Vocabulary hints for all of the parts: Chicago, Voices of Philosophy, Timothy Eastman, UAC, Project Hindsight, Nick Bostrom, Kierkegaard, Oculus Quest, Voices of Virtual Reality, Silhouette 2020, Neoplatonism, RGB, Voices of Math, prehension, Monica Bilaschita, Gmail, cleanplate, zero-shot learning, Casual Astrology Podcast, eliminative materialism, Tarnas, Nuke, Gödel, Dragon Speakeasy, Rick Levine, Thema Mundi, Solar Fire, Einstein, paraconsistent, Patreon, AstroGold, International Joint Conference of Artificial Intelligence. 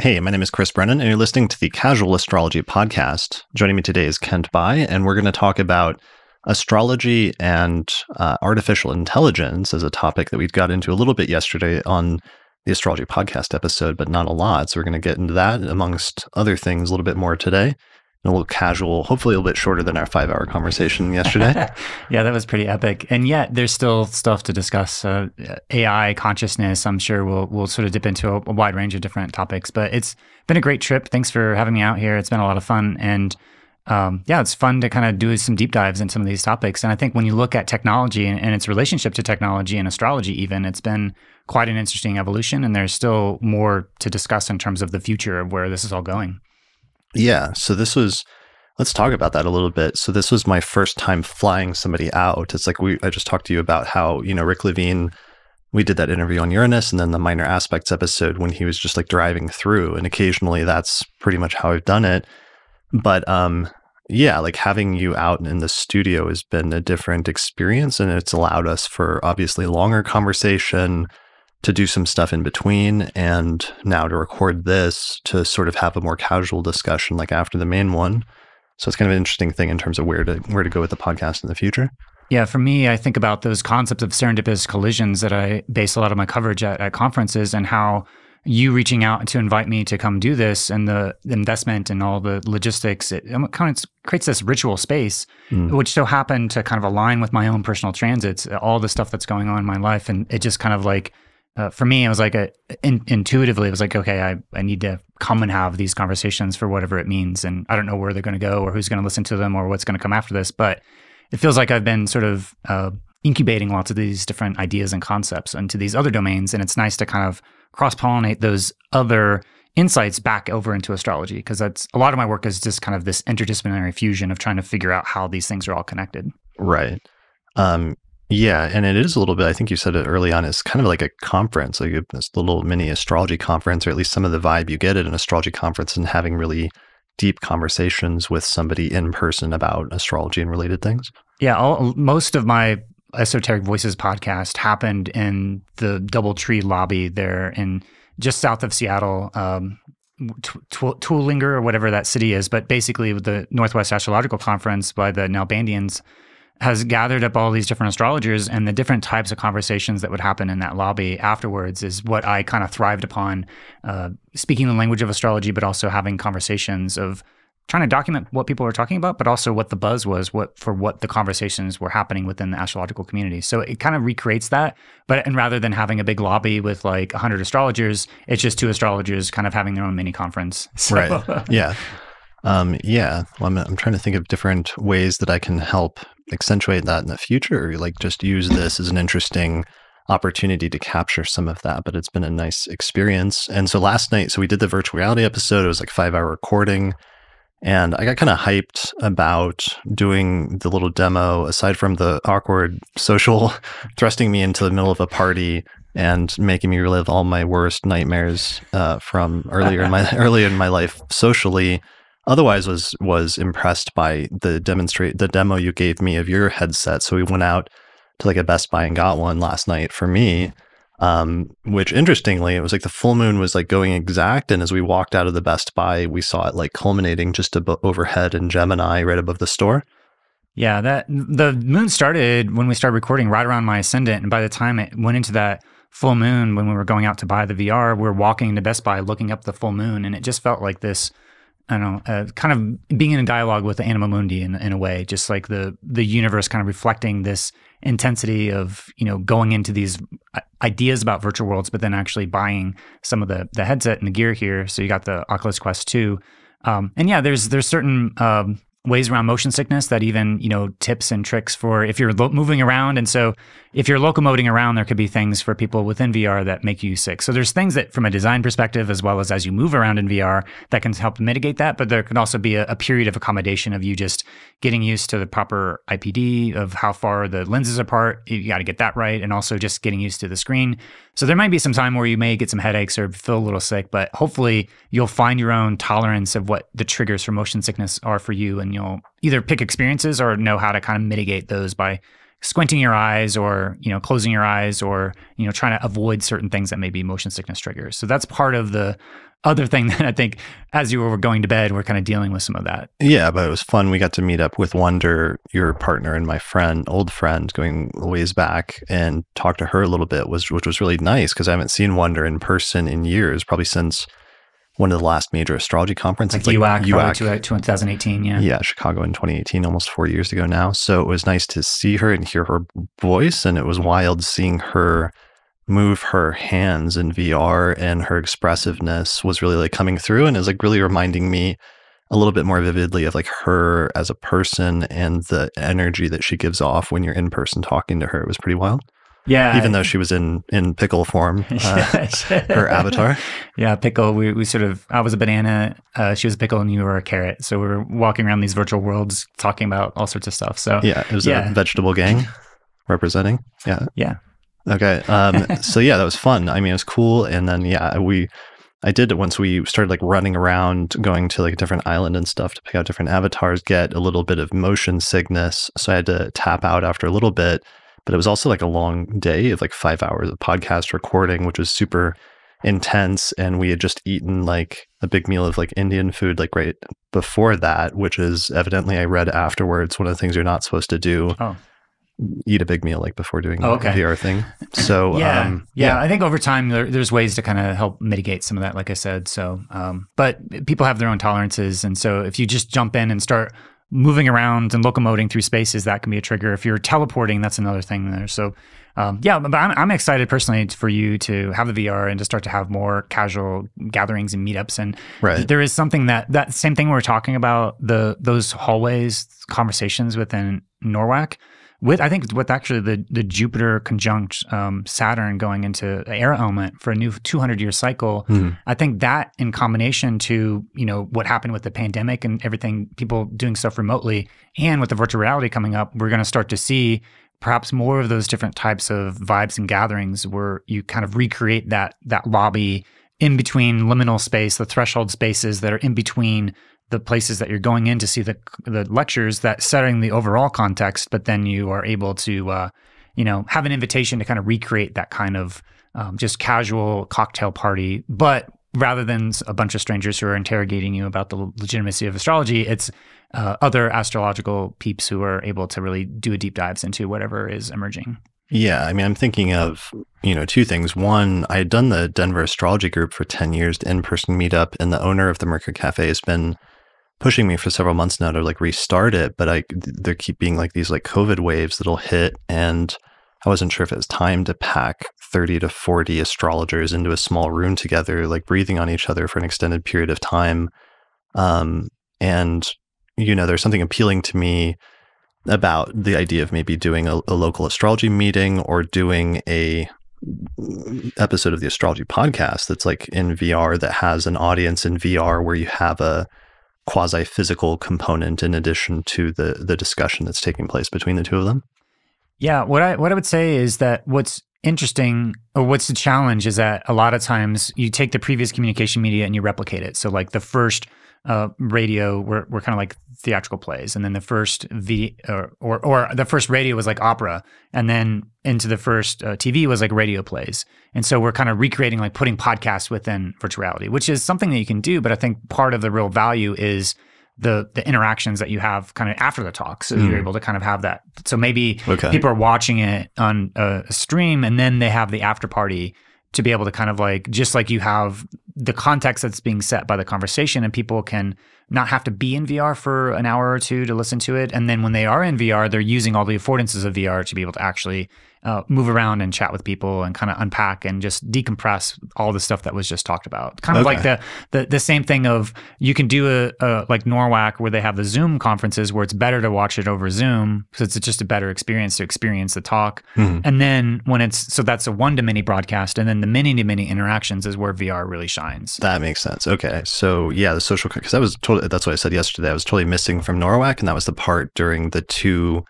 Hey, my name is Chris Brennan, and you're listening to the Casual Astrology Podcast. Joining me today is Kent Bye, and we're going to talk about astrology and artificial intelligence as a topic that we got into a little bit yesterday on the Astrology Podcast episode, but not a lot. So we're going to get into that, amongst other things, a little bit more today. A little casual, hopefully a little bit shorter than our 5-hour conversation yesterday. Yeah, that was pretty epic. And yet there's still stuff to discuss. AI, consciousness, I'm sure we'll sort of dip into a wide range of different topics. But it's been a great trip. Thanks for having me out here. It's been a lot of fun. And yeah, it's fun to kind of do some deep dives in some of these topics. And I think when you look at technology and its relationship to technology and astrology even, it's been quite an interesting evolution. And there's still more to discuss in terms of the future of where this is all going. Yeah. So this was, let's talk about that a little bit. So this was my first time flying somebody out. It's like I just talked to you about how, you know, Rick Levine, we did that interview on Uranus and then the minor aspects episode when he was just like driving through, and occasionally that's pretty much how I've done it. But yeah, like having you out in the studio has been a different experience, and it's allowed us for obviously longer conversation, to do some stuff in between, and now to record this to sort of have a more casual discussion like after the main one. So it's kind of an interesting thing in terms of where to go with the podcast in the future. Yeah, for me, I think about those concepts of serendipitous collisions that I base a lot of my coverage at conferences, and how you reaching out to invite me to come do this and the investment and all the logistics, it kind of creates this ritual space, which so happened to kind of align with my own personal transits, all the stuff that's going on in my life. And it just kind of like, for me, it was like intuitively, it was like, okay, I need to come and have these conversations for whatever it means. And I don't know where they're going to go or who's going to listen to them or what's going to come after this. But it feels like I've been sort of incubating lots of these different ideas and concepts into these other domains. And it's nice to kind of cross-pollinate those other insights back over into astrology, because that's a lot of my work is just kind of this interdisciplinary fusion of trying to figure out how these things are all connected. Right. Yeah, and it is a little bit, I think you said it early on, it's kind of like a conference, like this little mini astrology conference, or at least some of the vibe you get at an astrology conference, and having really deep conversations with somebody in person about astrology and related things. Yeah, most of my Esoteric Voices podcast happened in the Double Tree lobby there in just south of Seattle, Tulinger or whatever that city is, but basically with the Northwest Astrological Conference by the Nalbandians has gathered up all these different astrologers, and the different types of conversations that would happen in that lobby afterwards is what I kind of thrived upon, speaking the language of astrology, but also having conversations of trying to document what people were talking about, but also what the buzz was, what the conversations were happening within the astrological community. So it kind of recreates that, and rather than having a big lobby with like 100 astrologers, it's just 2 astrologers kind of having their own mini conference. So. Right, yeah. Yeah, well, I'm trying to think of different ways that I can help accentuate that in the future, or like just use this as an interesting opportunity to capture some of that, but it's been a nice experience. And so last night, so we did the virtual reality episode, it was like 5-hour recording, and I got kind of hyped about doing the little demo, aside from the awkward social thrusting me into the middle of a party and making me relive all my worst nightmares from earlier in my life socially. Otherwise, was impressed by the demo you gave me of your headset. So we went out to like a Best Buy and got one last night for me, which interestingly, it was like the full moon was like going exact. And as we walked out of the Best Buy, we saw it like culminating just overhead in Gemini right above the store. Yeah, the moon started when we started recording right around my ascendant. And by the time it went into that full moon, when we were going out to buy the VR, we were walking to Best Buy looking up the full moon. And it just felt like this, I don't know, kind of being in a dialogue with the Anima Mundi in a way, just like the universe kind of reflecting this intensity of, you know, going into these ideas about virtual worlds, but then actually buying some of the headset and the gear here. So you got the Oculus Quest 2. And yeah, there's certain ways around motion sickness that even, you know, tips and tricks for if you're moving around. And so if you're locomoting around, there could be things for people within VR that make you sick. So there's things that from a design perspective, as well as you move around in VR, that can help mitigate that. But there can also be a period of accommodation of you just getting used to the proper IPD of how far the lenses apart. You got to get that right. And also just getting used to the screen. So there might be some time where you may get some headaches or feel a little sick, but hopefully you'll find your own tolerance of what the triggers for motion sickness are for you. And you'll either pick experiences or know how to kind of mitigate those by squinting your eyes or, closing your eyes or, trying to avoid certain things that may be motion sickness triggers. So that's part of the other thing that I think as you were going to bed, we're kind of dealing with some of that. Yeah, but it was fun. We got to meet up with Wonder, your partner, and my friend, old friend, going a ways back, and talk to her a little bit, which was really nice because I haven't seen Wonder in person in years, probably since one of the last major astrology conferences. Like UAC 2018, yeah. Yeah, Chicago in 2018, almost 4 years ago now. So it was nice to see her and hear her voice, and it was wild seeing her move her hands in VR, and her expressiveness was really like coming through, and is like really reminding me a little bit more vividly of like her as a person and the energy that she gives off when you're in person talking to her. It was pretty wild. Yeah, even though she was in pickle form, her avatar. Yeah, pickle. We sort of, I was a banana, she was a pickle, and you were a carrot. So we were walking around these virtual worlds talking about all sorts of stuff. So yeah, it was a vegetable gang representing. Yeah, yeah. Okay, so yeah, that was fun. I mean, it was cool. And then yeah, I did it once. We started like running around, going to like a different island and stuff to pick out different avatars. Get a little bit of motion sickness, so I had to tap out after a little bit. But it was also like a long day of like 5 hours of podcast recording, which was super intense. And we had just eaten like a big meal of like Indian food, like right before that, which is evidently, I read afterwards, one of the things you're not supposed to do. Oh. Eat a big meal like before doing the VR thing. So yeah, I think over time there's ways to kind of help mitigate some of that, like I said. So, but people have their own tolerances, and so if you just jump in and start moving around and locomoting through spaces, that can be a trigger. If you're teleporting, that's another thing there. So but I'm excited personally for you to have the VR and to start to have more casual gatherings and meetups. And there is something that same thing we were talking about, those hallways conversations within NORWAC, with, I think, with actually the Jupiter conjunct Saturn going into air element for a new 200-year cycle. Mm. I think that, in combination to what happened with the pandemic and everything, people doing stuff remotely, and with the virtual reality coming up, we're going to start to see perhaps more of those different types of vibes and gatherings where you kind of recreate that lobby in between liminal space, the threshold spaces that are in between the places that you're going in to see the lectures, that setting the overall context, but then you are able to, have an invitation to kind of recreate that kind of just casual cocktail party. But rather than a bunch of strangers who are interrogating you about the legitimacy of astrology, it's other astrological peeps who are able to really do deep dives into whatever is emerging. Yeah, I mean, I'm thinking of, two things. One, I had done the Denver Astrology group for 10 years, the in-person meetup, and the owner of the Mercury Cafe has been pushing me for several months now to like restart it, but there keep being like these like COVID waves that'll hit, and I wasn't sure if it was time to pack 30 to 40 astrologers into a small room together, like breathing on each other for an extended period of time. And there's something appealing to me about the idea of maybe doing a local astrology meeting, or doing a episode of the astrology podcast that's like in VR, that has an audience in VR, where you have a quasi-physical component in addition to the discussion that's taking place between the two of them. Yeah, what I would say is that what's interesting, or what's the challenge, is that a lot of times you take the previous communication media and you replicate it. So like the first radio were kind of like theatrical plays, and then the first the first radio was like opera, and then into the first TV was like radio plays. And so we're kind of recreating, like putting podcasts within virtual reality, which is something that you can do, but I think part of the real value is the interactions that you have kind of after the talk. So you're able to kind of have that. So maybe people are watching it on a stream, and then they have the after party to be able to kind of like, just like you have the context that's being set by the conversation, and people can not have to be in VR for an hour or two to listen to it. And then when they are in VR, they're using all the affordances of VR to be able to actually move around and chat with people and kind of unpack and just decompress all the stuff that was just talked about. Kind of like the same thing of, you can do a like NORWAC, where they have the Zoom conferences, where it's better to watch it over Zoom because it's just a better experience to experience the talk. Mm-hmm. And then when so that's a one-to-many broadcast, and then the many-to-many interactions is where VR really shines. That makes sense. Okay, so yeah, the social, because that's what I said yesterday. I was totally missing from NORWAC, and that was the part during the two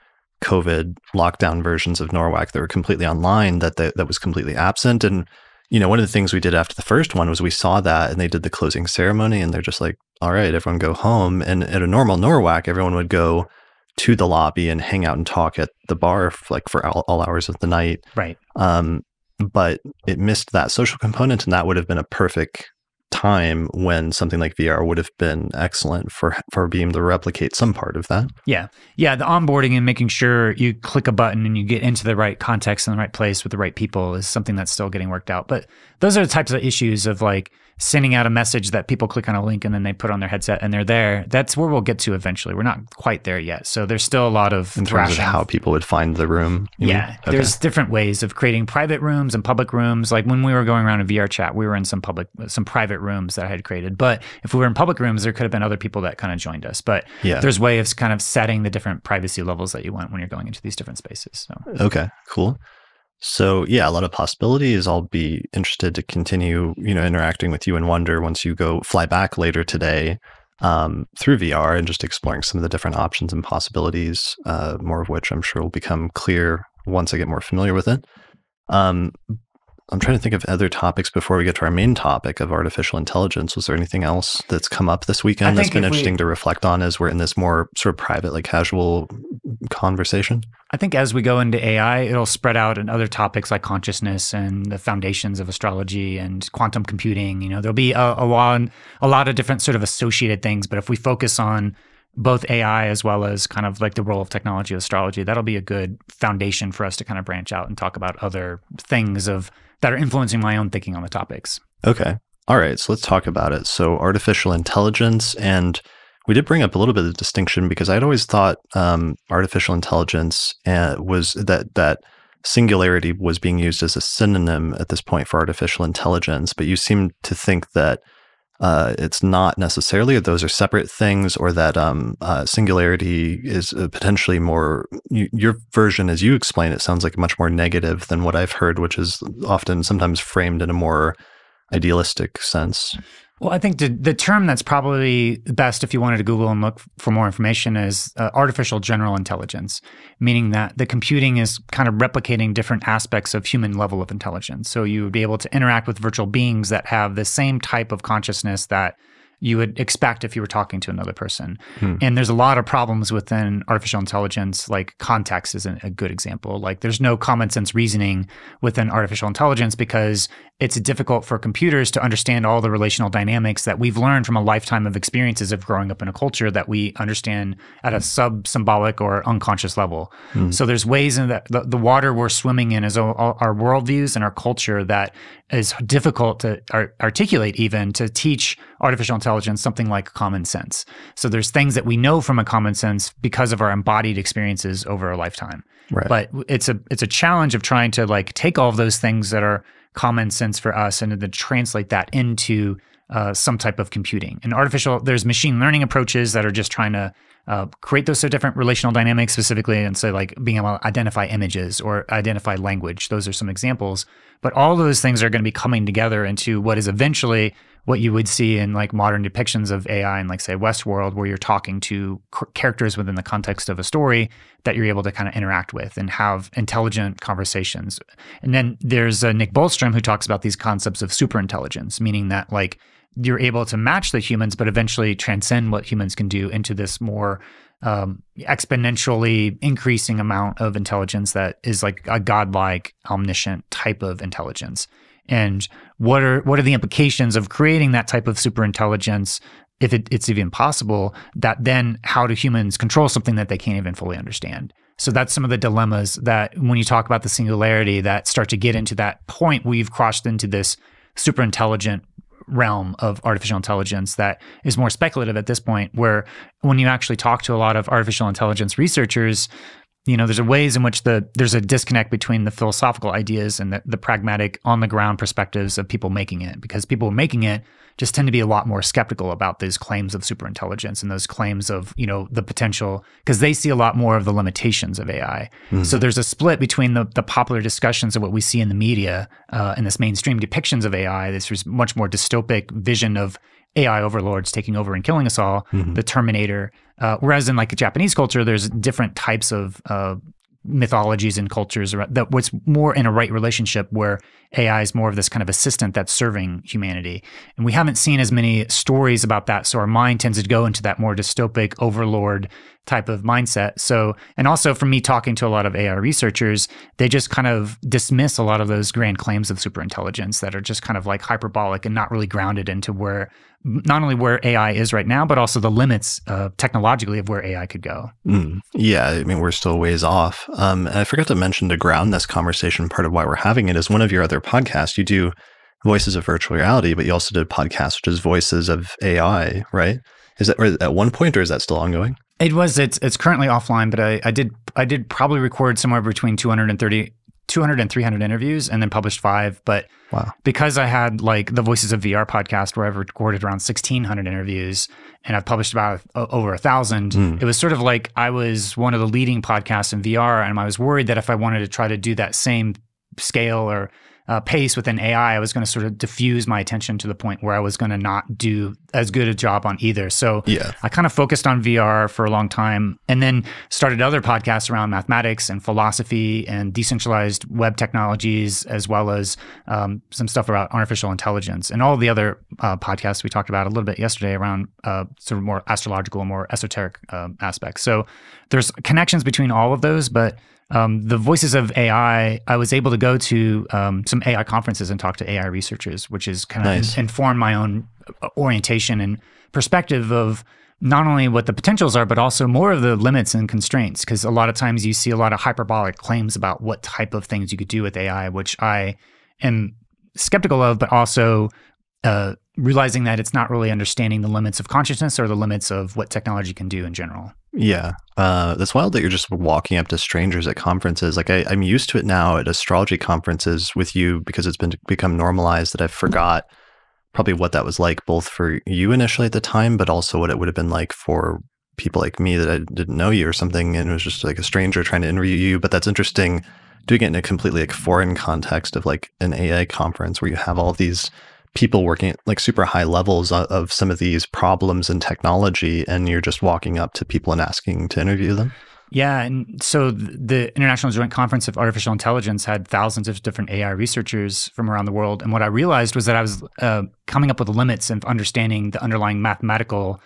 COVID lockdown versions of NORWAC that were completely online, that was completely absent. And one of the things we did after the first one was we saw that, and they did the closing ceremony, and they're just like, all right, everyone go home. And at a normal NORWAC, everyone would go to the lobby and hang out and talk at the bar like for all hours of the night. Right. But it missed that social component, and that would have been a perfect time when something like VR would have been excellent for being able to replicate some part of that. Yeah. Yeah. The onboarding and making sure you click a button and you get into the right context and the right place with the right people is something that's still getting worked out. But those are the types of issues of like sending out a message that people click on a link and then they put on their headset and they're there. That's where we'll get to eventually. We're not quite there yet. So there's still a lot of in terms of how people would find the room. Yeah. Okay. There's different ways of creating private rooms and public rooms. Like when we were going around a VR chat, we were in some private rooms that I had created. But if we were in public rooms, there could have been other people that kind of joined us. But yeah, there's ways of kind of setting the different privacy levels that you want when you're going into these different spaces. So. Okay, cool. So yeah, a lot of possibilities. I'll be interested to continue, you know, interacting with you and Wonder once you go fly back later today through VR and just exploring some of the different options and possibilities, more of which I'm sure will become clear once I get more familiar with it. I'm trying to think of other topics before we get to our main topic of artificial intelligence. Was there anything else that's come up this weekend that's been interesting to reflect on as we're in this more sort of private, like casual conversation? I think as we go into AI, it'll spread out in other topics like consciousness and the foundations of astrology and quantum computing. You know, there'll be a lot of different sort of associated things, but if we focus on both AI as well as kind of like the role of technology with astrology, that'll be a good foundation for us to kind of branch out and talk about other things of that are influencing my own thinking on the topics. Okay. All right. So let's talk about it. So artificial intelligence, and we did bring up a little bit of distinction because I'd always thought artificial intelligence was that singularity was being used as a synonym at this point for artificial intelligence, but you seem to think that it's not necessarily, those are separate things, or that singularity is potentially more, your version as you explain it sounds like much more negative than what I've heard, which is often sometimes framed in a more idealistic sense. Well, I think the term that's probably best if you wanted to Google and look for more information is artificial general intelligence, meaning that the computing is kind of replicating different aspects of human level of intelligence. So you would be able to interact with virtual beings that have the same type of consciousness that you would expect if you were talking to another person. Hmm. And there's a lot of problems within artificial intelligence, like context isn't a good example. Like there's no common sense reasoning within artificial intelligence because it's difficult for computers to understand all the relational dynamics that we've learned from a lifetime of experiences of growing up in a culture that we understand at a sub-symbolic or unconscious level. Hmm. So there's ways in that the water we're swimming in is our worldviews and our culture that is difficult to articulate even to teach artificial intelligence something like common sense. So there's things that we know from a common sense because of our embodied experiences over a lifetime. Right. But it's a challenge of trying to like take all of those things that are common sense for us and then translate that into some type of computing. And there's machine learning approaches that are just trying to create those different relational dynamics specifically, and so like being able to identify images or identify language. Those are some examples. But all those things are going to be coming together into what is eventually what you would see in like modern depictions of AI and like say Westworld, where you're talking to characters within the context of a story that you're able to kind of interact with and have intelligent conversations. And then there's Nick Bostrom who talks about these concepts of superintelligence, meaning that like you're able to match the humans, but eventually transcend what humans can do into this more exponentially increasing amount of intelligence that is like a godlike, omniscient type of intelligence. And what are the implications of creating that type of superintelligence, if it's even possible? That then how do humans control something that they can't even fully understand? So that's some of the dilemmas that when you talk about the singularity that start to get into that point, we've crossed into this superintelligent realm of artificial intelligence that is more speculative at this point, where when you actually talk to a lot of artificial intelligence researchers, you know, there's a ways in which there's a disconnect between the philosophical ideas and the pragmatic on the ground perspectives of people making it, because people making it just tend to be a lot more skeptical about those claims of superintelligence and those claims of, you know, the potential, because they see a lot more of the limitations of AI. Mm-hmm. So there's a split between the popular discussions of what we see in the media and this mainstream depictions of AI, this much more dystopic vision of AI overlords taking over and killing us all, mm-hmm. the Terminator. Whereas in like a Japanese culture, there's different types of mythologies and cultures that what's more in a right relationship, where AI is more of this kind of assistant that's serving humanity. And we haven't seen as many stories about that. So our mind tends to go into that more dystopic overlord type of mindset. So, and also from me talking to a lot of AI researchers, they just kind of dismiss a lot of those grand claims of superintelligence that are just kind of like hyperbolic and not really grounded into where, not only where AI is right now, but also the limits technologically of where AI could go. Mm. Yeah, I mean, we're still ways off. And I forgot to mention to ground this conversation, part of why we're having it is one of your other podcasts, you do Voices of Virtual Reality, but you also did podcasts, which is Voices of AI, right? Is that at one point, or is that still ongoing? It was. It's currently offline, but I did probably record somewhere between 200 and 300 interviews, and then published 5. But wow. Because I had like the Voices of VR podcast, where I've recorded around 1,600 interviews, and I've published about over 1,000. Mm. It was sort of like I was one of the leading podcasts in VR, and I was worried that if I wanted to try to do that same scale or pace within AI, I was going to sort of diffuse my attention to the point where I was going to not do as good a job on either. So yeah. I kind of focused on VR for a long time, and then started other podcasts around mathematics and philosophy and decentralized web technologies, as well as some stuff about artificial intelligence and all the other podcasts we talked about a little bit yesterday around sort of more astrological, more esoteric aspects. So there's connections between all of those, but the Voices of AI, I was able to go to some AI conferences and talk to AI researchers, which is kind of nice. Inform my own orientation and perspective of not only what the potentials are, but also more of the limits and constraints. Because a lot of times you see a lot of hyperbolic claims about what type of things you could do with AI, which I am skeptical of, but also realizing that it's not really understanding the limits of consciousness or the limits of what technology can do in general. Yeah. That's wild that you're just walking up to strangers at conferences. Like I'm used to it now at astrology conferences with you because it's become normalized that I forgot probably what that was like, both for you initially at the time, but also what it would have been like for people like me that I didn't know you or something. And it was just like a stranger trying to interview you. But that's interesting doing it in a completely like foreign context of like an AI conference where you have all these people working at like super high levels of some of these problems in technology, and you're just walking up to people and asking to interview them. Yeah, and so the International Joint Conference of Artificial Intelligence had thousands of different AI researchers from around the world, and what I realized was that I was coming up with the limits of understanding the underlying mathematical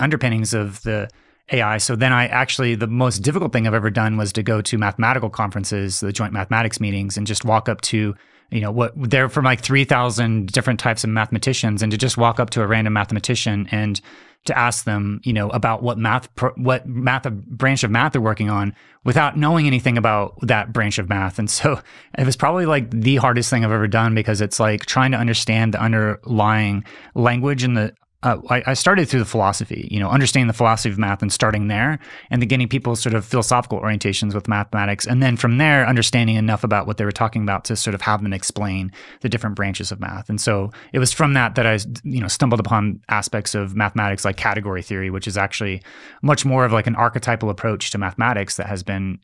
underpinnings of the AI. So then I actually, the most difficult thing I've ever done was to go to mathematical conferences, the joint mathematics meetings, and just walk up to, you know, what they're from like 3,000 different types of mathematicians, and to just walk up to a random mathematician and to ask them, you know, about what branch of math they're working on without knowing anything about that branch of math. And so it was probably like the hardest thing I've ever done, because it's like trying to understand the underlying language and the I started through the philosophy, you know, understanding the philosophy of math and starting there, and then getting people's sort of philosophical orientations with mathematics. And then from there, understanding enough about what they were talking about to sort of have them explain the different branches of math. And so it was from that I, you know, stumbled upon aspects of mathematics like category theory, which is actually much more of like an archetypal approach to mathematics that has been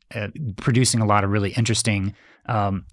producing a lot of really interesting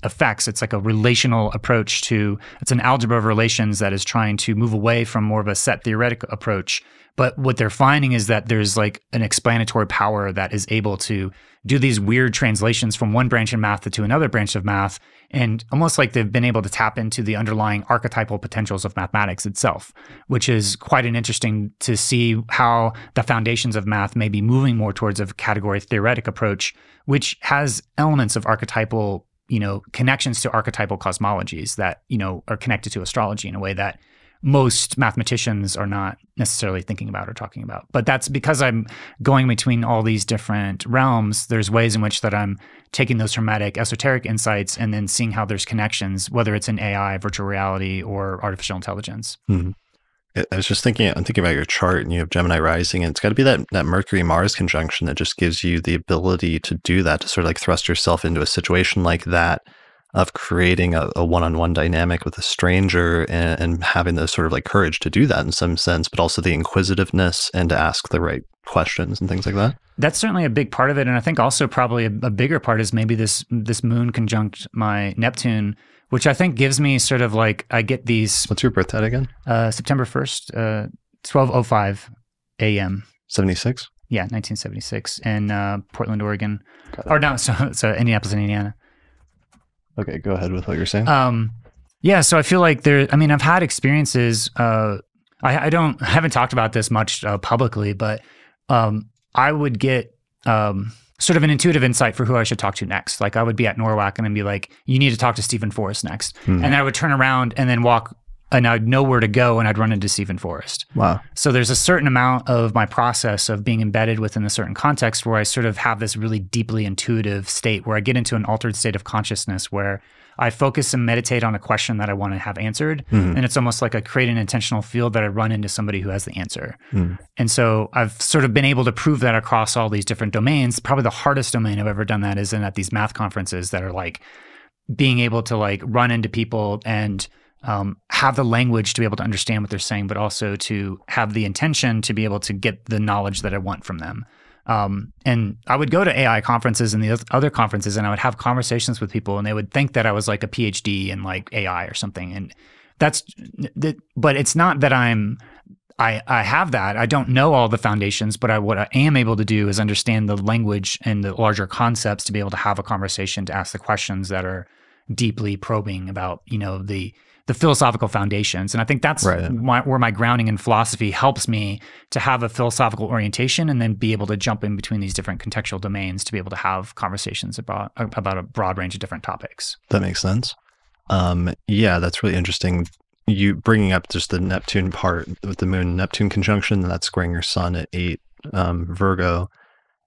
effects. It's like a relational approach to, it's an algebra of relations that is trying to move away from more of a set theoretic approach. But what they're finding is that there's like an explanatory power that is able to do these weird translations from one branch of math to another branch of math, and almost like they've been able to tap into the underlying archetypal potentials of mathematics itself, which is quite an interesting to see how the foundations of math may be moving more towards a category theoretic approach, which has elements of archetypal, you know, connections to archetypal cosmologies that, you know, are connected to astrology in a way that most mathematicians are not necessarily thinking about or talking about. But that's because I'm going between all these different realms. There's ways in which that I'm taking those hermetic, esoteric insights and then seeing how there's connections, whether it's in AI, virtual reality, or artificial intelligence. Mm-hmm. I was just thinking, I'm thinking about your chart, and you have Gemini rising, and it's got to be that Mercury-Mars conjunction that just gives you the ability to do that, to sort of like thrust yourself into a situation like that of creating a one-on-one dynamic with a stranger, and having the sort of like courage to do that in some sense, but also the inquisitiveness and to ask the right questions and things like that. That's certainly a big part of it. And I think also probably a bigger part is maybe this moon conjunct my Neptune, which I think gives me sort of like, I get these. What's your birth date again? September 1st, 12:05 a.m. 76? Yeah, 1976 in Portland, Oregon. Or no, so Indianapolis, Indiana. Okay, go ahead with what you're saying. Yeah, so I feel like there, I mean, I've had experiences, I haven't talked about this much publicly, but I would get sort of an intuitive insight for who I should talk to next. Like I would be at Norwalk and I'd be like, you need to talk to Stephen Forrest next. Mm. And I would turn around and then walk and I'd know where to go and I'd run into Stephen Forrest. Wow. So there's a certain amount of my process of being embedded within a certain context where I sort of have this really deeply intuitive state where I get into an altered state of consciousness where I focus and meditate on a question that I want to have answered. Mm. And it's almost like I create an intentional field that I run into somebody who has the answer. Mm. And so I've sort of been able to prove that across all these different domains. Probably the hardest domain I've ever done that is in at these math conferences that are like being able to like run into people and have the language to be able to understand what they're saying, but also to have the intention to be able to get the knowledge that I want from them. And I would go to AI conferences and the other conferences and I would have conversations with people and they would think that I was like a PhD in like AI or something. And that's, but it's not that I have that. I don't know all the foundations, but what I am able to do is understand the language and the larger concepts to be able to have a conversation, to ask the questions that are deeply probing about, you know, the philosophical foundations. And I think that's right. Where my grounding in philosophy helps me to have a philosophical orientation and then be able to jump in between these different contextual domains to be able to have conversations about a broad range of different topics. That makes sense. Yeah, that's really interesting. You bringing up just the Neptune part with the Moon-Neptune conjunction, that's squaring your sun at 8 Virgo.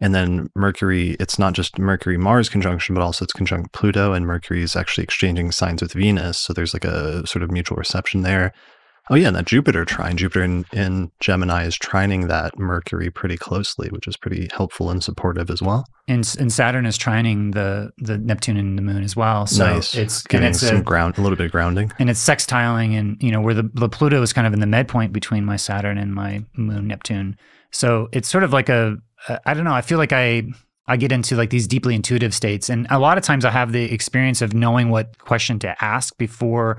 And then Mercury, it's not just Mercury-Mars conjunction, but also it's conjunct Pluto, and Mercury is actually exchanging signs with Venus. So there's like a sort of mutual reception there. Oh yeah, and that Jupiter trine, Jupiter in Gemini is trining that Mercury pretty closely, which is pretty helpful and supportive as well. And Saturn is trining the Neptune and the Moon as well. So nice. It's giving a little bit of grounding. And it's sextiling, and you know where the Pluto is kind of in the midpoint between my Saturn and my Moon Neptune. So it's sort of like a I don't know. I feel like I get into like these deeply intuitive states, and a lot of times I have the experience of knowing what question to ask before,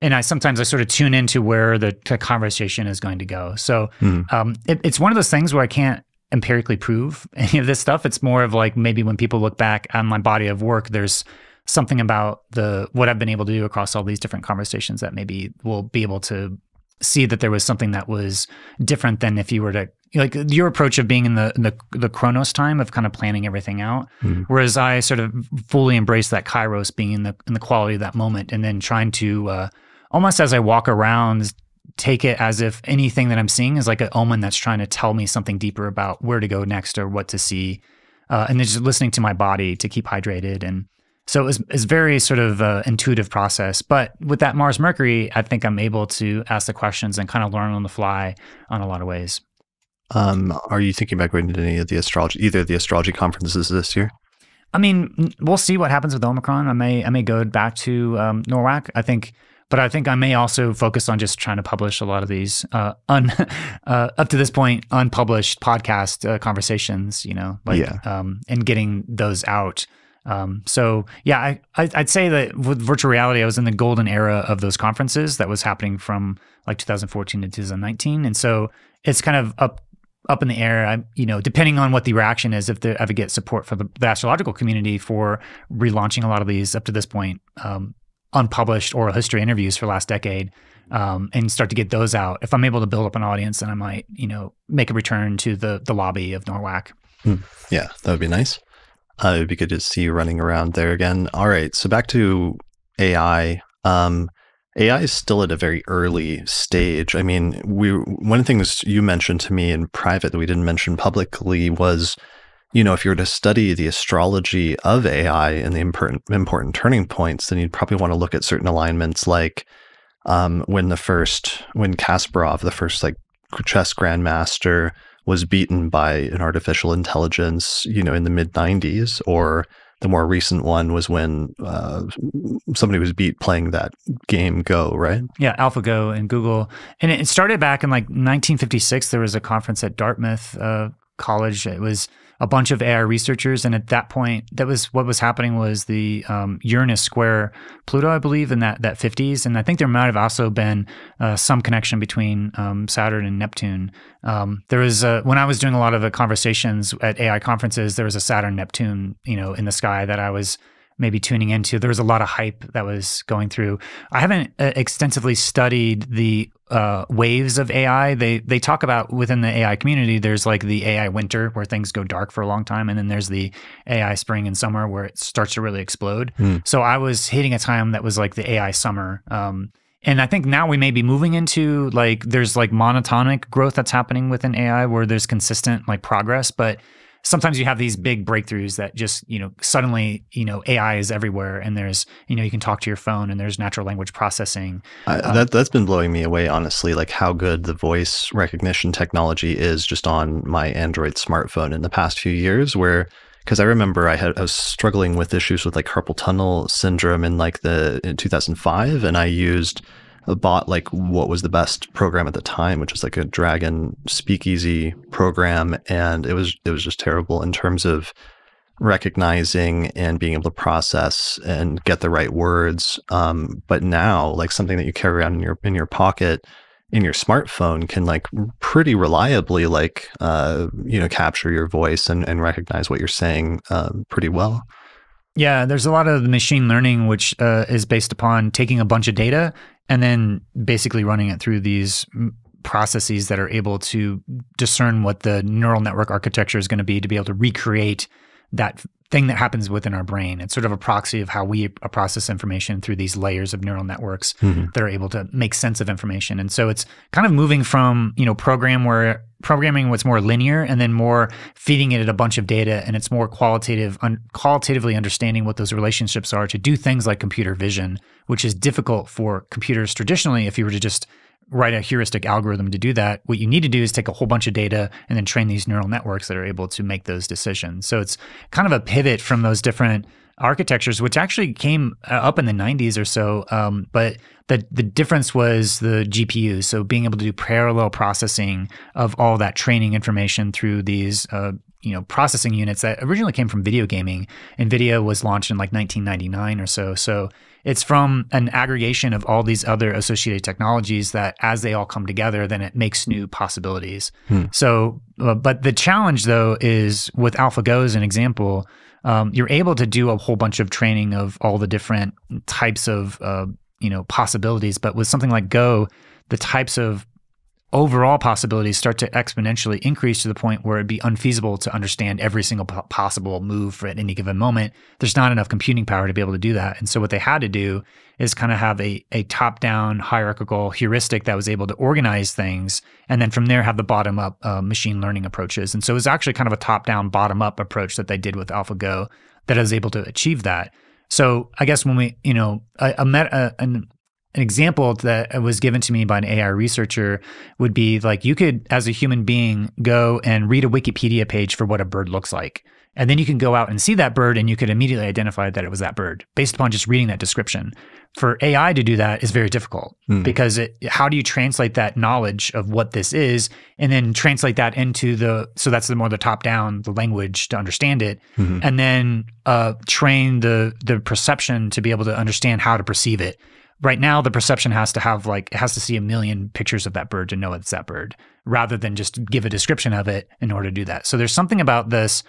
and sometimes I sort of tune into where the conversation is going to go. So it's one of those things where I can't empirically prove any of this stuff. It's more of like maybe when people look back on my body of work, there's something about what I've been able to do across all these different conversations that maybe will be able to see that there was something that was different than if you were to, like your approach of being in the Chronos time of kind of planning everything out. Mm. Whereas I sort of fully embrace that Kairos, being in the quality of that moment, and then trying to almost as I walk around, take it as if anything that I'm seeing is like an omen that's trying to tell me something deeper about where to go next or what to see. And then just listening to my body to keep hydrated. And so it's very sort of intuitive process. But with that Mars Mercury, I think I'm able to ask the questions and kind of learn on the fly on a lot of ways. Are you thinking about going to any of the astrology, either the astrology conferences this year? I mean, we'll see what happens with Omicron. I may go back to Norwalk, I think, but I think I may also focus on just trying to publish a lot of these up to this point unpublished podcast conversations, you know, like and getting those out. So yeah, I'd say that with virtual reality, I was in the golden era of those conferences that was happening from like 2014 to 2019, and so it's kind of up in the air. You know, depending on what the reaction is, if they ever get support for the astrological community for relaunching a lot of these up to this point unpublished oral history interviews for the last decade, and start to get those out. If I'm able to build up an audience, then I might, you know, make a return to the lobby of Norwalk. Hmm. Yeah, that would be nice. It would be good to see you running around there again. All right, so back to AI. AI is still at a very early stage. I mean, one of the things you mentioned to me in private that we didn't mention publicly was, you know, if you were to study the astrology of AI and the important turning points, then you'd probably want to look at certain alignments, like when Kasparov, the first like chess grandmaster, was beaten by an artificial intelligence, you know, in the mid-90s, or the more recent one was when somebody was beat playing that game Go, right? Yeah, AlphaGo and Google. And it started back in like 1956. There was a conference at Dartmouth College. It was a bunch of AI researchers. And at that point, that was what was happening was the Uranus square Pluto, I believe, in that 50s. And I think there might have also been some connection between Saturn and Neptune. There was when I was doing a lot of the conversations at AI conferences, there was a Saturn-Neptune, you know, in the sky that I was maybe tuning into. There was a lot of hype that was going through. I haven't extensively studied the waves of AI. They talk about within the AI community, there's like the AI winter where things go dark for a long time. And then there's the AI spring and summer where it starts to really explode. Mm. So I was hitting a time that was like the AI summer. And I think now we may be moving into like, there's like monotonic growth that's happening within AI where there's consistent like progress, but sometimes you have these big breakthroughs that just, you know, suddenly, you know, AI is everywhere and there's, you know, you can talk to your phone and there's natural language processing. That's been blowing me away, honestly, like how good the voice recognition technology is just on my Android smartphone in the past few years, where, because I remember I was struggling with issues with like carpal tunnel syndrome in 2005, and I used a bot, like what was the best program at the time, which was like a dragon speakeasy program, and it was just terrible in terms of recognizing and being able to process and get the right words. But now, like something that you carry around in your pocket, in your smartphone, can like pretty reliably like you know, capture your voice and recognize what you're saying pretty well. Yeah, there's a lot of machine learning which is based upon taking a bunch of data and then basically running it through these processes that are able to discern what the neural network architecture is going to be able to recreate that thing that happens within our brain. It's sort of a proxy of how we process information through these layers of neural networks mm-hmm. that are able to make sense of information. And so it's kind of moving from, you know, programming what's more linear and then more feeding it a bunch of data, and it's more qualitatively understanding what those relationships are to do things like computer vision, which is difficult for computers traditionally. If you were to just write a heuristic algorithm to do that, what you need to do is take a whole bunch of data and then train these neural networks that are able to make those decisions. So it's kind of a pivot from those different architectures, which actually came up in the 90s or so. But the difference was the GPU. So being able to do parallel processing of all that training information through these you know, processing units that originally came from video gaming. NVIDIA was launched in like 1999 or so. So it's from an aggregation of all these other associated technologies that as they all come together, then it makes new possibilities. Hmm. So, but the challenge though is with AlphaGo as an example, you're able to do a whole bunch of training of all the different types of, you know, possibilities. But with something like Go, the types of overall possibilities start to exponentially increase to the point where it'd be unfeasible to understand every single possible move for at any given moment. There's not enough computing power to be able to do that. And so what they had to do is kind of have a top-down hierarchical heuristic that was able to organize things, and then from there have the bottom-up machine learning approaches. And so it was actually kind of a top-down, bottom-up approach that they did with AlphaGo that is able to achieve that. So I guess when we, you know, an example that was given to me by an AI researcher would be like, you could, as a human being, go and read a Wikipedia page for what a bird looks like. And then you can go out and see that bird and you could immediately identify that it was that bird based upon just reading that description. For AI to do that is very difficult mm. because how do you translate that knowledge of what this is and then translate that into so that's the more the top down, the language to understand it mm-hmm. and then train the perception to be able to understand how to perceive it. Right now, the perception has to have like, it has to see a million pictures of that bird to know it's that bird rather than just give a description of it in order to do that. So there's something about this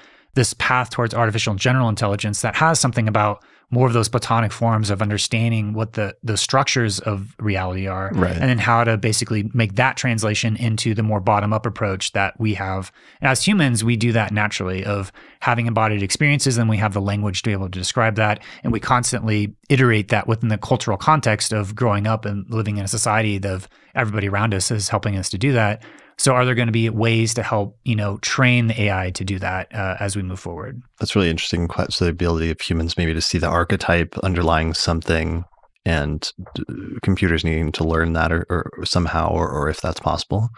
path towards artificial and general intelligence that has something about more of those platonic forms of understanding what the structures of reality are right. and then how to basically make that translation into the more bottom-up approach that we have. And as humans, we do that naturally of having embodied experiences, and we have the language to be able to describe that. And we constantly iterate that within the cultural context of growing up and living in a society that everybody around us is helping us to do that. So are there going to be ways to help, you know, train the AI to do that as we move forward? That's really interesting. So the ability of humans maybe to see the archetype underlying something and computers needing to learn that or somehow, or if that's possible.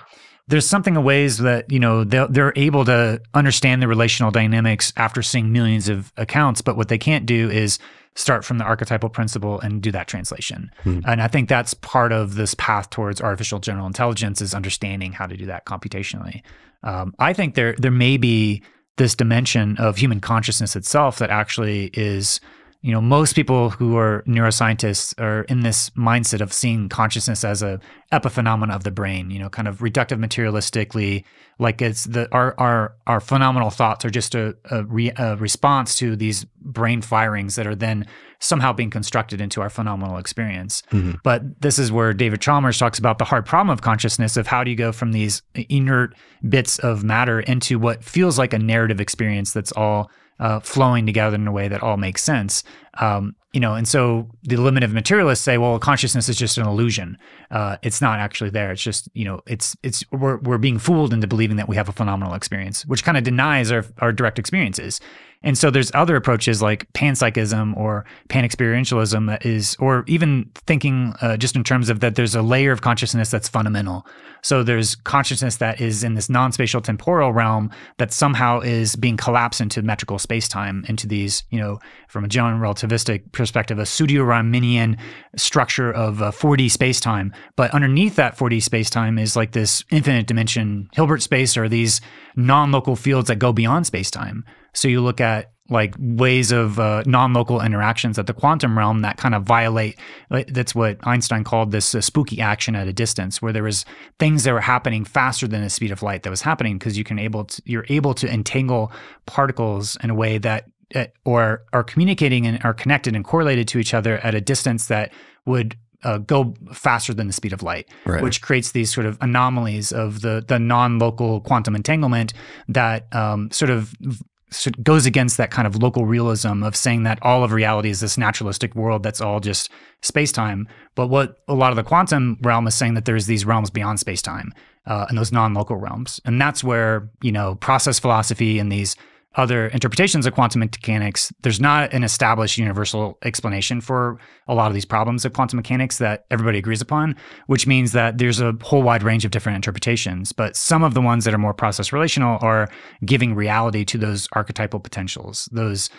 There's something of ways that, you know, they're able to understand the relational dynamics after seeing millions of accounts, but what they can't do is start from the archetypal principle and do that translation. Hmm. And I think that's part of this path towards artificial general intelligence is understanding how to do that computationally. I think there may be this dimension of human consciousness itself that actually is, You know, most people who are neuroscientists are in this mindset of seeing consciousness as an epiphenomena of the brain, you know, kind of reductive materialistically, like it's the our phenomenal thoughts are just a response to these brain firings that are then somehow being constructed into our phenomenal experience. Mm-hmm. But this is where David Chalmers talks about the hard problem of consciousness, of how do you go from these inert bits of matter into what feels like a narrative experience that's all flowing together in a way that all makes sense. You know, and so the eliminative materialists say, well, consciousness is just an illusion. It's not actually there. It's just, you know, we're being fooled into believing that we have a phenomenal experience, which kind of denies our direct experiences. And so there's other approaches like panpsychism or pan-experientialism that is, or even thinking just in terms of that there's a layer of consciousness that's fundamental. So there's consciousness that is in this non-spatial temporal realm that somehow is being collapsed into metrical space-time, into these, you know, from a John relativistic perspective, a pseudo-Riemannian structure of 4D space-time. But underneath that 4D space-time is like this infinite dimension Hilbert space, or these non-local fields that go beyond space-time. So you look at like ways of non-local interactions at the quantum realm that kind of violate, that's what Einstein called this spooky action at a distance, where there was things that were happening faster than the speed of light that was happening, because you're able to entangle particles in a way that or are communicating and are connected and correlated to each other at a distance that would go faster than the speed of light, right, which creates these sort of anomalies of the non-local quantum entanglement that sort of goes against that kind of local realism of saying that all of reality is this naturalistic world that's all just space-time. But what a lot of the quantum realm is saying, that there's these realms beyond space-time and those non-local realms. And that's where, you know, process philosophy and these other interpretations of quantum mechanics, there's not an established universal explanation for a lot of these problems of quantum mechanics that everybody agrees upon, which means that there's a whole wide range of different interpretations. But some of the ones that are more process relational are giving reality to those archetypal potentials, those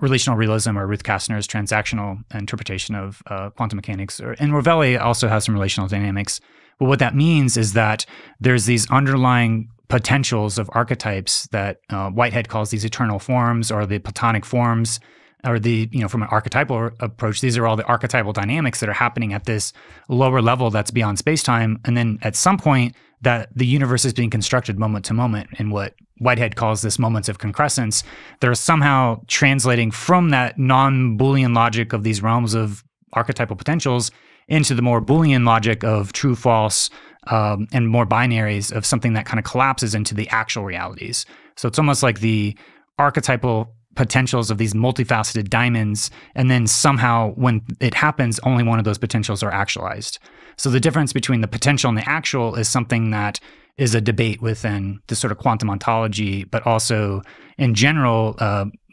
relational realism, or Ruth Kastner's transactional interpretation of quantum mechanics. And Rovelli also has some relational dynamics. But what that means is that there's these underlying potentials of archetypes that Whitehead calls these eternal forms, or the Platonic forms, or the, you know, from an archetypal approach, these are all the archetypal dynamics that are happening at this lower level that's beyond space-time. And then at some point, that the universe is being constructed moment to moment in what Whitehead calls this moments of concrescence. They're somehow translating from that non-Boolean logic of these realms of archetypal potentials into the more Boolean logic of true, false, and more binaries of something that kind of collapses into the actual realities. So it's almost like the archetypal potentials of these multifaceted diamonds, and then somehow when it happens, only one of those potentials are actualized. So the difference between the potential and the actual is something that is a debate within the sort of quantum ontology, but also in general,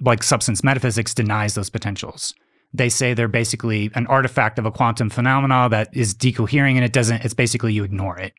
like substance metaphysics denies those potentials. They say they're basically an artifact of a quantum phenomena that is decohering, and it doesn't, it's basically you ignore it.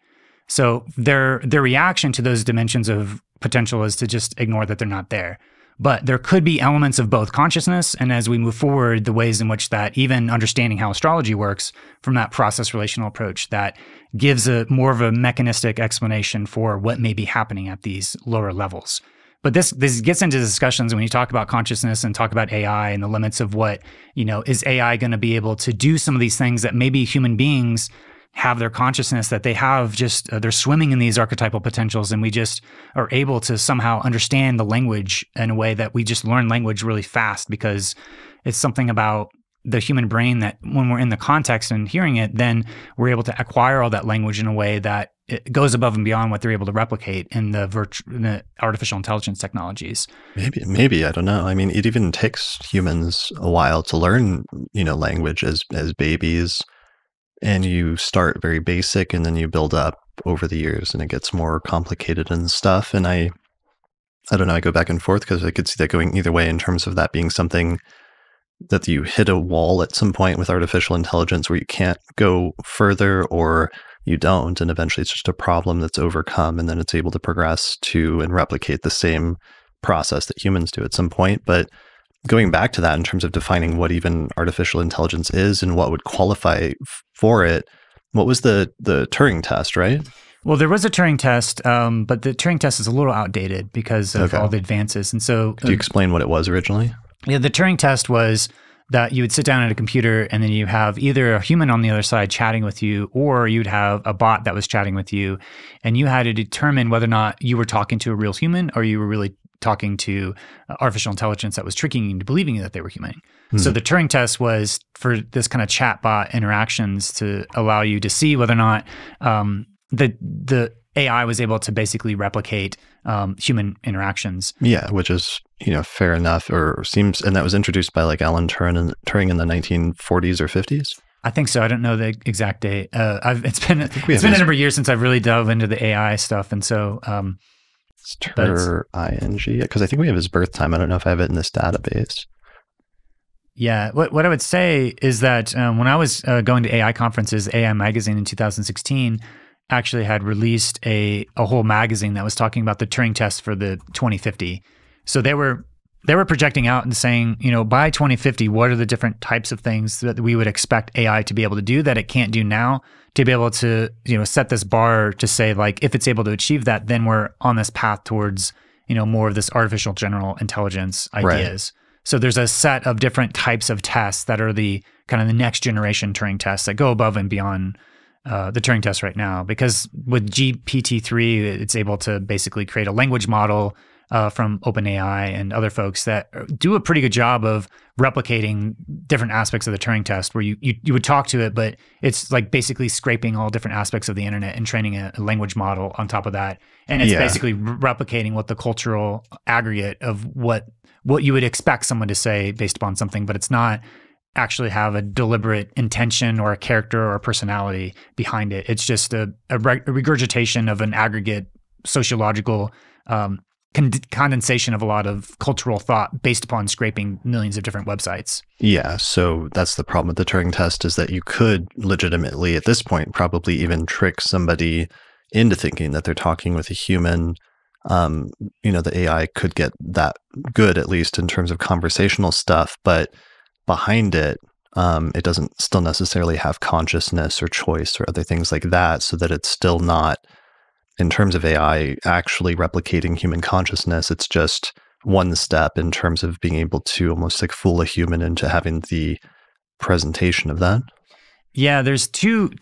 So their reaction to those dimensions of potential is to just ignore that they're not there. But there could be elements of both consciousness, and as we move forward, the ways in which that, even understanding how astrology works from that process relational approach, that gives a more of a mechanistic explanation for what may be happening at these lower levels. But this gets into discussions when you talk about consciousness and talk about AI and the limits of what, you know, is AI going to be able to do some of these things that maybe human beings have their consciousness, that they have just, they're swimming in these archetypal potentials, and we just are able to somehow understand the language in a way that we just learn language really fast, because it's something about the human brain that when we're in the context and hearing it, then we're able to acquire all that language in a way that it goes above and beyond what they're able to replicate in the artificial intelligence technologies. Maybe, I don't know. I mean, it even takes humans a while to learn, you know, language as babies, and you start very basic and then you build up over the years and it gets more complicated and stuff. And I don't know, I go back and forth because I could see that going either way in terms of that being something that you hit a wall at some point with artificial intelligence where you can't go further, or you don't, and eventually it's just a problem that's overcome, and then it's able to progress to and replicate the same process that humans do at some point. But going back to that in terms of defining what even artificial intelligence is and what would qualify for it, what was the Turing test, right? Well, there was a Turing test, but the Turing test is a little outdated because of all the advances. And so, could you explain what it was originally? Yeah, the Turing test was that you would sit down at a computer and then you have either a human on the other side chatting with you, or you'd have a bot that was chatting with you, and you had to determine whether or not you were talking to a real human or you were really talking to artificial intelligence that was tricking you into believing that they were human. Hmm. So the Turing test was for this kind of chatbot interactions to allow you to see whether or not the AI was able to basically replicate human interactions. Yeah, which is, you know, fair enough, or seems, and that was introduced by like Alan Turing in the 1940s or 50s. I think so. I don't know the exact date. It's been a number of years since I've really dove into the AI stuff, and so. It's Turing, because I think we have his birth time. I don't know if I have it in this database. Yeah, what I would say is that when I was going to AI conferences, AI Magazine in 2016. Actually had released a whole magazine that was talking about the Turing test for the 2050. So they were projecting out and saying, you know, by 2050, what are the different types of things that we would expect AI to be able to do that it can't do now, to be able to, you know, set this bar to say, like, if it's able to achieve that, then we're on this path towards, you know, more of this artificial general intelligence ideas. Right. So there's a set of different types of tests that are the kind of the next generation Turing tests that go above and beyond the Turing test right now, because with GPT-3, it's able to basically create a language model from OpenAI and other folks that do a pretty good job of replicating different aspects of the Turing test, where you would talk to it, but it's like basically scraping all different aspects of the internet and training a language model on top of that. And it's basically replicating what the cultural aggregate of what you would expect someone to say based upon something, but it's not actually have a deliberate intention or a character or a personality behind it. It's just a regurgitation of an aggregate sociological condensation of a lot of cultural thought based upon scraping millions of different websites. Yeah, so that's the problem with the Turing test, is that you could legitimately at this point probably even trick somebody into thinking that they're talking with a human. You know, the AI could get that good, at least in terms of conversational stuff, but behind it, it doesn't still necessarily have consciousness or choice or other things like that, so that it's still not, in terms of AI, actually replicating human consciousness. It's just one step in terms of being able to almost like fool a human into having the presentation of that. Yeah, there's two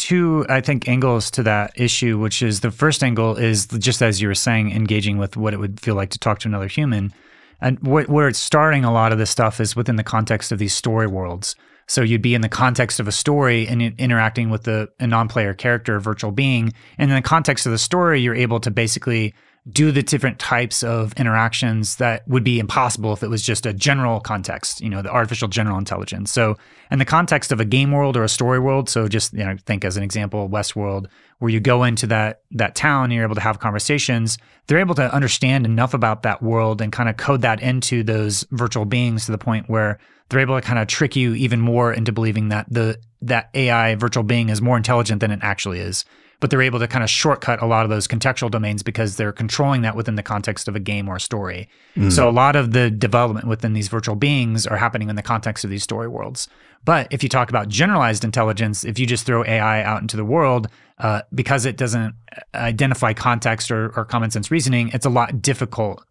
I think angles to that issue, which is the first angle is, just as you were saying, engaging with what it would feel like to talk to another human. And where it's starting a lot of this stuff is within the context of these story worlds. So you'd be in the context of a story and interacting with a non-player character, a virtual being. And in the context of the story, you're able to basically do the different types of interactions that would be impossible if it was just a general context, you know, the artificial general intelligence. So in the context of a game world or a story world, so just, you know, think as an example, Westworld, where you go into that town and you're able to have conversations, they're able to understand enough about that world and kind of code that into those virtual beings to the point where they're able to kind of trick you even more into believing that that AI virtual being is more intelligent than it actually is. But they're able to kind of shortcut a lot of those contextual domains because they're controlling that within the context of a game or a story. Mm. So a lot of the development within these virtual beings are happening in the context of these story worlds. But if you talk about generalized intelligence, if you just throw AI out into the world, because it doesn't identify context or common sense reasoning, it's a lot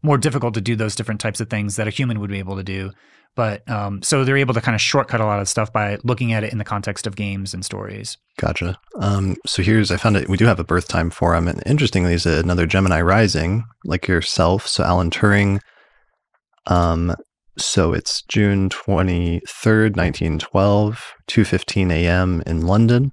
more difficult to do those different types of things that a human would be able to do. But so they're able to kind of shortcut a lot of stuff by looking at it in the context of games and stories. Gotcha. So I found it. We do have a birth time for him, and interestingly, he's another Gemini rising, like yourself. So Alan Turing. So it's June 23rd, 1912, 2:15 a.m. in London.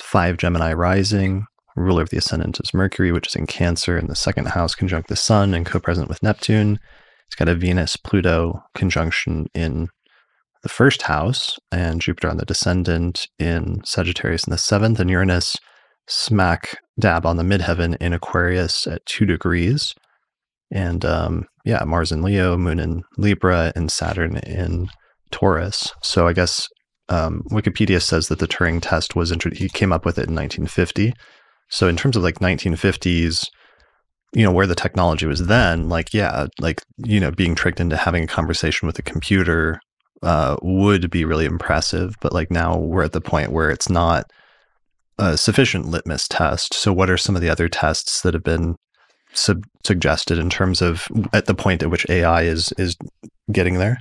5 Gemini rising. Ruler of the ascendant is Mercury, which is in Cancer in the second house, conjunct the Sun and co-present with Neptune. It's got a Venus-Pluto conjunction in the first house, and Jupiter on the descendant in Sagittarius in the seventh, and Uranus smack dab on the midheaven in Aquarius at 2 degrees. And yeah, Mars in Leo, Moon in Libra, and Saturn in Taurus. So I guess Wikipedia says that the Turing test was he came up with it in 1950. So in terms of like 1950s, you know, where the technology was then, like, yeah, like, you know, being tricked into having a conversation with a computer would be really impressive. But like now we're at the point where it's not a sufficient litmus test. So what are some of the other tests that have been suggested in terms of at the point at which AI is getting there?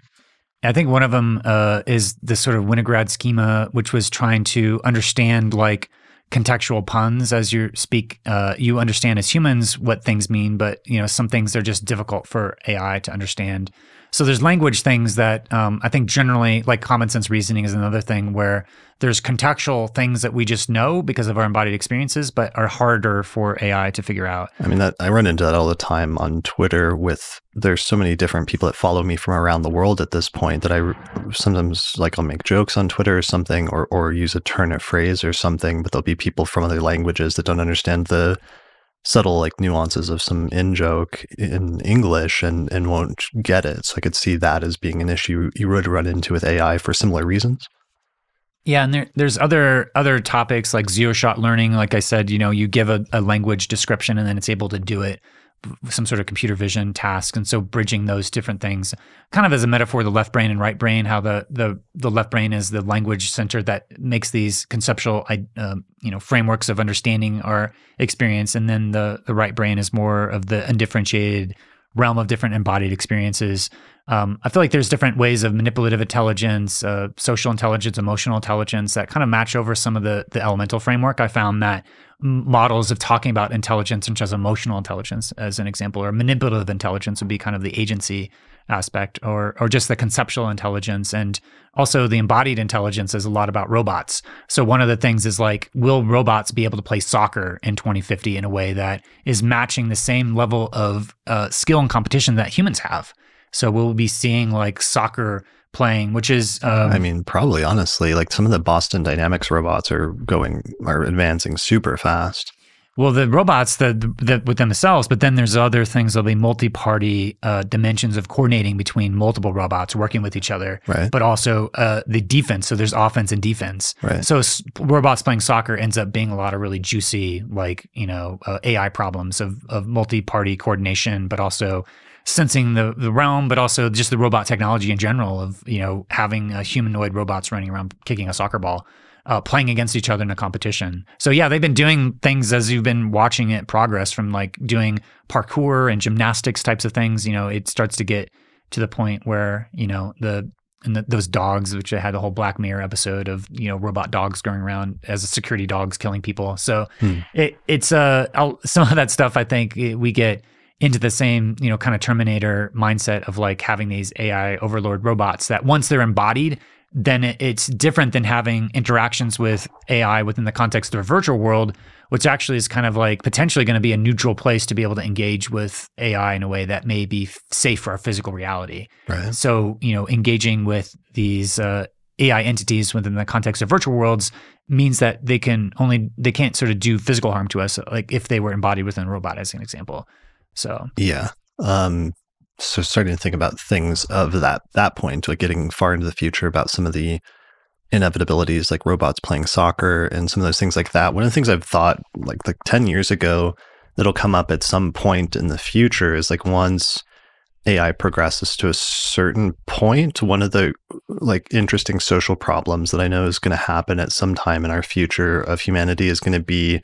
I think one of them is this sort of Winograd schema, which was trying to understand like contextual puns as you speak. You understand as humans what things mean, but you know, some things are just difficult for AI to understand. So there's language things that I think generally, like common sense reasoning is another thing where there's contextual things that we just know because of our embodied experiences, but are harder for AI to figure out. I mean, that, I run into that all the time on Twitter with, there's so many different people that follow me from around the world at this point that I sometimes, like, I'll make jokes on Twitter or something, or use a turn of phrase or something, but there'll be people from other languages that don't understand the subtle like nuances of some in-joke in English and won't get it. So I could see that as being an issue you would run into with AI for similar reasons. Yeah, and there's other topics like zero-shot learning. Like I said, you know, you give a language description and then it's able to do it, some sort of computer vision task. And so bridging those different things, kind of as a metaphor, the left brain and right brain, how the left brain is the language center that makes these conceptual, you know, frameworks of understanding our experience. And then the right brain is more of the undifferentiated realm of different embodied experiences. I feel like there's different ways of manipulative intelligence, social intelligence, emotional intelligence that kind of match over some of the elemental framework. I found that models of talking about intelligence, such as emotional intelligence, as an example, or manipulative intelligence would be kind of the agency aspect, or just the conceptual intelligence. And also the embodied intelligence is a lot about robots. So one of the things is like, will robots be able to play soccer in 2050 in a way that is matching the same level of skill and competition that humans have? So we'll be seeing like soccer playing, which is I mean, probably honestly, like some of the Boston Dynamics robots are advancing super fast. Well, the robots that with themselves, but then there's other things. There'll be multi-party dimensions of coordinating between multiple robots working with each other, right. But also the defense. So there's offense and defense. Right. So robots playing soccer ends up being a lot of really juicy, like, you know, AI problems of multi-party coordination, but also sensing the realm, but also just the robot technology in general of, you know, having humanoid robots running around kicking a soccer ball, playing against each other in a competition. So yeah, they've been doing things as you've been watching it progress from like doing parkour and gymnastics types of things. You know, it starts to get to the point where, you know, those dogs, which I had the whole Black Mirror episode of, you know, robot dogs going around as security dogs killing people. So some of that stuff, I think we get into the same, you know, kind of Terminator mindset of like having these AI overlord robots that once they're embodied, then it's different than having interactions with AI within the context of a virtual world, which actually is kind of like potentially going to be a neutral place to be able to engage with AI in a way that may be safe for our physical reality. Right. So, you know, engaging with these AI entities within the context of virtual worlds means that they can't sort of do physical harm to us, like if they were embodied within a robot, as an example. So yeah, so starting to think about things of that point, like getting far into the future about some of the inevitabilities, like robots playing soccer and some of those things like that. One of the things I've thought like 10 years ago that'll come up at some point in the future is like once AI progresses to a certain point, one of the like interesting social problems that I know is going to happen at some time in our future of humanity is going to be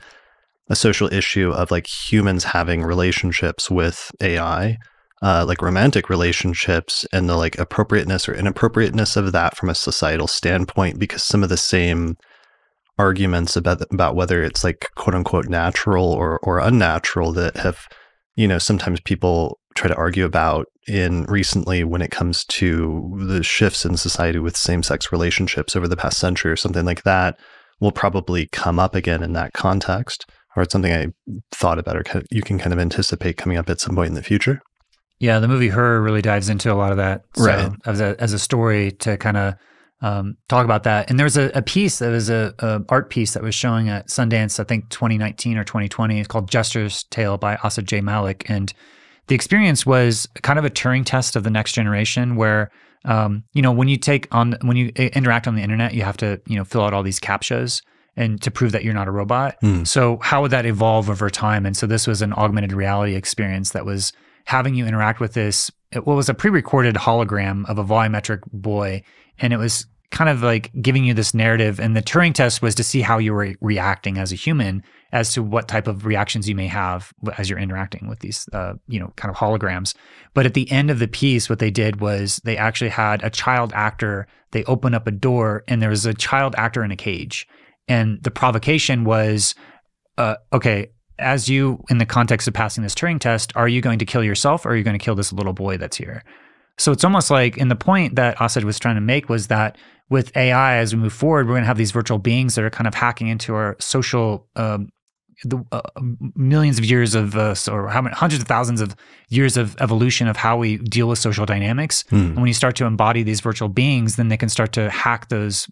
a social issue of like humans having relationships with AI, like romantic relationships, and the like appropriateness or inappropriateness of that from a societal standpoint, because some of the same arguments about whether it's like quote unquote natural or unnatural that have, you know, sometimes people try to argue about in recently when it comes to the shifts in society with same-sex relationships over the past century or something like that will probably come up again in that context. Or it's something I thought about, or you can kind of anticipate coming up at some point in the future. Yeah, the movie Her really dives into a lot of that, so right. As a story to kind of talk about that. And there was a piece that was a art piece that was showing at Sundance, I think 2019 or 2020. It's called Jester's Tale by Asad J. Malik. And the experience was kind of a Turing test of the next generation where, you know, when you interact on the internet, you have to, you know, fill out all these CAPTCHAs and to prove that you're not a robot. So how would that evolve over time? And so this was an augmented reality experience that was having you interact with this, what was a pre-recorded hologram of a volumetric boy. And it was kind of like giving you this narrative. And the Turing test was to see how you were reacting as a human as to what type of reactions you may have as you're interacting with these, you know, kind of holograms. But at the end of the piece, what they did was they actually had a child actor. They opened up a door and there was a child actor in a cage. And the provocation was, okay, as you, in the context of passing this Turing test, are you going to kill yourself or are you going to kill this little boy that's here? So it's almost like, and the point that Asad was trying to make was that with AI, as we move forward, we're going to have these virtual beings that are kind of hacking into our social, millions of years of, or how many hundreds of thousands of years of evolution of how we deal with social dynamics. And when you start to embody these virtual beings, then they can start to hack those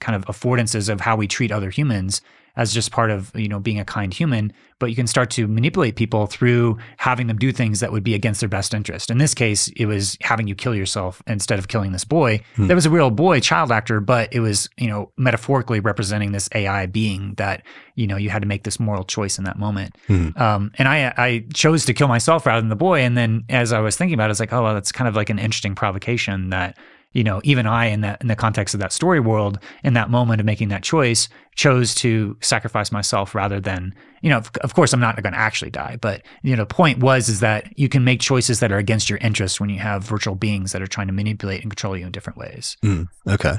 kind of affordances of how we treat other humans as just part of, you know, being a kind human, but you can start to manipulate people through having them do things that would be against their best interest. In this case, it was having you kill yourself instead of killing this boy. There was a real boy child actor, but it was, you know, metaphorically representing this AI being that, you know, you had to make this moral choice in that moment. And I chose to kill myself rather than the boy. And then as I was thinking about it, I was like, oh, well, that's kind of like an interesting provocation that, you know, even I, in the context of that story world, in that moment of making that choice, chose to sacrifice myself rather than, you know, of course I'm not going to actually die, but, you know, the point was, is that you can make choices that are against your interests when you have virtual beings that are trying to manipulate and control you in different ways. Okay.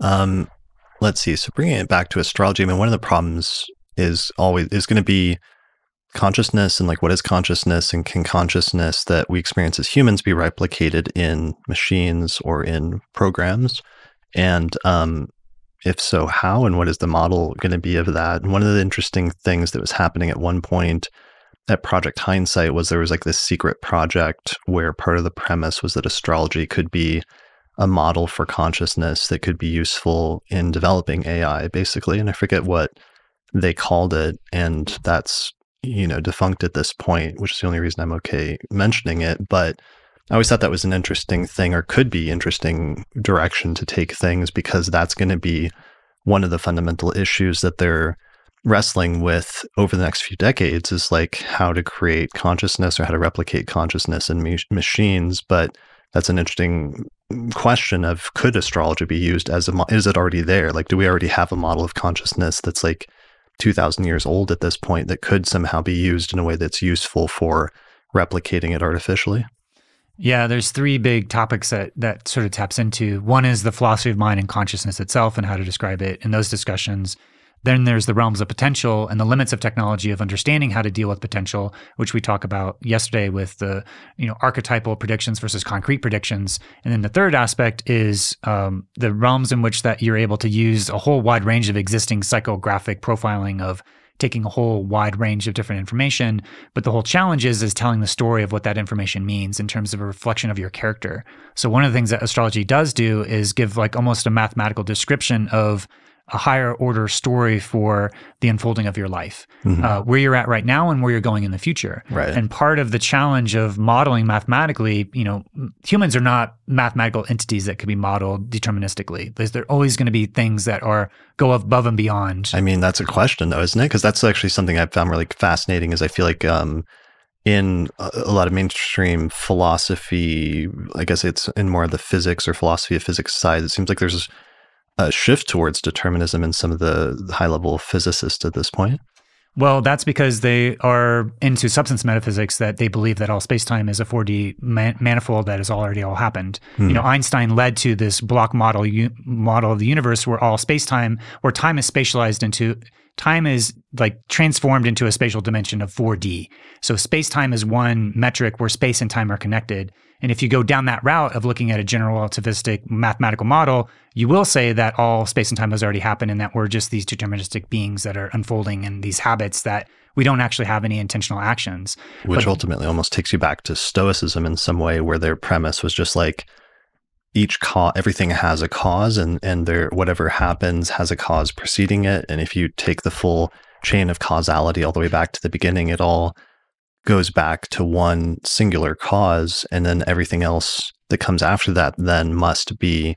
Let's see. So bringing it back to astrology, I mean, one of the problems is going to be consciousness and like, what is consciousness, and can consciousness that we experience as humans be replicated in machines or in programs? And if so, how, and what is the model going to be of that? And one of the interesting things that was happening at one point at Project Hindsight was there was like this secret project where part of the premise was that astrology could be a model for consciousness that could be useful in developing AI, basically. And I forget what they called it, and that's, you know, defunct at this point, which is the only reason I'm okay mentioning it. But I always thought that was an interesting thing, or could be interesting direction to take things, because that's going to be one of the fundamental issues that they're wrestling with over the next few decades, is like how to create consciousness or how to replicate consciousness in machines. But that's an interesting question of, could astrology be used as a is it already there? Like, do we already have a model of consciousness that's like 2,000 years old at this point that could somehow be used in a way that's useful for replicating it artificially? Yeah, there's three big topics that sort of taps into. One is the philosophy of mind and consciousness itself and how to describe it in those discussions. Then there's the realms of potential and the limits of technology of understanding how to deal with potential, which we talked about yesterday with the, you know, archetypal predictions versus concrete predictions. And then the third aspect is the realms in which that you're able to use a whole wide range of existing psychographic profiling, of taking a whole wide range of different information. But the whole challenge is telling the story of what that information means in terms of a reflection of your character. So one of the things that astrology does do is give like almost a mathematical description of a higher order story for the unfolding of your life, where you're at right now and where you're going in the future. And part of the challenge of modeling mathematically, you know, humans are not mathematical entities that could be modeled deterministically. There's always going to be things that go above and beyond. I mean, that's a question though, isn't it? Because that's actually something I found really fascinating, is I feel like in a lot of mainstream philosophy, I guess it's in more of the physics or philosophy of physics side, it seems like there's a shift towards determinism in some of the high-level physicists at this point? Well, that's because they are into substance metaphysics, that they believe that all space-time is a 4D manifold that has already all happened. You know, Einstein led to this block model of the universe where all space-time, where time is spatialized into, time is like transformed into a spatial dimension of 4D. So space-time is one metric where space and time are connected. And if you go down that route of looking at a general relativistic mathematical model, you will say that all space and time has already happened, and that we're just these deterministic beings that are unfolding in these habits that we don't actually have any intentional actions. Which ultimately almost takes you back to Stoicism in some way, where their premise was just like, everything has a cause, and whatever happens has a cause preceding it. And if you take the full chain of causality all the way back to the beginning, it all goes back to one singular cause, and then everything else that comes after that then must be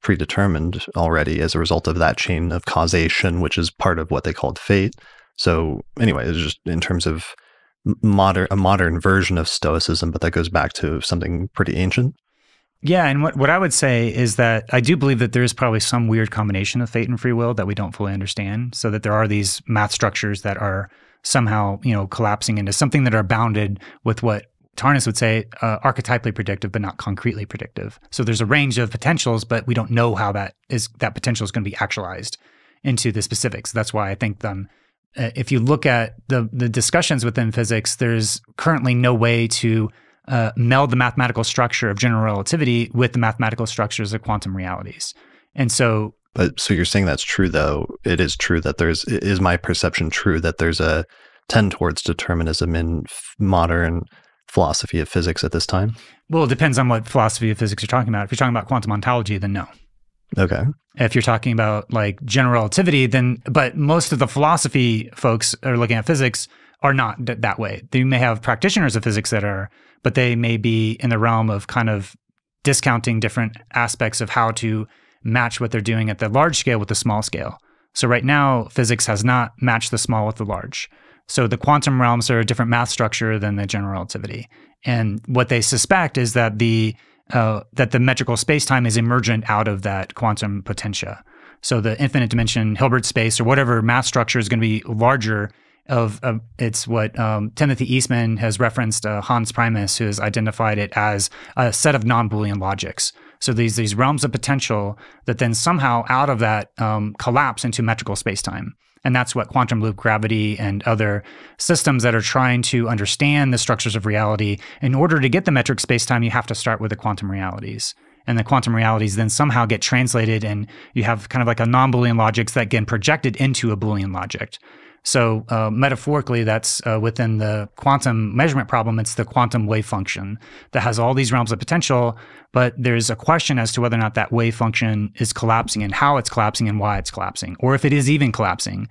predetermined already as a result of that chain of causation, which is part of what they called fate. So anyway, it's just in terms of a modern version of Stoicism, but that goes back to something pretty ancient. Yeah, and what I would say is that I do believe that there is probably some weird combination of fate and free will that we don't fully understand, so that there are these math structures that are somehow, you know, collapsing into something that are bounded with what Tarnas would say, archetypally predictive, but not concretely predictive. So there's a range of potentials, but we don't know how that potential is going to be actualized into the specifics. That's why I think if you look at the discussions within physics, there's currently no way to meld the mathematical structure of general relativity with the mathematical structures of quantum realities. And so... But so you're saying that's true, though. It is true that there's... Is my perception true that there's a tend towards determinism in modern philosophy of physics at this time? Well, it depends on what philosophy of physics you're talking about. If you're talking about quantum ontology, then no. Okay. If you're talking about like general relativity, then, but most of the philosophy folks are looking at physics are not that way. They may have practitioners of physics that are, but they may be in the realm of kind of discounting different aspects of how to match what they're doing at the large scale with the small scale. So right now, physics has not matched the small with the large. So the quantum realms are a different math structure than the general relativity. And what they suspect is that the metrical space-time is emergent out of that quantum potentia. So the infinite dimension Hilbert space or whatever math structure is going to be larger of it's what Timothy Eastman has referenced, Hans Primus, who has identified it as a set of non-Boolean logics. So these realms of potential that then somehow out of that collapse into metrical space-time. And that's what quantum loop gravity and other systems that are trying to understand the structures of reality. In order to get the metric space-time, you have to start with the quantum realities. And the quantum realities then somehow get translated, and you have kind of like a non-Boolean logics that get projected into a Boolean logic. So metaphorically, that's within the quantum measurement problem, it's the quantum wave function that has all these realms of potential, but there's a question as to whether or not that wave function is collapsing and how it's collapsing and why it's collapsing, or if it is even collapsing.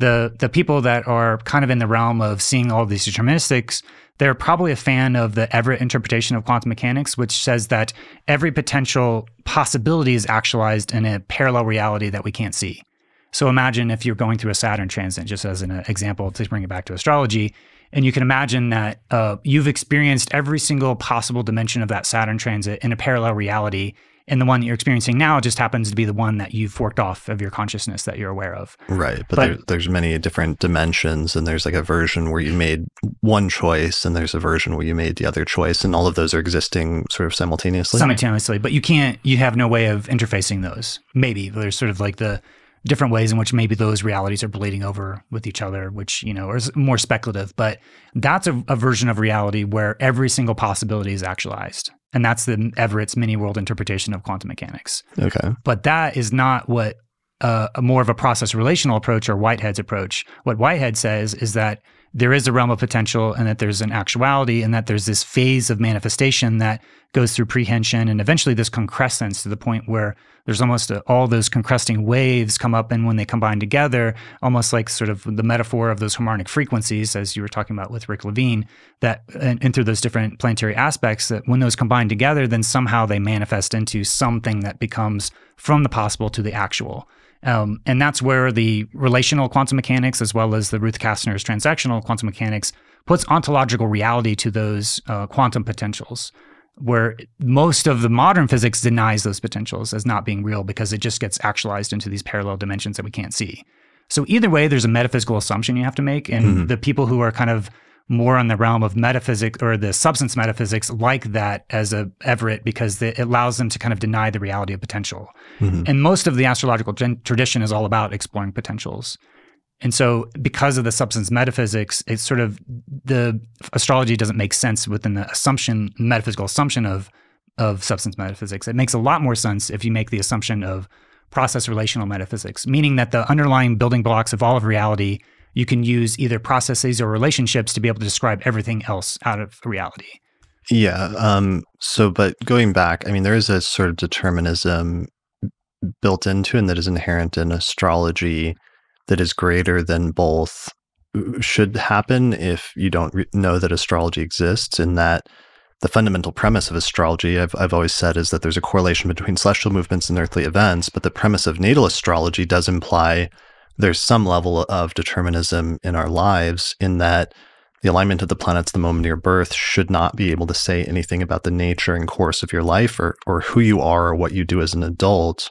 The people that are kind of in the realm of seeing all these deterministics, they're probably a fan of the Everett interpretation of quantum mechanics, which says that every potential possibility is actualized in a parallel reality that we can't see. So imagine if you're going through a Saturn transit, just as an example to bring it back to astrology, and you can imagine that you've experienced every single possible dimension of that Saturn transit in a parallel reality, and the one that you're experiencing now just happens to be the one that you've forked off of your consciousness that you're aware of. Right, but there's many different dimensions, and there's like a version where you made one choice, and there's a version where you made the other choice, and all of those are existing sort of simultaneously? Simultaneously, but you have no way of interfacing those. Maybe, there's sort of like the different ways in which maybe those realities are bleeding over with each other, which, you know, is more speculative, but that's a version of reality where every single possibility is actualized. And that's the Everett's many-world interpretation of quantum mechanics. Okay. But that is not what more of a process relational approach or Whitehead's approach. What Whitehead says is that there is a realm of potential and that there's an actuality and that there's this phase of manifestation that goes through prehension and eventually this concrescence to the point where there's almost all those concresting waves come up, and when they combine together, almost like sort of the metaphor of those harmonic frequencies, as you were talking about with Rick Levine, and through those different planetary aspects, that when those combine together, then somehow they manifest into something that becomes from the possible to the actual. And that's where the relational quantum mechanics, as well as the Ruth Kastner's transactional quantum mechanics, puts ontological reality to those quantum potentials, where most of the modern physics denies those potentials as not being real because it just gets actualized into these parallel dimensions that we can't see. So either way, there's a metaphysical assumption you have to make, and the people who are kind of more on the realm of metaphysics or the substance metaphysics like that as a Everett because it allows them to kind of deny the reality of potential. And most of the astrological tradition is all about exploring potentials. And so because of the substance metaphysics, it's sort of the astrology doesn't make sense within the assumption, metaphysical assumption of substance metaphysics. It makes a lot more sense if you make the assumption of process relational metaphysics, meaning that the underlying building blocks of all of reality, you can use either processes or relationships to be able to describe everything else out of reality. Yeah. But going back, I mean, there is a sort of determinism built into and that is inherent in astrology that is greater than both should happen if you don't know that astrology exists, and that the fundamental premise of astrology, I've always said, is that there's a correlation between celestial movements and earthly events, but the premise of natal astrology does imply there's some level of determinism in our lives, in that The alignment of the planets the moment of your birth should not be able to say anything about the nature and course of your life or who you are or what you do as an adult.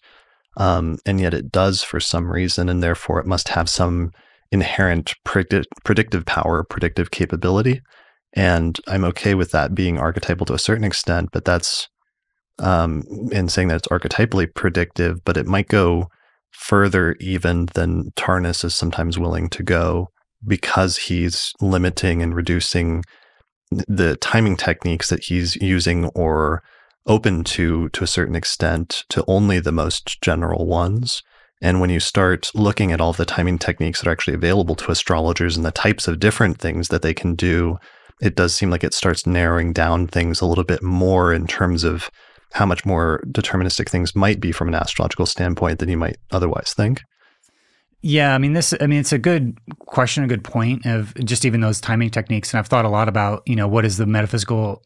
And yet it does for some reason, and therefore it must have some inherent predictive power, predictive capability. And I'm okay with that being archetypal to a certain extent, but that's in saying that it's archetypally predictive, but it might go further even than Tarnas is sometimes willing to go, because he's limiting and reducing the timing techniques that he's using or open to a certain extent to only the most general ones. And when you start looking at all the timing techniques that are actually available to astrologers and the types of different things that they can do, it does seem like it starts narrowing down things a little bit more in terms of how much more deterministic things might be from an astrological standpoint than you might otherwise think. Yeah, I mean, it's a good question, a good point of just even those timing techniques. And I've thought a lot about, you know, what is the metaphysical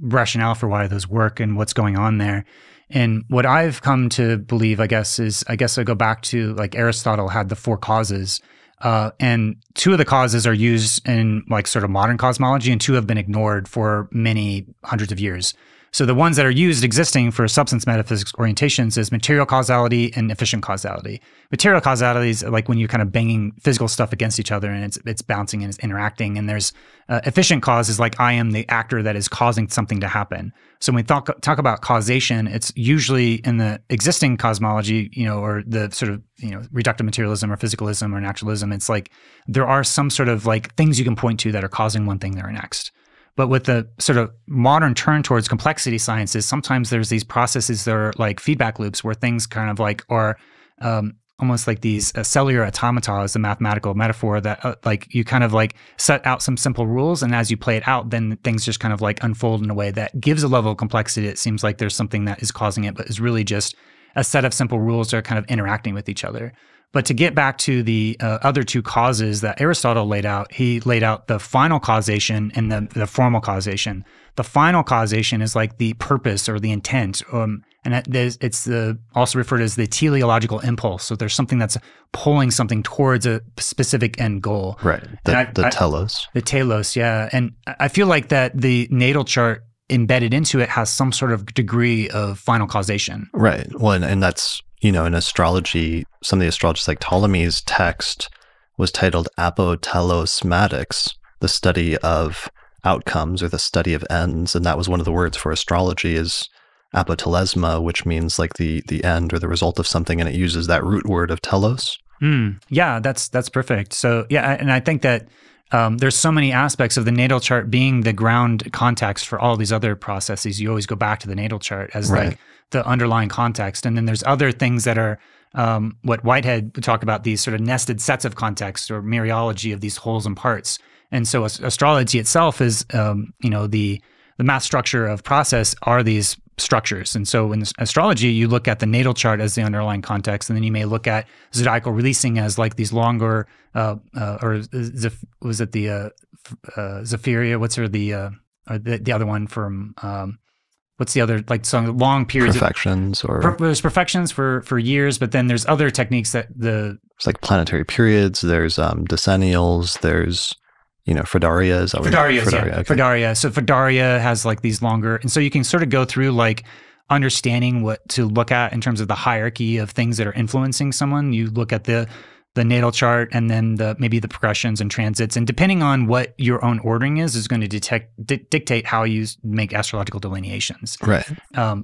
rationale for why those work and what's going on there. And what I've come to believe, I guess I go back to, like, Aristotle had the four causes. And two of the causes are used in, like, sort of modern cosmology, and two have been ignored for many hundreds of years. So the ones that are used existing for substance metaphysics orientations is material causality and efficient causality. Material causality is like when you're kind of banging physical stuff against each other and it's bouncing and it's interacting. And there's efficient cause is like, I am the actor that is causing something to happen. So when we talk about causation, it's usually in the existing cosmology, you know, or the sort of, you know, reductive materialism or physicalism or naturalism. It's like there are some sort of like things you can point to that are causing one thing or next. But with the sort of modern turn towards complexity sciences, sometimes there's these processes that are like feedback loops where things kind of like are almost like these cellular automata is the mathematical metaphor that like you kind of like set out some simple rules, and as you play it out, then things just kind of like unfold in a way that gives a level of complexity. It seems like there's something that is causing it, but is really just a set of simple rules that are kind of interacting with each other. But to get back to the other two causes that Aristotle laid out, he laid out the final causation and the formal causation. The final causation is like the purpose or the intent, and it's also referred as the teleological impulse. So there's something that's pulling something towards a specific end goal. Right, the telos. The telos, yeah. And I feel like that the natal chart embedded into it has some sort of degree of final causation. Right, well, and that's, you know, in astrology, some of the astrologers like Ptolemy's text was titled Apotelosmatics, the study of outcomes or the study of ends. And that was one of the words for astrology is apotelesma, which means like the end or the result of something. And it uses that root word of telos. Mm, yeah, that's perfect. So yeah, and I think that there's so many aspects of the natal chart being the ground context for all these other processes. You always go back to the natal chart as right. Like the underlying context. And then there's other things that are what Whitehead talked about, these sort of nested sets of context or myriology of these wholes and parts. And so astrology itself is, you know, the math structure of process are these structures. And so in astrology, you look at the natal chart as the underlying context, and then you may look at zodiacal releasing as like these longer, Zephyria? What's her, the other one from, what's the other, like some long periods? Perfections of, or? There's perfections for years, but then there's other techniques that It's like planetary periods, there's decennials, there's, you know, Fredarias. Is that what Fredarias, Fredaria, yeah. Okay. Fredaria. So Fredaria has like these longer, and so you can sort of go through like understanding what to look at in terms of the hierarchy of things that are influencing someone. You look at the natal chart, and then maybe the progressions and transits, and depending on what your own ordering is going to dictate how you make astrological delineations. Right.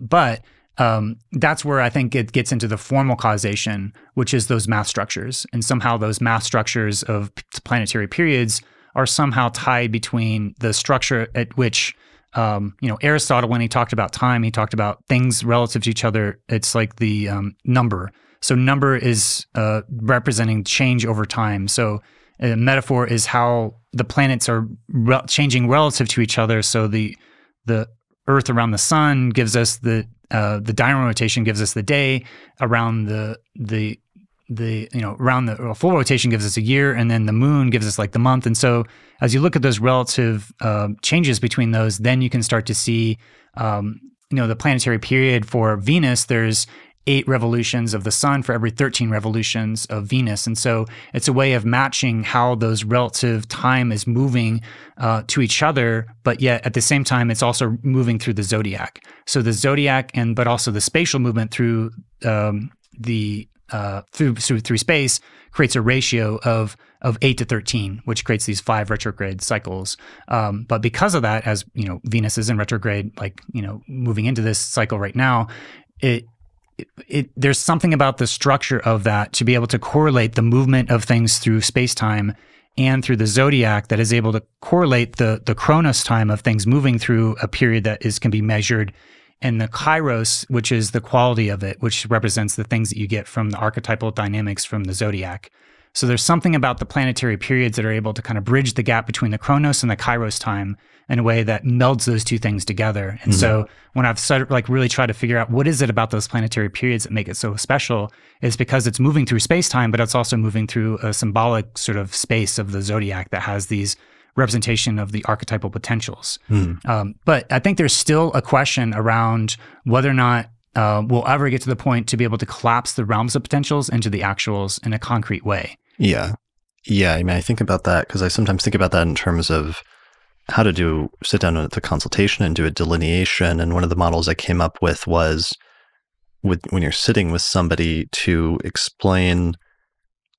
But that's where I think it gets into the formal causation, which is those math structures, and somehow those math structures of planetary periods are somehow tied between the structure at which, you know, Aristotle, when he talked about time, he talked about things relative to each other. It's like the number. So number is representing change over time. So a metaphor is how the planets are changing relative to each other. So the Earth around the sun gives us the diurnal rotation gives us the day, around the you know, around the full rotation gives us a year, and then the moon gives us like the month. And so as you look at those relative changes between those, then you can start to see, you know, the planetary period for Venus. There's 8 revolutions of the sun for every 13 revolutions of Venus. And so it's a way of matching how those relative time is moving to each other, but yet at the same time, it's also moving through the zodiac. So the zodiac but also the spatial movement through through space creates a ratio of 8 to 13, which creates these 5 retrograde cycles. But because of that, as you know, Venus is in retrograde, like, you know, moving into this cycle right now, there's something about the structure of that to be able to correlate the movement of things through space-time and through the zodiac that is able to correlate the chronos time of things moving through a period that can be measured, and the kairos, which is the quality of it, which represents the things that you get from the archetypal dynamics from the zodiac. So there's something about the planetary periods that are able to kind of bridge the gap between the chronos and the kairos time in a way that melds those two things together. And so when I've started, like, really tried to figure out what is it about those planetary periods that make it so special, is because it's moving through space-time, but it's also moving through a symbolic sort of space of the zodiac that has these representation of the archetypal potentials. But I think there's still a question around whether or not we'll ever get to the point to be able to collapse the realms of potentials into the actuals in a concrete way. Yeah. Yeah. I mean, I think about that because I sometimes think about that in terms of how to sit down at the consultation and do a delineation. And one of the models I came up with was when you're sitting with somebody to explain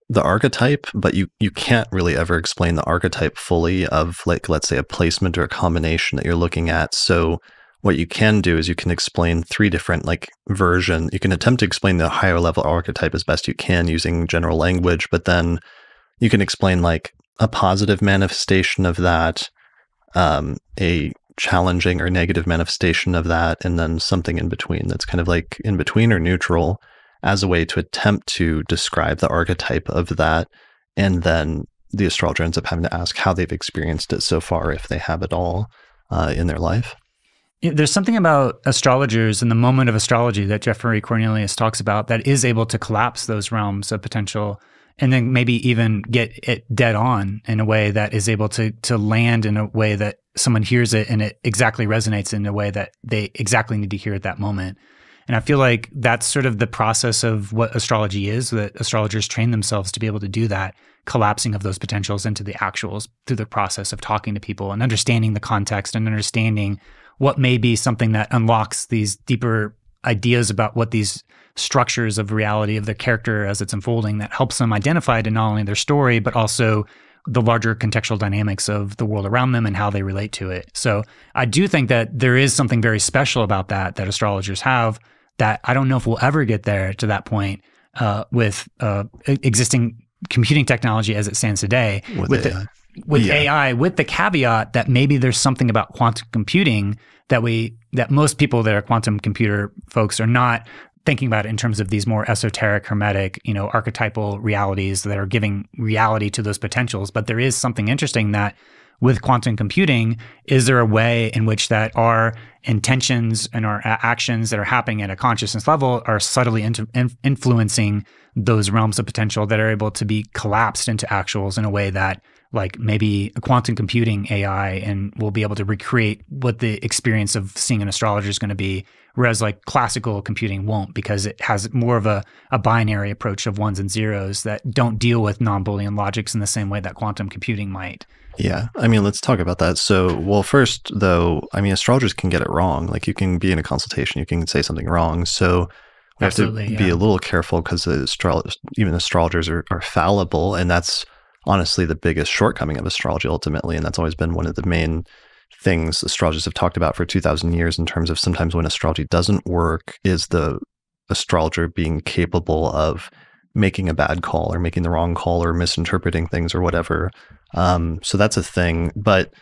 the archetype, but you can't really ever explain the archetype fully of, like, let's say a placement or a combination that you're looking at. So what you can do is you can explain 3 different, like, versions. You can attempt to explain the higher level archetype as best you can using general language, but then you can explain, like, a positive manifestation of that, a challenging or negative manifestation of that, and then something in between that's kind of like in between or neutral as a way to attempt to describe the archetype of that. And then the astrologer ends up having to ask how they've experienced it so far, if they have at all, in their life. There's something about astrologers and the moment of astrology that Jeffrey Cornelius talks about that is able to collapse those realms of potential and then maybe even get it dead on in a way that is able to land in a way that someone hears it and it exactly resonates in a way that they exactly need to hear at that moment. And I feel like that's sort of the process of what astrology is, that astrologers train themselves to be able to do that, collapsing of those potentials into the actuals through the process of talking to people and understanding the context and understanding what may be something that unlocks these deeper ideas about what these structures of reality of their character as it's unfolding, that helps them identify to not only their story, but also the larger contextual dynamics of the world around them and how they relate to it. So I do think that there is something very special about that astrologers have, that I don't know if we'll ever get there to that point with existing computing technology as it stands today. With AI, with the caveat that maybe there's something about quantum computing that most people that are quantum computer folks are not thinking about it in terms of these more esoteric, hermetic, you know, archetypal realities that are giving reality to those potentials. But there is something interesting that with quantum computing, is there a way in which that our intentions and our actions that are happening at a consciousness level are subtly influencing those realms of potential that are able to be collapsed into actuals in a way that, like, maybe a quantum computing AI and we'll be able to recreate what the experience of seeing an astrologer is going to be, whereas, like, classical computing won't, because it has more of a binary approach of 1s and 0s that don't deal with non-Boolean logics in the same way that quantum computing might. Yeah. I mean, let's talk about that. So, well, first though, I mean, astrologers can get it wrong. Like, you can be in a consultation, you can say something wrong. So we have to be a little careful, because even astrologers are fallible, and that's honestly the biggest shortcoming of astrology ultimately. And that's always been one of the main things astrologers have talked about for 2,000 years in terms of sometimes when astrology doesn't work is the astrologer being capable of making a bad call or making the wrong call or misinterpreting things or whatever. So that's a thing. But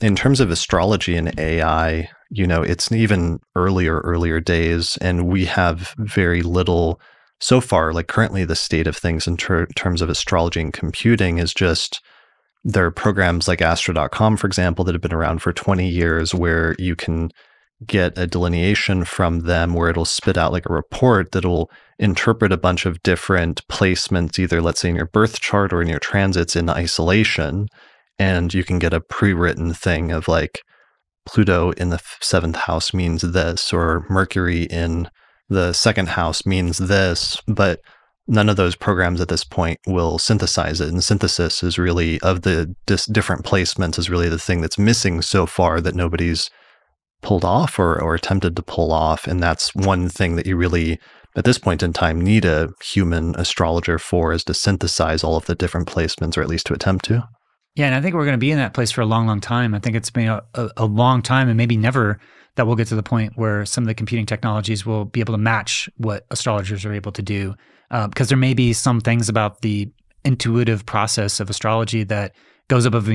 in terms of astrology and AI, you know, it's even earlier days, and we have very little so far. Like, currently the state of things in terms of astrology and computing is just, there are programs like astro.com, for example, that have been around for 20 years where you can get a delineation from them where it'll spit out, like, a report that'll interpret a bunch of different placements, either, let's say, in your birth chart or in your transits in isolation. And you can get a pre-written thing of, like, Pluto in the 7th house means this, or Mercury in the second house means this, but none of those programs at this point will synthesize it. And synthesis is really, of the different placements, is really the thing that's missing so far that nobody's pulled off or attempted to pull off. And that's one thing that you really, at this point in time, need a human astrologer for, is to synthesize all of the different placements, or at least to attempt to. Yeah, and I think we're going to be in that place for a long, long time. I think it's been a long time, and maybe never, that we'll get to the point where some of the computing technologies will be able to match what astrologers are able to do. Because there may be some things about the intuitive process of astrology that goes above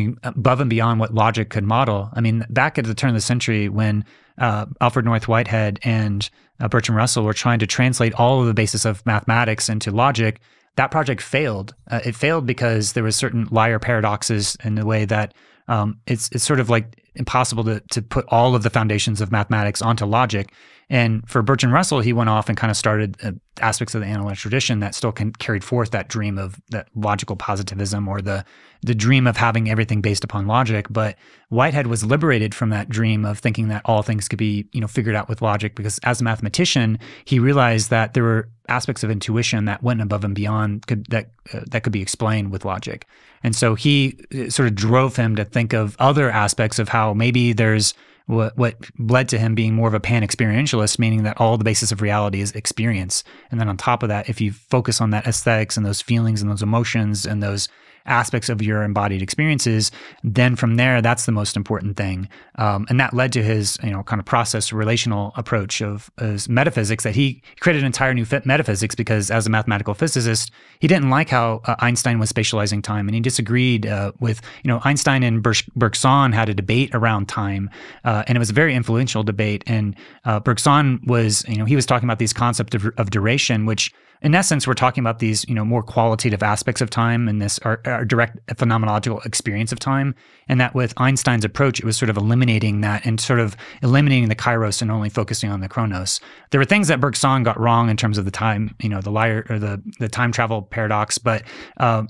and beyond what logic could model. I mean, back at the turn of the century, when Alfred North Whitehead and Bertrand Russell were trying to translate all of the basis of mathematics into logic, that project failed. It failed because there was certain liar paradoxes in the way that it's sort of like impossible to put all of the foundations of mathematics onto logic. And for Bertrand Russell, he went off and kind of started aspects of the analytic tradition that still carried forth that dream of that logical positivism, or the dream of having everything based upon logic. But Whitehead was liberated from that dream of thinking that all things could be, you know, figured out with logic, because as a mathematician, he realized that there were aspects of intuition that went above and beyond, that could be explained with logic. And so he sort of drove him to think of other aspects of how maybe there's what led to him being more of a pan-experientialist, meaning that all the basis of reality is experience. And then on top of that, if you focus on that aesthetics and those feelings and those emotions and those aspects of your embodied experiences, then from there, that's the most important thing. And that led to his, you know, kind of process relational approach of his metaphysics, that he created an entire new metaphysics, because as a mathematical physicist, he didn't like how Einstein was spatializing time, and he disagreed with, you know, Einstein and Bergson had a debate around time, and it was a very influential debate. And Bergson was, you know, he was talking about these concepts of duration, which in essence, we're talking about these, you know, more qualitative aspects of time and this our direct phenomenological experience of time. And that with Einstein's approach, it was sort of eliminating that and sort of eliminating the kairos and only focusing on the chronos. There were things that Bergson got wrong in terms of the time, you know, the liar or the time travel paradox. But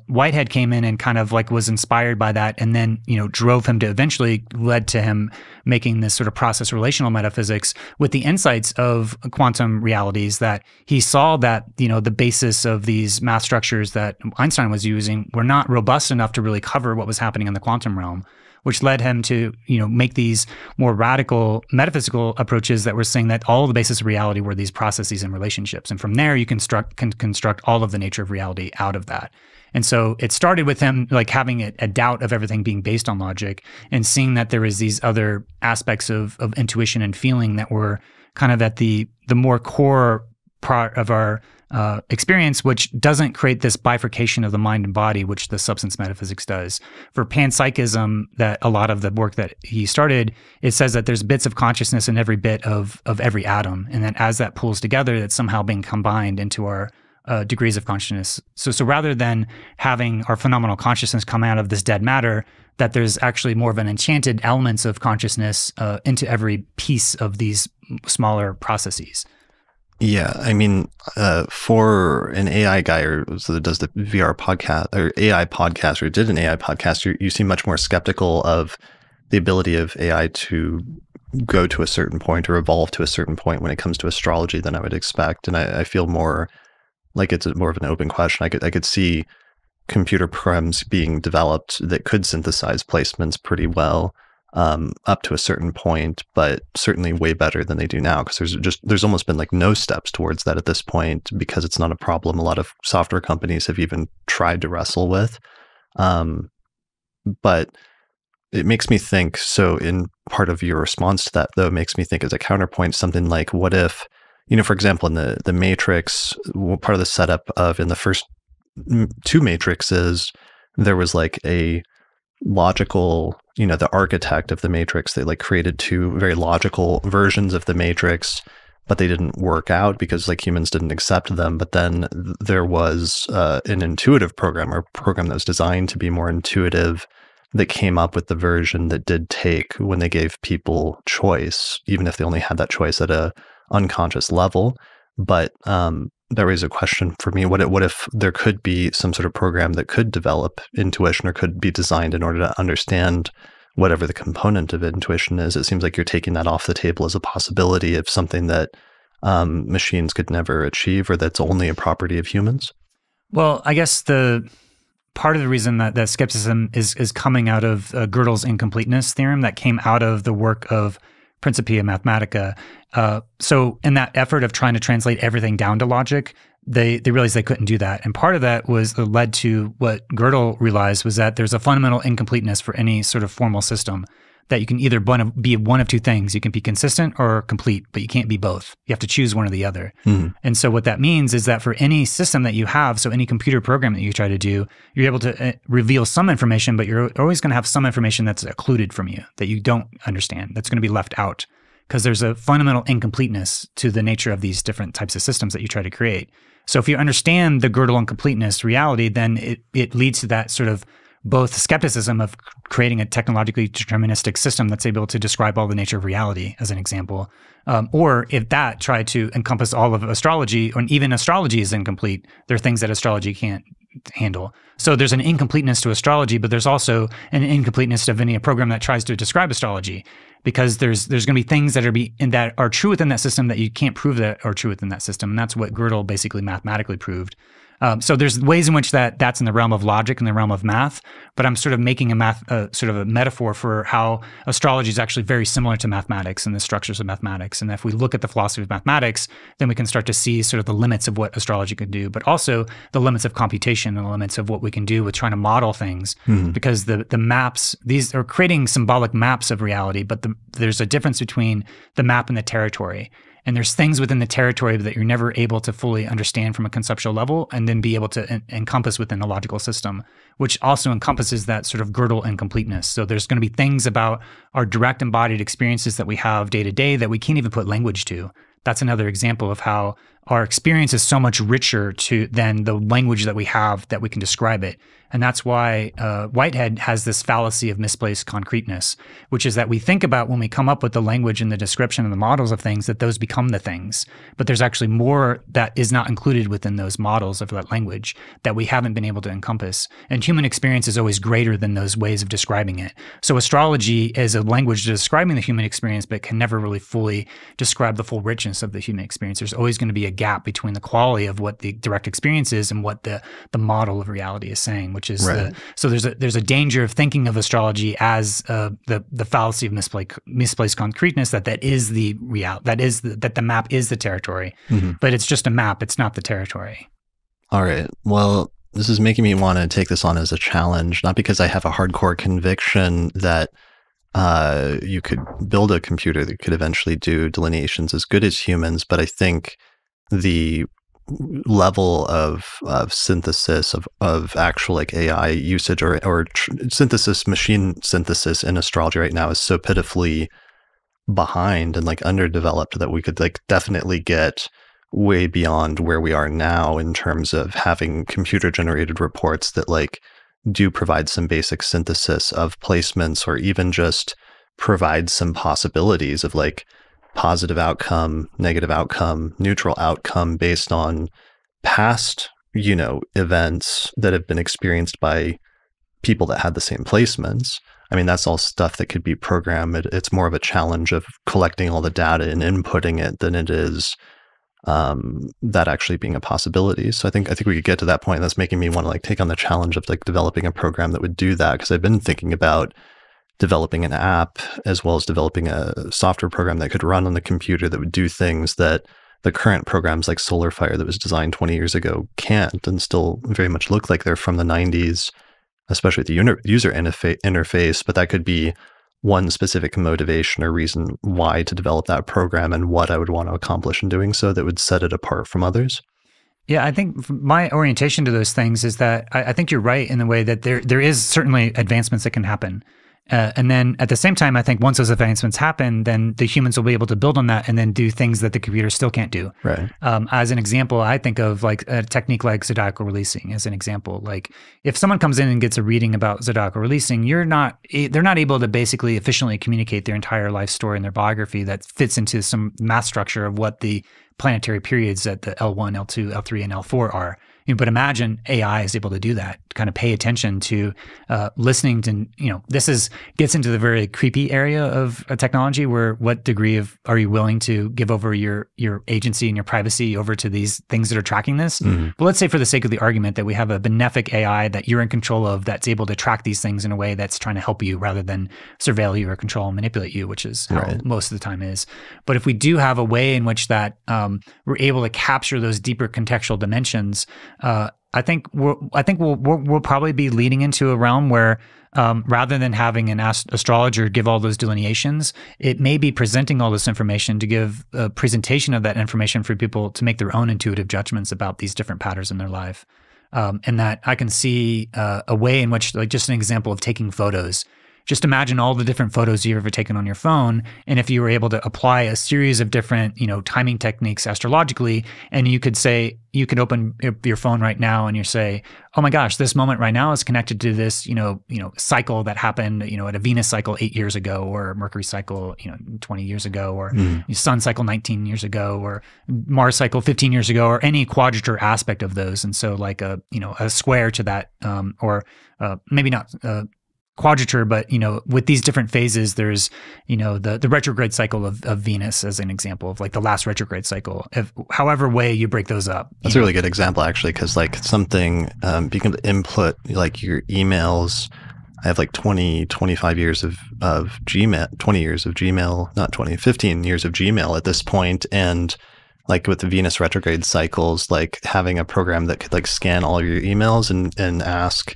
Whitehead came in and kind of like was inspired by that, and then, you know, drove him to eventually led to him making this sort of process relational metaphysics with the insights of quantum realities, that he saw that, you know, the basis of these math structures that Einstein was using were not robust enough to really cover what was happening in the quantum realm, which led him to, you know, make these more radical metaphysical approaches that were saying that all the basis of reality were these processes and relationships. And from there, you can construct all of the nature of reality out of that. And so it started with him like having a doubt of everything being based on logic, and seeing that there was these other aspects of intuition and feeling that were kind of at the more core part of our experience, which doesn't create this bifurcation of the mind and body, which the substance metaphysics does. For panpsychism, that a lot of the work that he started, it says that there's bits of consciousness in every bit of every atom, and that as that pulls together, that's somehow being combined into our degrees of consciousness. So rather than having our phenomenal consciousness come out of this dead matter, that there's actually more of an enchanted elements of consciousness into every piece of these smaller processes. Yeah, I mean, for an AI guy or so that does the VR podcast or AI podcast, or did an AI podcast, you seem much more skeptical of the ability of AI to go to a certain point or evolve to a certain point when it comes to astrology than I would expect. And I feel more like it's more of an open question. I could see computer programs being developed that could synthesize placements pretty well, up to a certain point, but certainly way better than they do now, because there's almost been like no steps towards that at this point, because it's not a problem a lot of software companies have even tried to wrestle with. But it makes me think, so in part of your response to that, though, it makes me think as a counterpoint, something like, what if, you know, for example, in the Matrix, part of the setup of in the first two Matrixes, there was like a logical, you know, the architect of the Matrix, they like created two very logical versions of the Matrix, but they didn't work out because like humans didn't accept them. But then there was an intuitive program, or a program that was designed to be more intuitive, that came up with the version that did take when they gave people choice, even if they only had that choice at a unconscious level. But that raises a question for me. What if there could be some sort of program that could develop intuition, or could be designed in order to understand whatever the component of intuition is? It seems like you're taking that off the table as a possibility of something that machines could never achieve, or that's only a property of humans? Well, I guess the part of the reason that, skepticism is coming out of Gödel's incompleteness theorem that came out of the work of Principia Mathematica. So in that effort of trying to translate everything down to logic, they realized they couldn't do that. And part of that was led to what Gödel realized was that there's a fundamental incompleteness for any sort of formal system, that you can either be one of two things. You can be consistent or complete, but you can't be both. You have to choose one or the other. Mm. And so what that means is that for any system that you have, so any computer program that you try to do, you're able to reveal some information, but you're always going to have some information that's occluded from you, that you don't understand, that's going to be left out, because there's a fundamental incompleteness to the nature of these different types of systems that you try to create. So if you understand the Gödel incompleteness reality, then it leads to that sort of both skepticism of creating a technologically deterministic system that's able to describe all the nature of reality, as an example, or if that tried to encompass all of astrology, and even astrology is incomplete, there are things that astrology can't handle. So there's an incompleteness to astrology, but there's also an incompleteness of any program that tries to describe astrology, because there's going to be things that are true within that system that you can't prove that are true within that system, and that's what Gödel basically mathematically proved. So there's ways in which that's in the realm of logic and the realm of math, but I'm sort of making a metaphor for how astrology is actually very similar to mathematics and the structures of mathematics. And if we look at the philosophy of mathematics, then we can start to see sort of the limits of what astrology can do, but also the limits of computation and the limits of what we can do with trying to model things. Mm-hmm. Because the maps, these are creating symbolic maps of reality, but there's a difference between the map and the territory. And there's things within the territory that you're never able to fully understand from a conceptual level and then be able to encompass within a logical system, which also encompasses that sort of Gödel incompleteness. So there's going to be things about our direct embodied experiences that we have day to day that we can't even put language to. That's another example of how our experience is so much richer than the language that we have that we can describe it. And that's why Whitehead has this fallacy of misplaced concreteness, which is that we think about when we come up with the language and the description and the models of things that those become the things. But there's actually more that is not included within those models of that language that we haven't been able to encompass. And human experience is always greater than those ways of describing it. So astrology is a language describing the human experience, but can never really fully describe the full richness of the human experience. There's always going to be a gap between the quality of what the direct experience is and what the model of reality is saying, which is right. So there's a danger of thinking of astrology as the fallacy of misplaced concreteness, that is the reality, that the map is the territory. Mm-hmm. But it's just a map, it's not the territory. All right, well, this is making me want to take this on as a challenge, not because I have a hardcore conviction that you could build a computer that could eventually do delineations as good as humans, but I think the level of synthesis of actual like AI usage or synthesis, machine synthesis in astrology right now is so pitifully behind and like underdeveloped that we could like definitely get way beyond where we are now in terms of having computer generated reports that like do provide some basic synthesis of placements, or even just provide some possibilities of like positive outcome, negative outcome, neutral outcome based on past, you know, events that have been experienced by people that had the same placements. I mean, that's all stuff that could be programmed. It's more of a challenge of collecting all the data and inputting it than it is that actually being a possibility. So I think we could get to that point. That's making me want to like take on the challenge of like developing a program that would do that, because I've been thinking about developing an app as well as developing a software program that could run on the computer that would do things that the current programs like Solar Fire that was designed 20 years ago can't, and still very much look like they're from the 90s, especially the user interface. But that could be one specific motivation or reason why to develop that program, and what I would want to accomplish in doing so that would set it apart from others. Yeah, I think my orientation to those things is that I think you're right in the way that there is certainly advancements that can happen. And then at the same time, I think once those advancements happen, then the humans will be able to build on that and then do things that the computer still can't do. Right. As an example, I think of like a technique like zodiacal releasing as an example. Like if someone comes in and gets a reading about zodiacal releasing, they're not able to basically efficiently communicate their entire life story and their biography that fits into some math structure of what the planetary periods at the L1, L2, L3, and L4 are. But imagine AI is able to do that, to kind of pay attention to listening to, this gets into the very creepy area of technology, where what degree of are you willing to give over your agency and your privacy over to these things that are tracking this? Mm-hmm. But let's say, for the sake of the argument, that we have a benefic AI that you're in control of, that's able to track these things in a way that's trying to help you rather than surveil you or control and manipulate you, which is how most of the time is. But if we do have a way in which that we're able to capture those deeper contextual dimensions, I think we'll probably be leading into a realm where rather than having an astrologer give all those delineations, it may be presenting all this information to give a presentation of that information for people to make their own intuitive judgments about these different patterns in their life. And that I can see a way in which, like, just an example of taking photos. Just imagine all the different photos you've ever taken on your phone, and if you were able to apply a series of different, timing techniques astrologically, and you could say, you could open your phone right now and you say, oh my gosh, this moment right now is connected to this, cycle that happened, at a Venus cycle 8 years ago, or Mercury cycle, 20 years ago, or Sun cycle 19 years ago, or Mars cycle 15 years ago, or any quadrature aspect of those. And so, like, a square to that, or maybe not quadrature, but with these different phases, there's the retrograde cycle of Venus as an example of, like, the last retrograde cycle, however way you break those up. That's a really good example, actually, because, like, something you can input, like, your emails. I have, like, 25 years of Gmail, 20 years of Gmail, not 20, 15 years of Gmail at this point. And, like, with the Venus retrograde cycles, like, having a program that could, like, scan all of your emails and ask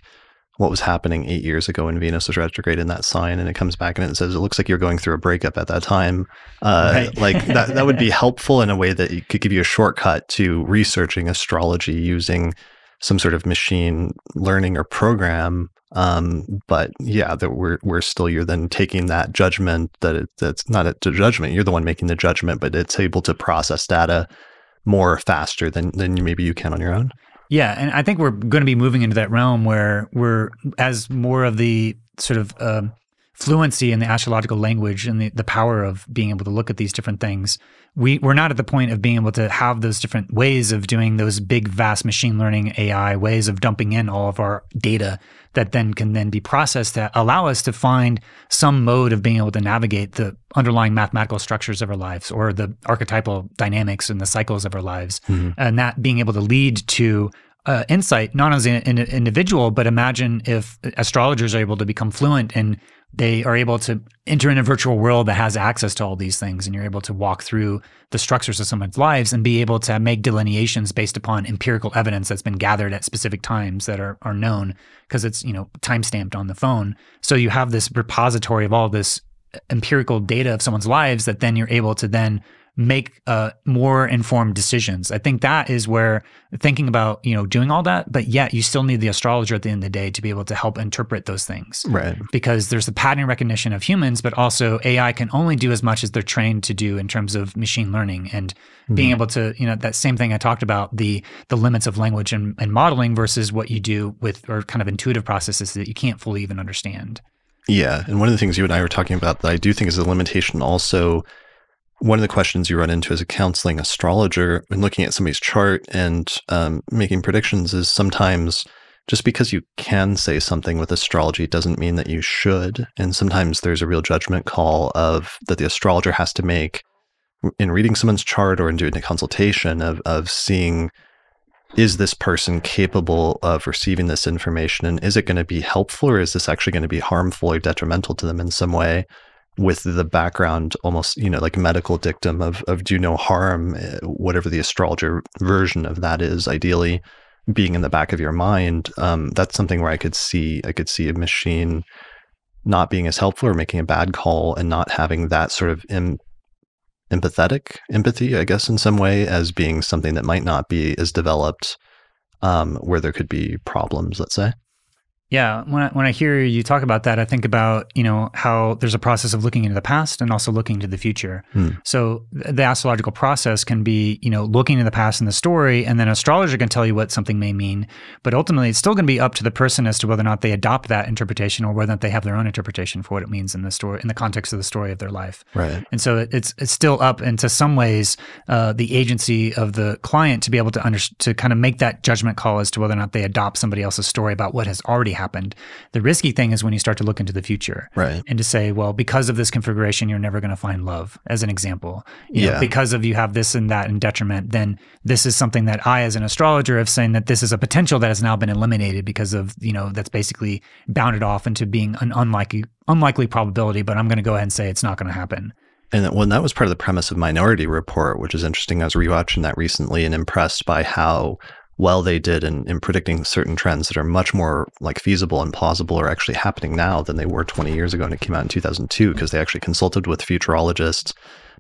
what was happening 8 years ago when Venus was retrograde in that sign, and it comes back and it says, it looks like you're going through a breakup at that time. Like, that would be helpful in a way that it could give you a shortcut to researching astrology using some sort of machine learning or program. But yeah, that we're still, you're then taking that judgment, that's not a judgment, you're the one making the judgment, but it's able to process data more faster than maybe you can on your own. Yeah, and I think we're going to be moving into that realm where we're, as more of the sort of fluency in the astrological language and the power of being able to look at these different things, we're not at the point of being able to have those different ways of doing those big, vast machine learning AI ways of dumping in all of our data that then can then be processed that allow us to find some mode of being able to navigate the underlying mathematical structures of our lives, or the archetypal dynamics and the cycles of our lives. Mm-hmm. And that being able to lead to insight, not as an individual, but imagine if astrologers are able to become fluent and they are able to enter in a virtual world that has access to all these things, and you're able to walk through the structures of someone's lives and be able to make delineations based upon empirical evidence that's been gathered at specific times that are known, because it's time-stamped on the phone. So you have this repository of all this empirical data of someone's lives that then you're able to then make more informed decisions. I think that is where thinking about, doing all that, but yet you still need the astrologer at the end of the day to be able to help interpret those things. Right. Because there's the pattern recognition of humans, but also AI can only do as much as they're trained to do in terms of machine learning and being able to, that same thing I talked about, the limits of language and modeling versus what you do with, or kind of intuitive processes that you can't fully even understand. Yeah. And one of the things you and I were talking about that I do think is a limitation also. One of the questions you run into as a counseling astrologer when looking at somebody's chart and making predictions is sometimes just because you can say something with astrology doesn't mean that you should. And sometimes there's a real judgment call that the astrologer has to make in reading someone's chart or in doing a consultation of seeing, is this person capable of receiving this information? And is it going to be helpful, or is this actually going to be harmful or detrimental to them in some way? With the background, almost, like medical dictum of do no harm, whatever the astrologer version of that is, ideally being in the back of your mind. That's something where I could see a machine not being as helpful, or making a bad call and not having that sort of empathy, I guess, in some way, as being something that might not be as developed, where there could be problems, let's say. Yeah, when I hear you talk about that, I think about, you know, how there's a process of looking into the past and also looking to the future. So the astrological process can be, you know, looking to the past in the story, and then an astrologer can tell you what something may mean. But ultimately, it's still going to be up to the person as to whether or not they adopt that interpretation or whether or not they have their own interpretation for what it means in the story, in the context of the story of their life. Right. And so it's still up, and to some ways, the agency of the client to be able to kind of make that judgment call as to whether or not they adopt somebody else's story about what has already happened. The risky thing is when you start to look into the future, right, and to say, well, because of this configuration, you're never going to find love, as an example. You know, because of you have this and that in detriment, then this is something that I, as an astrologer, have saying that this is a potential that has now been eliminated because of, you know, that's basically bounded off into being an unlikely probability, but I'm going to go ahead and say it's not going to happen. And that was part of the premise of Minority Report, which is interesting. I was rewatching that recently and impressed by how well they did in predicting certain trends that are much more like feasible and plausible or actually happening now than they were 20 years ago. And it came out in 2002 because they actually consulted with futurologists.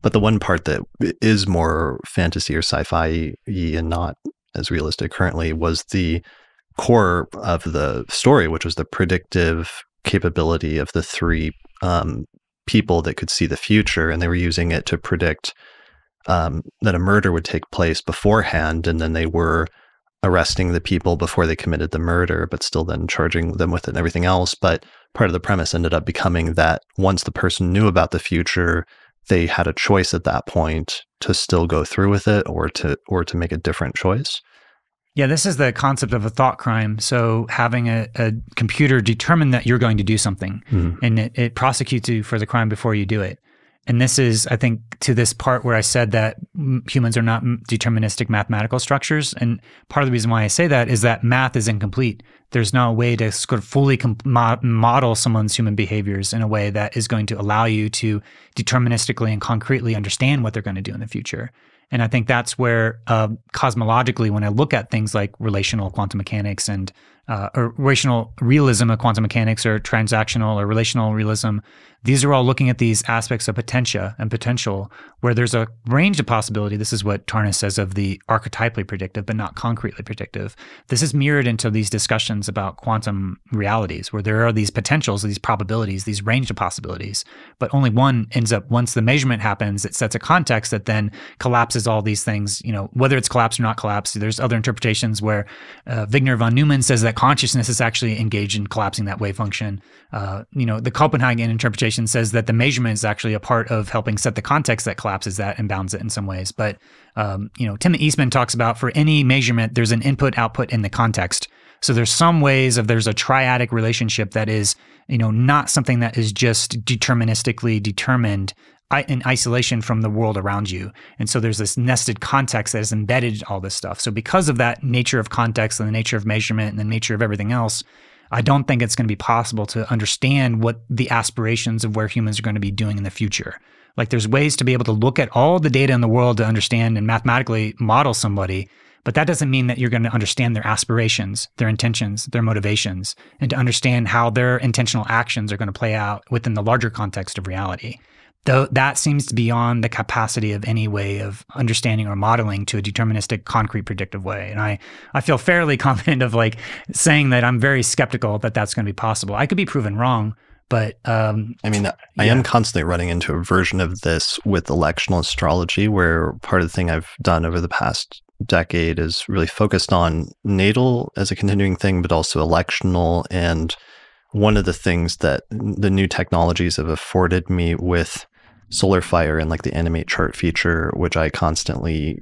But the one part that is more fantasy or sci-fi and not as realistic currently was the core of the story, which was the predictive capability of the three people that could see the future. And they were using it to predict that a murder would take place beforehand. And then they were arresting the people before they committed the murder, but still then charging them with it and everything else. But part of the premise ended up becoming that once the person knew about the future, they had a choice at that point to still go through with it or to make a different choice. Yeah, this is the concept of a thought crime. So having a computer determine that you're going to do something, and it prosecutes you for the crime before you do it. And this is, I think, to this part where I said that humans are not deterministic mathematical structures. And part of the reason why I say that is that math is incomplete. There's no way to sort of fully model someone's human behaviors in a way that is going to allow you to deterministically and concretely understand what they're going to do in the future. And I think that's where cosmologically, when I look at things like relational quantum mechanics and or rational realism of quantum mechanics or transactional or relational realism, these are all looking at these aspects of potentia and potential where there's a range of possibility. This is what Tarnas says of the archetypally predictive, but not concretely predictive. This is mirrored into these discussions about quantum realities where there are these potentials, these probabilities, these range of possibilities, but only one ends up, once the measurement happens, it sets a context that then collapses all these things, you know, whether it's collapsed or not collapsed. There's other interpretations where Wigner von Neumann says that consciousness is actually engaged in collapsing that wave function. You know, the Copenhagen interpretation says that the measurement is actually a part of helping set the context that collapses that and bounds it in some ways. But, you know, Tim Eastman talks about for any measurement, there's an input output in the context. So there's some ways of there's a triadic relationship that is, you know, not something that is just deterministically determined in isolation from the world around you. And so there's this nested context that is embedded all this stuff. So because of that nature of context and the nature of measurement and the nature of everything else, I don't think it's going to be possible to understand what the aspirations of where humans are going to be doing in the future. Like there's ways to be able to look at all the data in the world to understand and mathematically model somebody, but that doesn't mean that you're going to understand their aspirations, their intentions, their motivations, and to understand how their intentional actions are going to play out within the larger context of reality. Though that seems beyond the capacity of any way of understanding or modeling to a deterministic, concrete, predictive way. And I feel fairly confident of like saying that I'm very skeptical that that's going to be possible. I could be proven wrong, but I mean, I am constantly running into a version of this with electional astrology, where part of the thing I've done over the past decade is really focused on natal as a continuing thing, but also electional. And one of the things that the new technologies have afforded me with Solar Fire and like the animate chart feature, which I constantly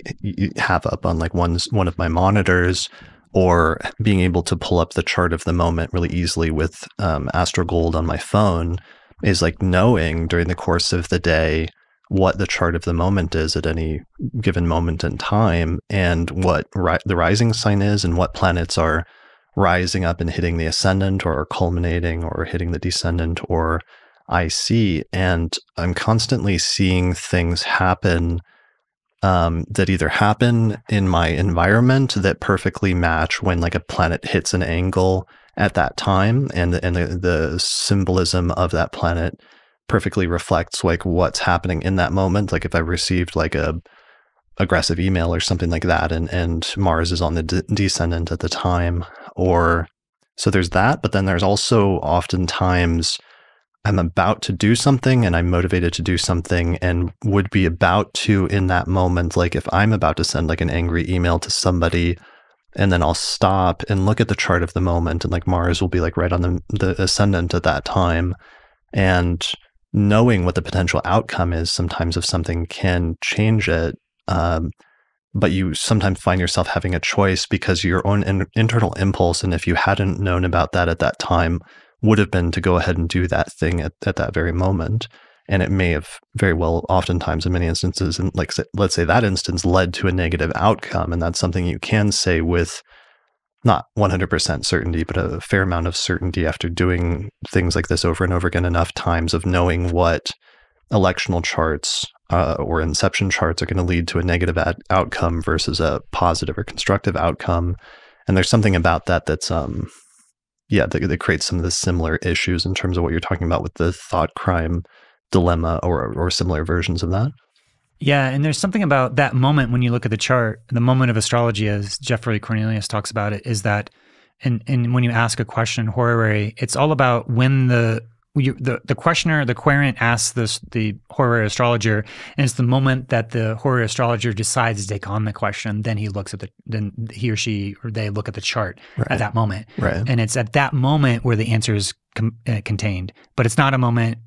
have up on like one of my monitors, or being able to pull up the chart of the moment really easily with Astro Gold on my phone, is like knowing during the course of the day what the chart of the moment is at any given moment in time, and what the rising sign is and what planets are rising up and hitting the ascendant or culminating or hitting the descendant or IC. And I'm constantly seeing things happen that either happen in my environment that perfectly match when like a planet hits an angle at that time, and the symbolism of that planet perfectly reflects like what's happening in that moment. Like if I received like a aggressive email or something like that, and Mars is on the descendant at the time, or So there's that, but then there's also oftentimes I'm about to do something and I'm motivated to do something and would be about to in that moment, like if I'm about to send like an angry email to somebody and then I'll stop and look at the chart of the moment and like Mars will be like right on the ascendant at that time. And knowing what the potential outcome is sometimes of something can change it. But you sometimes find yourself having a choice because your own internal impulse, and if you hadn't known about that at that time, would have been to go ahead and do that thing at that very moment. And it may have very well, oftentimes in many instances, and like let's say that instance led to a negative outcome. And that's something you can say with not 100% certainty, but a fair amount of certainty after doing things like this over and over again enough times of knowing what electional charts or inception charts are going to lead to a negative outcome versus a positive or constructive outcome. And there's something about that that's, yeah, that creates some of the similar issues in terms of what you're talking about with the thought crime dilemma or similar versions of that. Yeah, and there's something about that moment when you look at the chart, the moment of astrology, as Jeffrey Cornelius talks about it, is that, and when you ask a question, horary, it's all about when the questioner, the querent, asks the horary astrologer, and it's the moment that the horary astrologer decides to take on the question. Then he looks at then he or she or they look at the chart at that moment, and it's at that moment where the answer is contained. But it's not a moment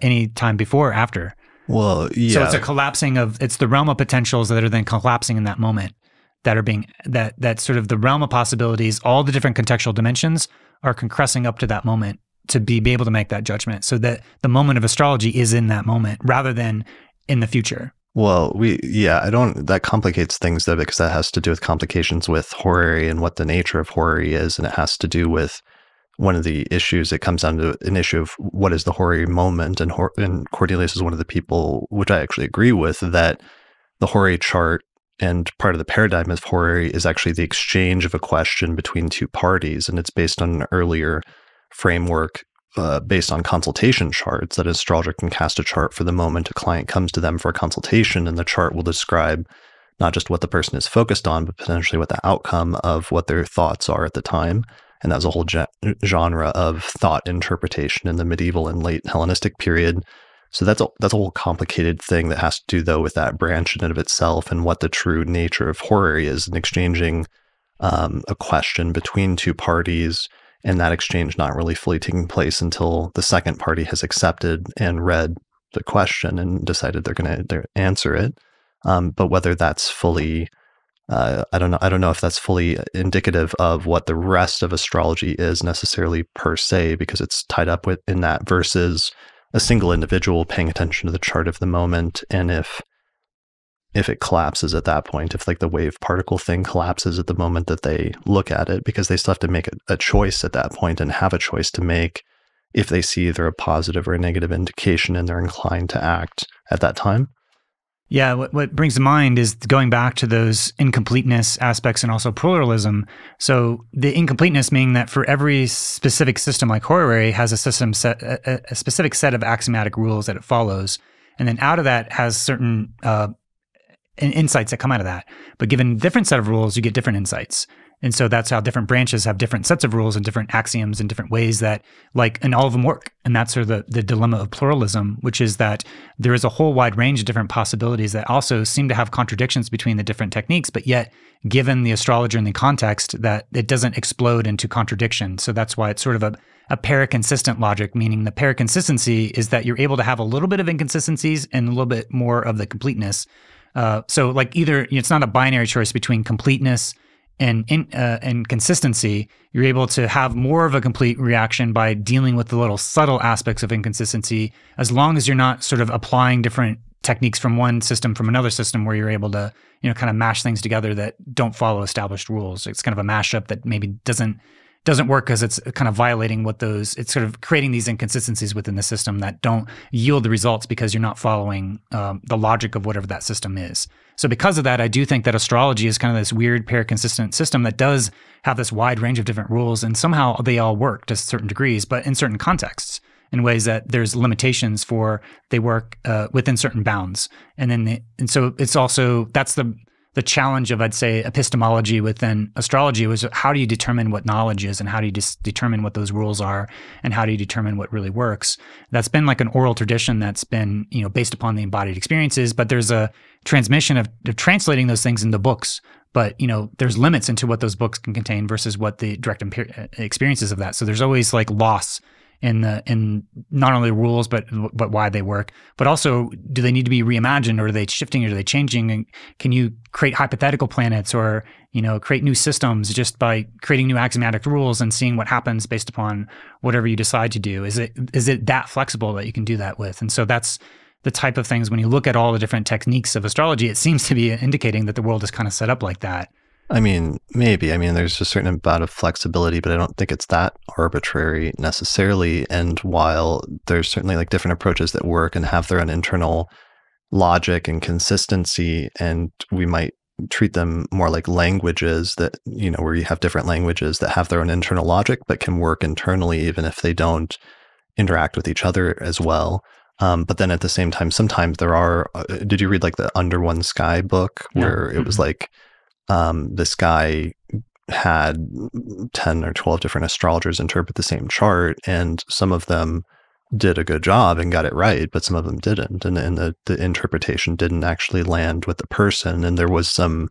any time before or after. Well, yeah. So it's a collapsing of the realm of potentials that are then collapsing in that moment, that are being that sort of the realm of possibilities. All the different contextual dimensions are compressing up to that moment to be able to make that judgment, so that the moment of astrology is in that moment rather than in the future. Well, that complicates things though, because that has to do with complications with horary and what the nature of horary is. And it has to do with one of the issues, it comes down to an issue of what is the horary moment. And Cornelius is one of the people, which I actually agree with, that the horary chart and part of the paradigm of horary is actually the exchange of a question between two parties. And it's based on an earlier framework based on consultation charts, that an astrologer can cast a chart for the moment a client comes to them for a consultation, and the chart will describe not just what the person is focused on, but potentially what the outcome of what their thoughts are at the time. And that was a whole genre of thought interpretation in the medieval and late Hellenistic period. So that's a whole complicated thing that has to do though with that branch in and of itself and what the true nature of horary is, and exchanging a question between two parties, and that exchange not really fully taking place until the second party has accepted and read the question and decided they're going to answer it. But whether that's fully, I don't know. I don't know if that's fully indicative of what the rest of astrology is necessarily per se, because it's tied up in that versus a single individual paying attention to the chart of the moment. And if it collapses at that point, if like the wave particle thing collapses at the moment that they look at it, because they still have to make a choice at that point and have a choice to make if they see either a positive or a negative indication and they're inclined to act at that time. Yeah, what brings to mind is going back to those incompleteness aspects and also pluralism. So the incompleteness meaning that for every specific system, like horary has a system set, a specific set of axiomatic rules that it follows. And then out of that has certain and insights that come out of that. But given a different set of rules, you get different insights. And so that's how different branches have different sets of rules and different axioms and different ways that, and all of them work. And that's sort of the dilemma of pluralism, which is that there is a whole wide range of different possibilities that also seem to have contradictions between the different techniques, but yet given the astrologer and the context, that it doesn't explode into contradiction. So that's why it's sort of a paraconsistent logic, meaning the paraconsistency is that you're able to have a little bit of inconsistencies and a little bit more of the completeness. So like either it's not a binary choice between completeness and consistency. You're able to have more of a complete reaction by dealing with the little subtle aspects of inconsistency, as long as you're not sort of applying different techniques from one system from another system where you're able to, kind of mash things together that don't follow established rules. It's kind of a mashup that maybe doesn't work because it's kind of violating what it's sort of creating these inconsistencies within the system that don't yield the results because you're not following the logic of whatever that system is. So because of that, I do think that astrology is kind of this weird paraconsistent system that does have this wide range of different rules, and somehow they all work to certain degrees, but in certain contexts, in ways that there's limitations for, they work within certain bounds. And so it's also, that's the the challenge of, I'd say, epistemology within astrology was, how do you determine what knowledge is, and how do you determine what those rules are, and how do you determine what really works? That's been like an oral tradition that's been, you know, based upon the embodied experiences, but there's a transmission of translating those things into books. But, you know, there's limits into what those books can contain versus what the direct experiences of that. So there's always like loss in not only the rules, but why they work, but also, do they need to be reimagined, or are they shifting, or are they changing? And can you create hypothetical planets, or, you know, create new systems just by creating new axiomatic rules and seeing what happens based upon whatever you decide to do? Is it that flexible that you can do that with? And so that's the type of things, when you look at all the different techniques of astrology, it seems to be indicating that the world is kind of set up like that. I mean, maybe. I mean, there's a certain amount of flexibility, but I don't think it's that arbitrary necessarily. And while there's certainly like different approaches that work and have their own internal logic and consistency, and we might treat them more like languages that, you know, where you have different languages that have their own internal logic, but can work internally, even if they don't interact with each other as well. But then at the same time, sometimes there are, did you read like the Under One Sky book, where it was like, this guy had 10 or 12 different astrologers interpret the same chart, and some of them did a good job and got it right, but some of them didn't. And the interpretation didn't actually land with the person. And there were some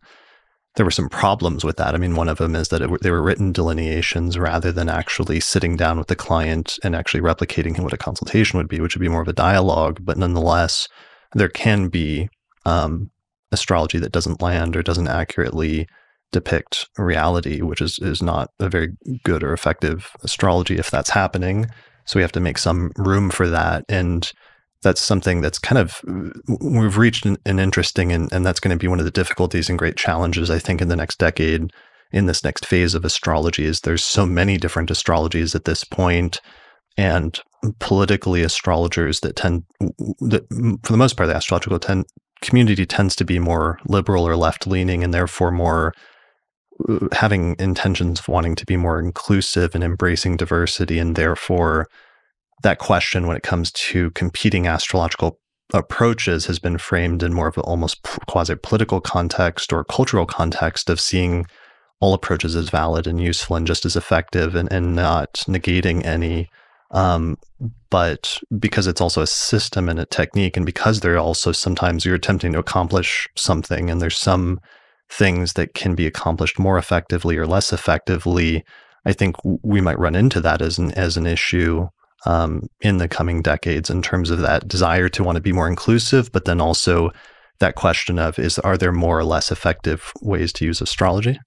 problems with that. I mean, one of them is that they were written delineations rather than actually sitting down with the client and actually replicating what a consultation would be, which would be more of a dialogue. But nonetheless, there can be, astrology that doesn't land or doesn't accurately depict reality, which is not a very good or effective astrology if that's happening. So we have to make some room for that. And that's something that's kind of, we've reached an interesting, and that's going to be one of the difficulties and great challenges, I think, in the next decade, in this next phase of astrology, is there's so many different astrologies at this point, and politically astrologers that tend, that for the most part, the astrological community tends to be more liberal or left-leaning, and therefore more having intentions of wanting to be more inclusive and embracing diversity. And therefore that question, when it comes to competing astrological approaches, has been framed in more of an almost quasi-political context or cultural context of seeing all approaches as valid and useful and just as effective, and not negating any. But because it's also a system and a technique, and because they're also sometimes you're attempting to accomplish something, and there's some things that can be accomplished more effectively or less effectively, I think we might run into that as an issue in the coming decades, in terms of that desire to want to be more inclusive, but then also that question of are there more or less effective ways to use astrology?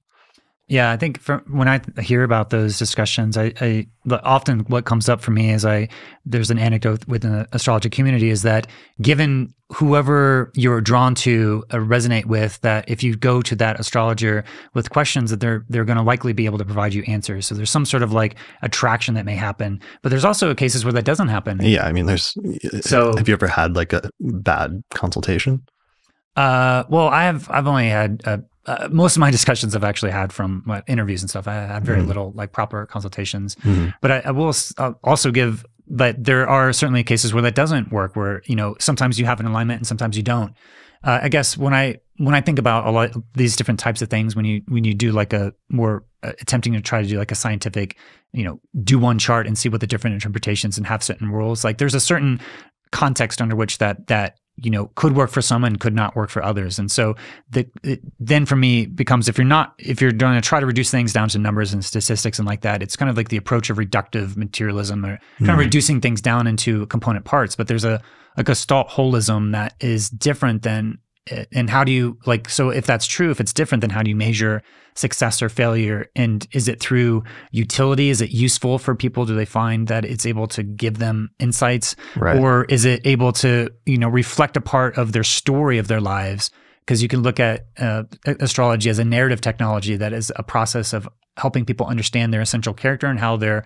Yeah, I think when I hear about those discussions, I often what comes up for me is there's an anecdote within the astrology community is that, given whoever you're drawn to resonate with, that if you go to that astrologer with questions, that they're going to likely be able to provide you answers. So there's some sort of like attraction that may happen, but there's also cases where that doesn't happen. Yeah, I mean, have you ever had like a bad consultation? Well, I've only had most of my discussions I've actually had from interviews and stuff. I had very little like proper consultations, but I will also give that there are certainly cases where that doesn't work, where, you know, sometimes you have an alignment and sometimes you don't. I guess when I think about a lot of these different types of things, when you do like a more attempting to try to do like a scientific, you know, do one chart and see what the different interpretations and have certain rules, like there's a certain context under which that you know, could work for some and could not work for others. And so then for me becomes, if you're going to try to reduce things down to numbers and statistics and like that, it's kind of like the approach of reductive materialism, or kind of reducing things down into component parts. But there's a gestalt holism that is different than, and how do you like, so if that's true, if it's different, then how do you measure success or failure? And is it through utility? Is it useful for people? Do they find that it's able to give them insights? Right. Or is it able to, you know, reflect a part of their story of their lives? Because you can look at astrology as a narrative technology that is a process of helping people understand their essential character and how their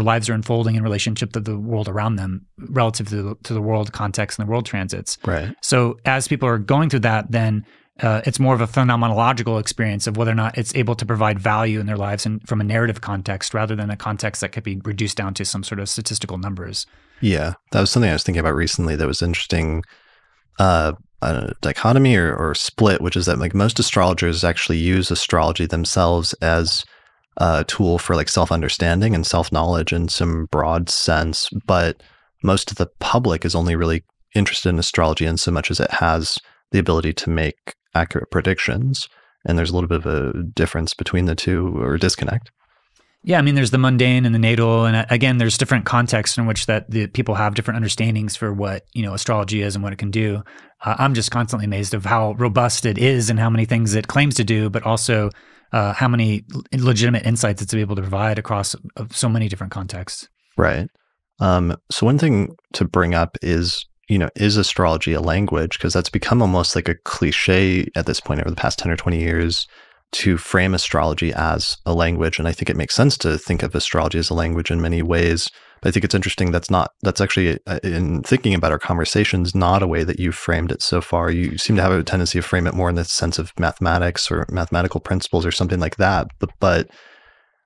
lives are unfolding in relationship to the world around them, relative to the world context and the world transits. Right. So as people are going through that, then it's more of a phenomenological experience of whether or not it's able to provide value in their lives, and from a narrative context rather than a context that could be reduced down to some sort of statistical numbers. Yeah, that was something I was thinking about recently that was interesting. dichotomy or split, which is that like most astrologers actually use astrology themselves as a tool for like self-understanding and self-knowledge in some broad sense, but most of the public is only really interested in astrology in so much as it has the ability to make accurate predictions. And there's a little bit of a difference between the two, or disconnect. Yeah, I mean, there's the mundane and the natal, and again, there's different contexts in which that the people have different understandings for what, you know, astrology is and what it can do. I'm just constantly amazed of how robust it is and how many things it claims to do, but also how many legitimate insights it's able to provide across so many different contexts. Right. So one thing to bring up is, you know, is astrology a language? Because that's become almost like a cliche at this point over the past 10 or 20 years to frame astrology as a language. And I think it makes sense to think of astrology as a language in many ways. But I think it's interesting that's not, that's actually, in thinking about our conversations, not a way that you've framed it so far. You seem to have a tendency to frame it more in the sense of mathematics or mathematical principles or something like that. But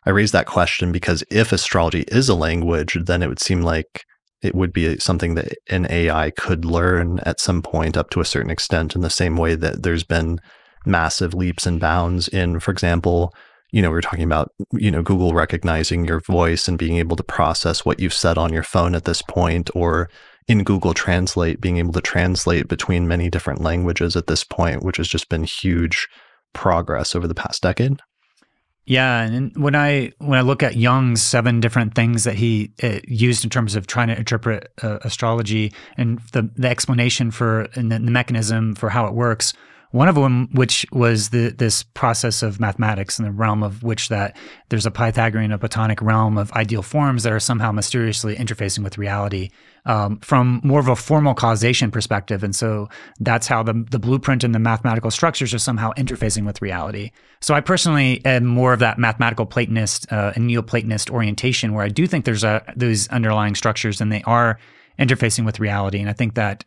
I raise that question because if astrology is a language, then it would seem like it would be something that an AI could learn at some point up to a certain extent, in the same way that there's been massive leaps and bounds in, for example, you know, we were talking about, you know, Google recognizing your voice and being able to process what you've said on your phone at this point, or in Google Translate, being able to translate between many different languages at this point, which has just been huge progress over the past decade. Yeah, and when I look at Jung's 7 different things that he used in terms of trying to interpret astrology and the explanation for and the mechanism for how it works, one of them, which was this process of mathematics in the realm of which that there's a Pythagorean, a Platonic realm of ideal forms that are somehow mysteriously interfacing with reality from more of a formal causation perspective. And so that's how the blueprint and the mathematical structures are somehow interfacing with reality. So I personally am more of that mathematical Platonist and Neoplatonist orientation, where I do think there's those underlying structures and they are interfacing with reality. And I think that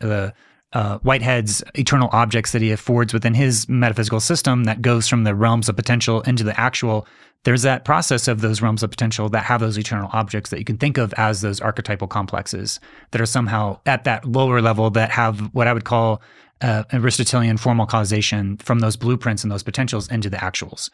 Whitehead's eternal objects that he affords within his metaphysical system that goes from the realms of potential into the actual, there's that process of those realms of potential that have those eternal objects that you can think of as those archetypal complexes that are somehow at that lower level that have what I would call Aristotelian formal causation from those blueprints and those potentials into the actuals.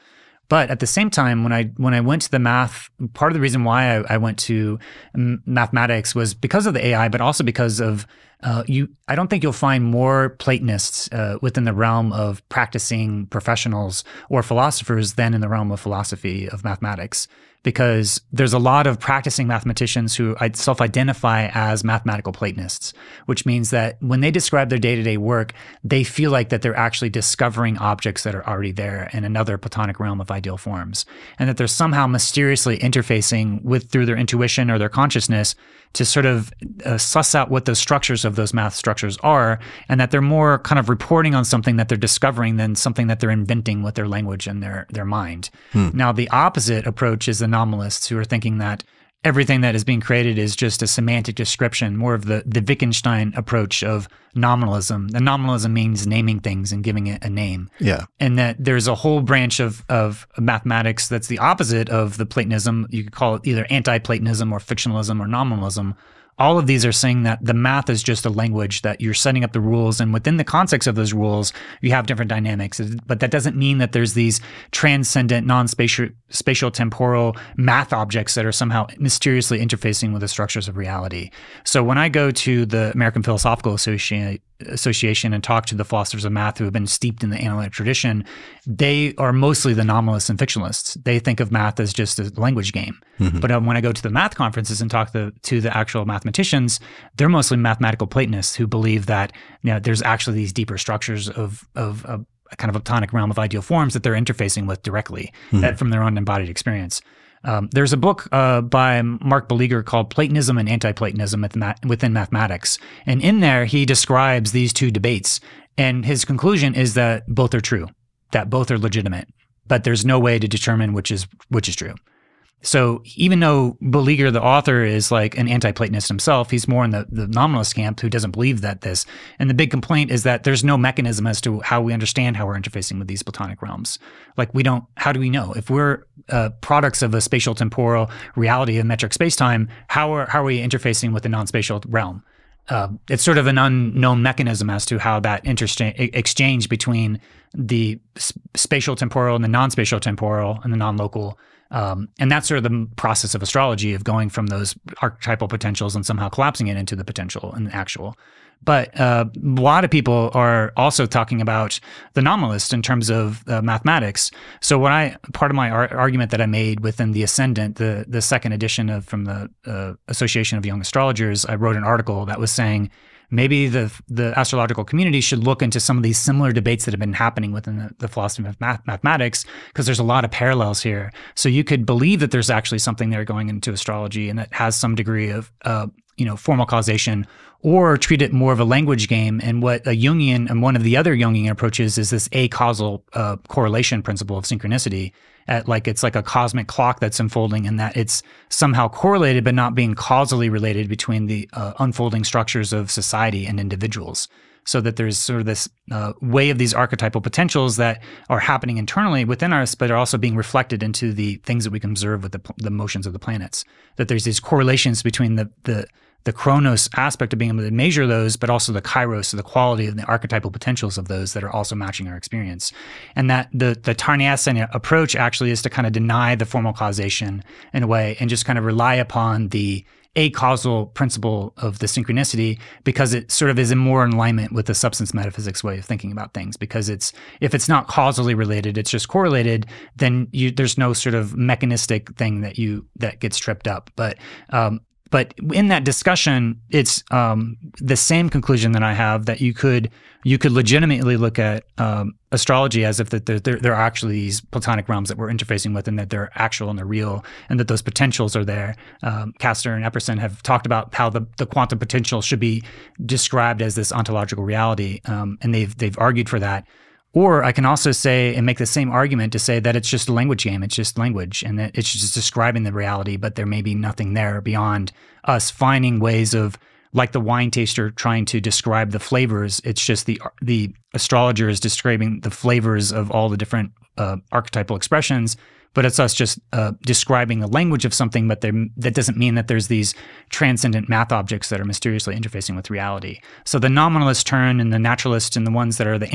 But at the same time, when I went to the math, part of the reason why I went to mathematics was because of the AI, but also because of I don't think you'll find more Platonists within the realm of practicing professionals or philosophers than in the realm of philosophy of mathematics, because there's a lot of practicing mathematicians who self-identify as mathematical Platonists, which means that when they describe their day-to-day work, they feel like that they're actually discovering objects that are already there in another Platonic realm of ideal forms, and that they're somehow mysteriously interfacing with through their intuition or their consciousness to sort of suss out what those structures of those math structures are, and that they're more kind of reporting on something that they're discovering than something that they're inventing with their language and their mind. Now, the opposite approach is the anomalists, who are thinking that everything that is being created is just a semantic description, more of the Wittgenstein approach of nominalism. The nominalism means naming things and giving it a name. Yeah. And that there's a whole branch of mathematics that's the opposite of the Platonism. You could call it either anti-Platonism or fictionalism or nominalism. All of these are saying that the math is just a language, that you're setting up the rules, and within the context of those rules, you have different dynamics. But that doesn't mean that there's these transcendent, non-spatial temporal math objects that are somehow mysteriously interfacing with the structures of reality. So when I go to the American Philosophical Association and talk to the philosophers of math who have been steeped in the analytic tradition, they are mostly the nominalists and fictionalists. They think of math as just a language game. Mm-hmm. But when I go to the math conferences and talk to the actual mathematicians, they're mostly mathematical Platonists who believe that, you know, there's actually these deeper structures of a kind of a Platonic realm of ideal forms that they're interfacing with directly, mm-hmm, from their own embodied experience. There's a book by Mark Balaguer called Platonism and Anti-Platonism within Mathematics. And in there, he describes these two debates. And his conclusion is that both are true, that both are legitimate, but there's no way to determine which is true. So even though Balaguer, the author, is like an anti-Platonist himself, he's more in the nominalist camp who doesn't believe that this. And the big complaint is that there's no mechanism as to how we understand how we're interfacing with these Platonic realms. Like, we don't, how do we know? If we're products of a spatial temporal reality of metric space-time, how are we interfacing with the non-spatial realm? it's sort of an unknown mechanism as to how that exchange between the spatial temporal and the non-spatial temporal and the non-local, and that's sort of the process of astrology, of going from those archetypal potentials and somehow collapsing it into the potential and the actual. But a lot of people are also talking about the nominalist in terms of mathematics. So when part of my argument that I made within The Ascendant, the second edition from the Association of Young Astrologers, I wrote an article that was saying maybe the astrological community should look into some of these similar debates that have been happening within the philosophy of mathematics, because there's a lot of parallels here. So you could believe that there's actually something there going into astrology and that has some degree of formal causation, or treat it more of a language game. And what a Jungian and one of the other Jungian approaches is this acausal correlation principle of synchronicity. It's like a cosmic clock that's unfolding, and that it's somehow correlated but not being causally related between the unfolding structures of society and individuals. So that there's sort of this way of these archetypal potentials that are happening internally within us, but are also being reflected into the things that we can observe with the motions of the planets. That there's these correlations between the chronos aspect of being able to measure those, but also the kairos, so the quality and the archetypal potentials of those that are also matching our experience. And that the Tarnas approach actually is to kind of deny the formal causation in a way and just kind of rely upon the acausal principle of the synchronicity, because it sort of is more in alignment with the substance metaphysics way of thinking about things. Because if it's not causally related, it's just correlated, then there's no sort of mechanistic thing that gets tripped up. But in that discussion, it's the same conclusion that I have, that you could legitimately look at astrology as if that there are actually these platonic realms that we're interfacing with, and that they're actual and they're real, and that those potentials are there. Castor and Epperson have talked about how the quantum potential should be described as this ontological reality, and they've argued for that. Or I can also say and make the same argument to say that it's just a language game, it's just language, and that it's just describing the reality, but there may be nothing there beyond us finding ways of, like the wine taster trying to describe the flavors, it's just the astrologer is describing the flavors of all the different archetypal expressions, but it's us just describing the language of something, but that doesn't mean that there's these transcendent math objects that are mysteriously interfacing with reality. So the nominalist turn and the naturalist and the ones that are the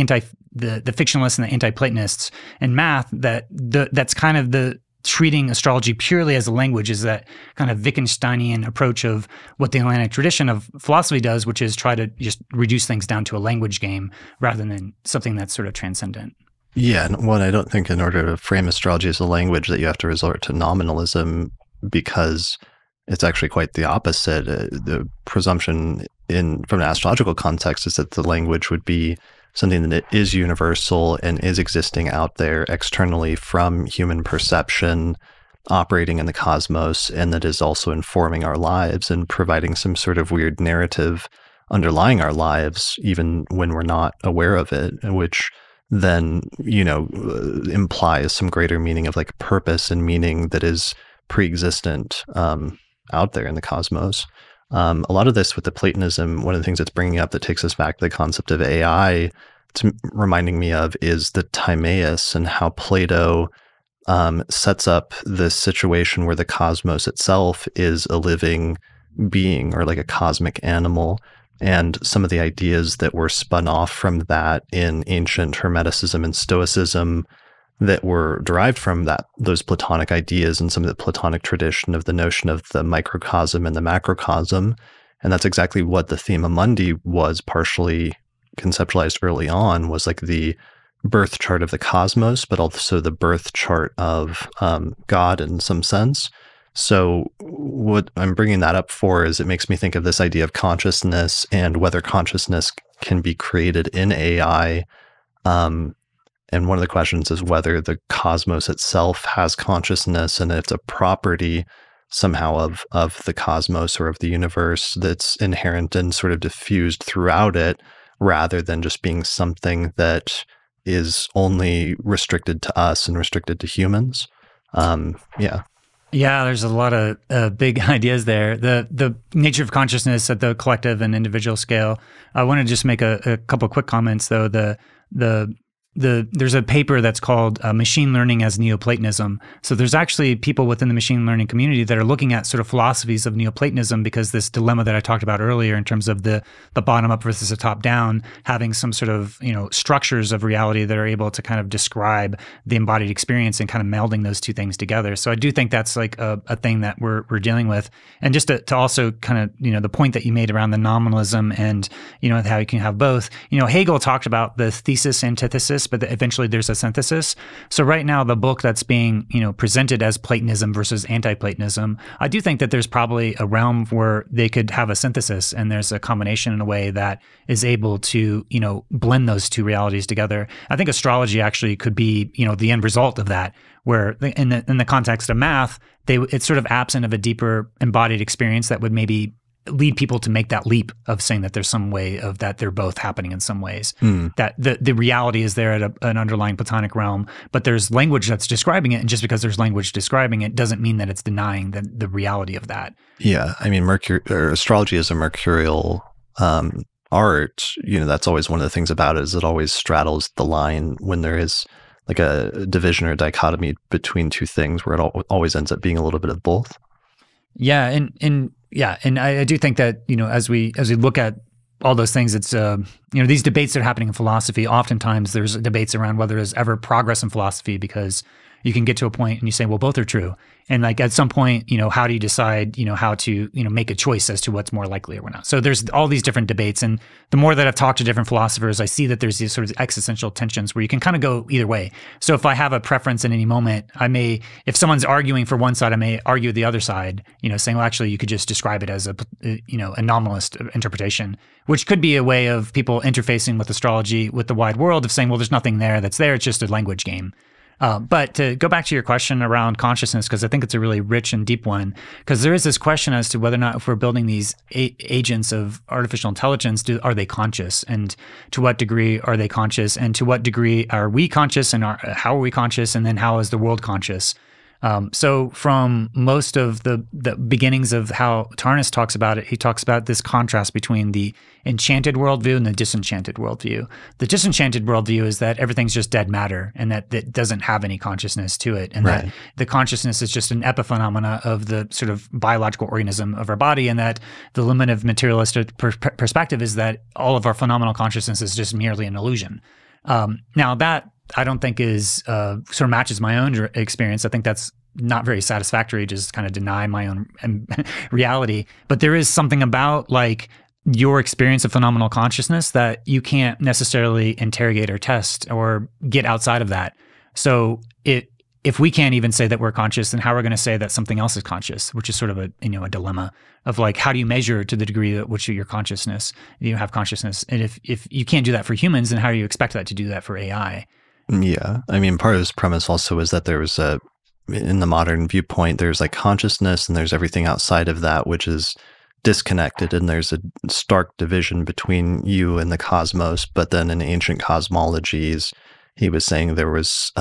fictionalists and the anti-Platonists in math, that's kind of the treating astrology purely as a language, is that kind of Wittgensteinian approach of what the Atlantic tradition of philosophy does, which is try to just reduce things down to a language game rather than something that's sort of transcendent. Yeah, and I don't think in order to frame astrology as a language that you have to resort to nominalism, because it's actually quite the opposite. The presumption from an astrological context is that the language would be something that is universal and is existing out there externally from human perception, operating in the cosmos, and that is also informing our lives and providing some sort of weird narrative underlying our lives, even when we're not aware of it, which then, implies some greater meaning of like purpose and meaning that is pre-existent out there in the cosmos. A lot of this with the Platonism, one of the things that's bringing up that takes us back to the concept of AI, it's reminding me of, is the Timaeus, and how Plato sets up this situation where the cosmos itself is a living being, or like a cosmic animal. And some of the ideas that were spun off from that in ancient Hermeticism and Stoicism that were derived from those Platonic ideas and some of the Platonic tradition of the notion of the microcosm and the macrocosm. And that's exactly what the Thema Mundi was partially conceptualized early on, was like the birth chart of the cosmos, but also the birth chart of God in some sense. So what I'm bringing that up for is, it makes me think of this idea of consciousness and whether consciousness can be created in AI. And one of the questions is whether the cosmos itself has consciousness, and it's a property somehow of the cosmos or of the universe that's inherent and sort of diffused throughout it, rather than just being something that is only restricted to us and restricted to humans. Yeah, there's a lot of big ideas there. The nature of consciousness at the collective and individual scale. I want to just make a couple of quick comments, though. The there's a paper that's called Machine Learning as Neoplatonism. So there's actually people within the machine learning community that are looking at sort of philosophies of Neoplatonism, because this dilemma that I talked about earlier in terms of the bottom up versus the top down, having some sort of, you know, structures of reality that are able to kind of describe the embodied experience and kind of melding those two things together. So I do think that's like a thing that we're dealing with. And just to also kind of, you know, the point that you made around the nominalism and, you know, how you can have both, you know, Hegel talked about the thesis, antithesis, but eventually there's a synthesis. So right now, the book that's being, you know, presented as Platonism versus anti-Platonism, I do think that there's probably a realm where they could have a synthesis, and there's a combination in a way that is able to, you know, blend those two realities together. I think astrology actually could be, you know, the end result of that, where in the context of math, it's sort of absent of a deeper embodied experience that would maybe lead people to make that leap of saying that there's some way of that they're both happening in some ways, that the reality is there at an underlying platonic realm, but there's language that's describing it. And just because there's language describing it doesn't mean that it's denying the reality of that. Yeah. I mean, astrology is a mercurial art. You know, that's always one of the things about it, is it always straddles the line when there is like a division or a dichotomy between two things, where it always ends up being a little bit of both. Yeah. And I do think that, you know, as we look at all those things, it's, you know, these debates that are happening in philosophy, oftentimes there's debates around whether there's ever progress in philosophy, because you can get to a point and you say, well, both are true. And like at some point, you know, how do you decide, you know, how to, you know, make a choice as to what's more likely or not? So there's all these different debates. And the more that I've talked to different philosophers, I see that there's these sort of existential tensions where you can kind of go either way. So if I have a preference in any moment, I may, if someone's arguing for one side, I may argue the other side, you know, saying, well, actually you could just describe it as a, you know, a nominalist interpretation, which could be a way of people interfacing with astrology, with the wide world, of saying, well, there's nothing there that's there. It's just a language game. But to go back to your question around consciousness, because I think it's a really rich and deep one, because there is this question as to whether or not, if we're building these agents of artificial intelligence, are they conscious, and to what degree are they conscious, and to what degree are we conscious, and how are we conscious, and then how is the world conscious? So from most of the beginnings of how Tarnas talks about it, he talks about this contrast between the enchanted worldview and the disenchanted worldview. The disenchanted worldview is that everything's just dead matter, and that it doesn't have any consciousness to it, and that the consciousness is just an epiphenomena of the sort of biological organism of our body, and that the limit of materialistic perspective is that all of our phenomenal consciousness is just merely an illusion. Now that I don't think is sort of matches my own experience. I think that's not very satisfactory, just kind of deny my own reality. But there is something about like your experience of phenomenal consciousness that you can't necessarily interrogate or test or get outside of that. So if we can't even say that we're conscious, then how are we going to say that something else is conscious, which is sort of a, you know, a dilemma of like, how do you measure to the degree at which your consciousness, you have consciousness? And if you can't do that for humans, then how do you expect that to do that for AI? Yeah. I mean, part of his premise also is that there was in the modern viewpoint, there's like consciousness and there's everything outside of that, which is disconnected. And there's a stark division between you and the cosmos. But then in ancient cosmologies, he was saying there was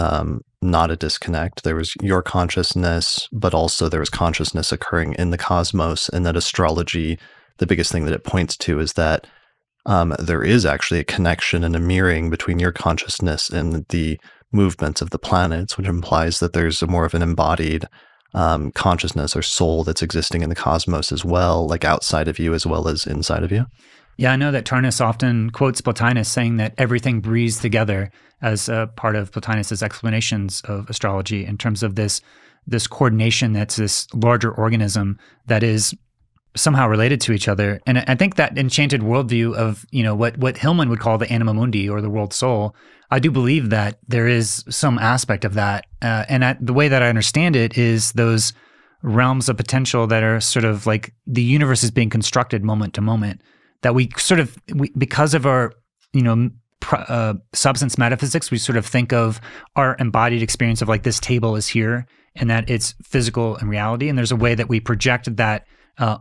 not a disconnect. There was your consciousness, but also there was consciousness occurring in the cosmos. And that astrology, the biggest thing that it points to is that there is actually a connection and a mirroring between your consciousness and the movements of the planets, which implies that there's more of an embodied consciousness or soul that's existing in the cosmos as well, like outside of you as well as inside of you. Yeah, I know that Tarnas often quotes Plotinus saying that everything breathes together as a part of Plotinus's explanations of astrology in terms of this coordination that's this larger organism that is somehow related to each other. And I think that enchanted worldview of, you know, what Hillman would call the anima mundi or the world soul, I do believe that there is some aspect of that. The way that I understand it is those realms of potential that are sort of like the universe is being constructed moment to moment, that we sort of, because of our, you know, substance metaphysics, we sort of think of our embodied experience of like this table is here and that it's physical in reality. And there's a way that we project that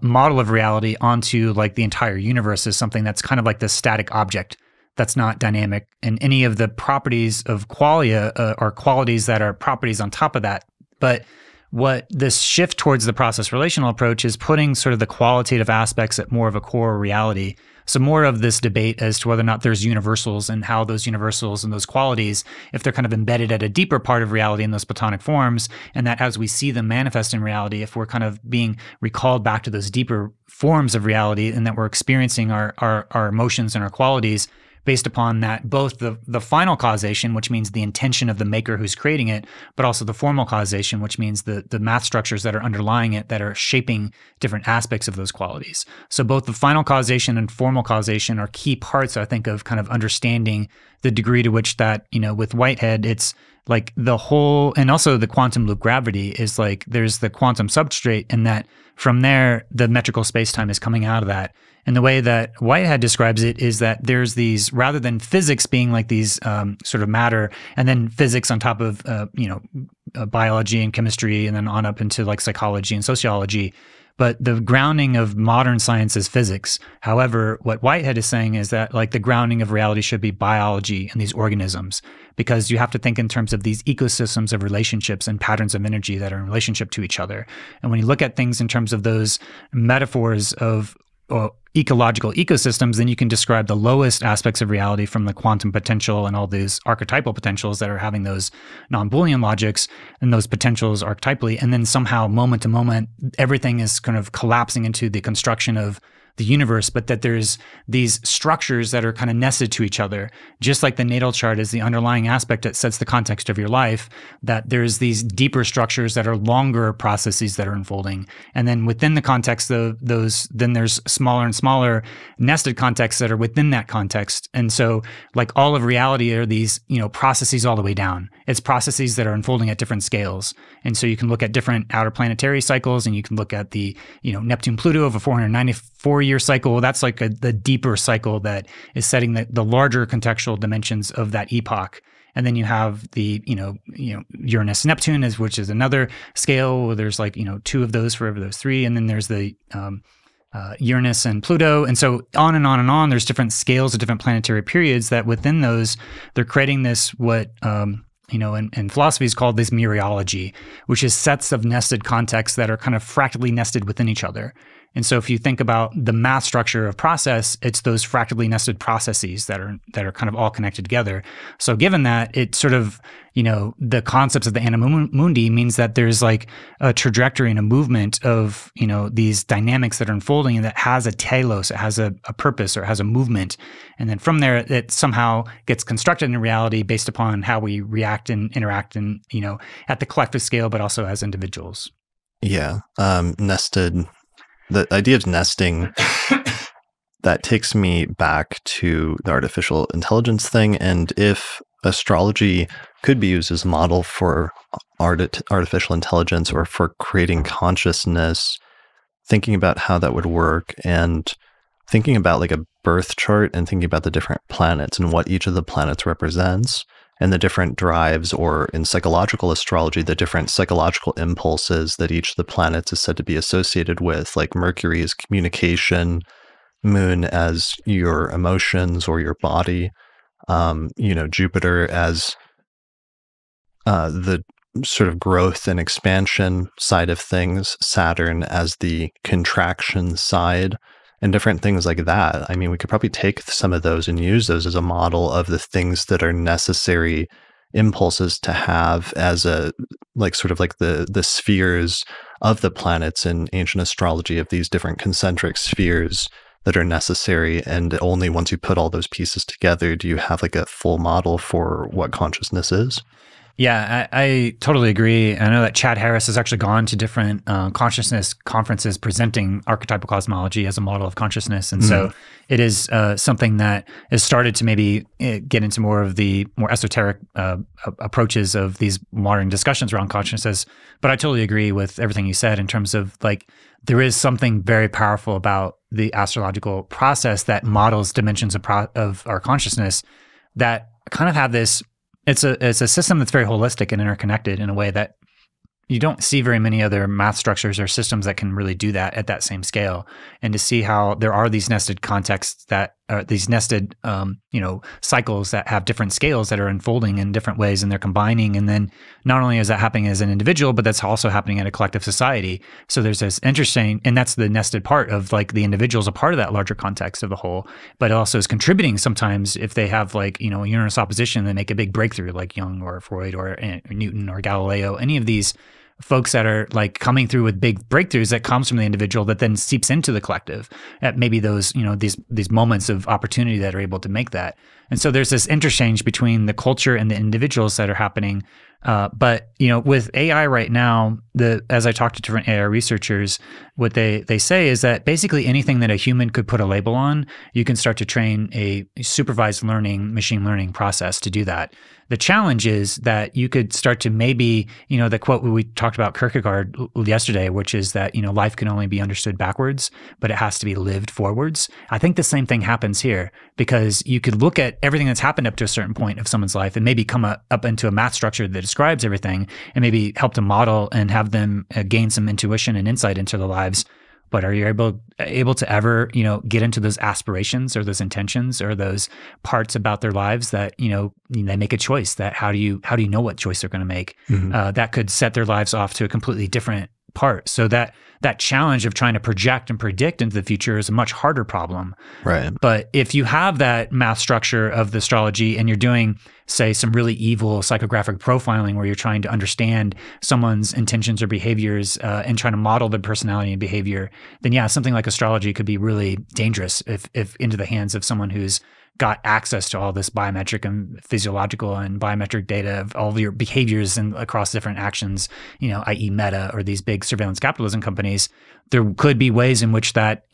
model of reality onto like the entire universe is something that's kind of like this static object that's not dynamic, and any of the properties of qualia are qualities that are properties on top of that. But what this shift towards the process relational approach is putting sort of the qualitative aspects at more of a core reality. So more of this debate as to whether or not there's universals and how those universals and those qualities, if they're kind of embedded at a deeper part of reality in those platonic forms, and that as we see them manifest in reality, if we're kind of being recalled back to those deeper forms of reality and that we're experiencing our emotions and our qualities based upon that, both the final causation, which means the intention of the maker who's creating it, but also the formal causation, which means the math structures that are underlying it that are shaping different aspects of those qualities. So both the final causation and formal causation are key parts, I think, of kind of understanding the degree to which that, you know, with Whitehead, it's like the whole, and also the quantum loop gravity is like, there's the quantum substrate, and that from there, the metrical space-time is coming out of that. And the way that Whitehead describes it is that there's these, rather than physics being like these sort of matter, and then physics on top of, you know, biology and chemistry, and then on up into like psychology and sociology. But the grounding of modern science is physics. However, what Whitehead is saying is that like the grounding of reality should be biology and these organisms, because you have to think in terms of these ecosystems of relationships and patterns of energy that are in relationship to each other. And when you look at things in terms of those metaphors of ecological ecosystems, then you can describe the lowest aspects of reality from the quantum potential and all these archetypal potentials that are having those non-Boolean logics and those potentials archetypally. And then somehow moment to moment, everything is kind of collapsing into the construction of the universe, but that there's these structures that are kind of nested to each other, just like the natal chart is the underlying aspect that sets the context of your life, that there's these deeper structures that are longer processes that are unfolding. And then within the context of those, then there's smaller and smaller nested contexts that are within that context. And so like all of reality are these, you know, processes all the way down. It's processes that are unfolding at different scales. And so you can look at different outer planetary cycles, and you can look at the, you know, Neptune-Pluto of a 494-year cycle. That's like the deeper cycle that is setting the larger contextual dimensions of that epoch. And then you have the, you know, Uranus, Neptune, which is another scale where there's like, you know, two of those for every those three. And then there's the Uranus and Pluto. And so on and on and on, there's different scales of different planetary periods that within those, they're creating this, what, you know, and philosophy is called this mereology, which is sets of nested contexts that are kind of fractally nested within each other. And so if you think about the math structure of process, it's those fractally nested processes that are kind of all connected together. So given that, it sort of, you know, the concepts of the Animum Mundi means that there's like a trajectory and a movement of, you know, these dynamics that are unfolding, and that has a telos, it has a purpose, or it has a movement. And then from there, it somehow gets constructed in reality based upon how we react and interact and, you know, at the collective scale, but also as individuals. Yeah. Nested. The idea of nesting, that takes me back to the artificial intelligence thing. And if astrology could be used as a model for artificial intelligence or for creating consciousness, thinking about how that would work and thinking about like a birth chart and thinking about the different planets and what each of the planets represents and the different drives, or in psychological astrology, the different psychological impulses that each of the planets is said to be associated with, like Mercury is communication, Moon as your emotions or your body, you know, Jupiter as the sort of growth and expansion side of things, Saturn as the contraction side, and different things like that. I mean, we could probably take some of those and use those as a model of the things that are necessary impulses to have as a, like, sort of like the spheres of the planets in ancient astrology, of these different concentric spheres that are necessary. And only once you put all those pieces together do you have like a full model for what consciousness is. Yeah, I totally agree. I know that Chad Harris has actually gone to different consciousness conferences presenting archetypal cosmology as a model of consciousness. And so it is something that has started to maybe get into more of the more esoteric approaches of these modern discussions around consciousness. But I totally agree with everything you said in terms of like, there is something very powerful about the astrological process that models dimensions of our consciousness that kind of have this. It's a system that's very holistic and interconnected in a way that you don't see very many other math structures or systems that can really do that at that same scale. And to see how there are these nested contexts that these nested, cycles that have different scales that are unfolding in different ways, and they're combining. And then not only is that happening as an individual, but that's also happening in a collective society. So there's this interesting, and that's the nested part of like the individual's a part of that larger context of the whole, but it also is contributing sometimes if they have like, a Uranus opposition, they make a big breakthrough like Jung or Freud or Newton or Galileo, any of these folks that are like coming through with big breakthroughs that comes from the individual that then seeps into the collective at maybe those, these moments of opportunity that are able to make that. And so there's this interchange between the culture and the individuals that are happening. But, with AI right now, as I talk to different AI researchers, what they say is that basically anything that a human could put a label on, you can start to train a supervised learning, machine learning process to do that. The challenge is that you could start to maybe, the quote we talked about Kierkegaard yesterday, which is that, life can only be understood backwards, but it has to be lived forwards. I think the same thing happens here, because you could look at everything that's happened up to a certain point of someone's life and maybe come up into a math structure that describes everything and maybe help to model and have them gain some intuition and insight into their lives. But are you able to ever, get into those aspirations or those intentions or those parts about their lives that, they make a choice that how do you know what choice they're going to make? Mm-hmm. That could set their lives off to a completely different part. So that challenge of trying to project and predict into the future is a much harder problem. Right. But if you have that math structure of the astrology and you're doing, say, some really evil psychographic profiling where you're trying to understand someone's intentions or behaviors and trying to model their personality and behavior, then yeah, something like astrology could be really dangerous if into the hands of someone who's got access to all this biometric and physiological and biometric data of all of your behaviors and across different actions, i.e. Meta or these big surveillance capitalism companies. There could be ways in which that,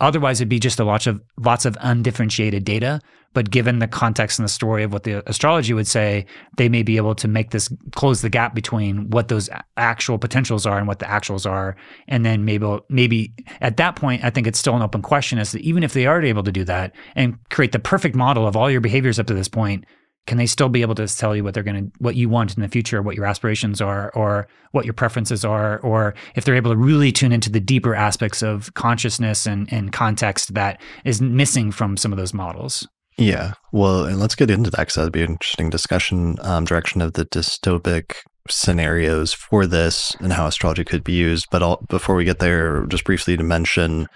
otherwise it'd be just a lots of undifferentiated data. But given the context and the story of what the astrology would say, they may be able to make this, close the gap between what those actual potentials are and what the actuals are. And then maybe at that point, I think it's still an open question as to even if they are able to do that and create the perfect model of all your behaviors up to this point, can they still be able to tell you what you want in the future, what your aspirations are, or what your preferences are, or if they're able to really tune into the deeper aspects of consciousness and context that is missing from some of those models? Yeah. Well, and let's get into that, because that'd be an interesting discussion, direction of the dystopic scenarios for this and how astrology could be used. But before we get there, just briefly to mention,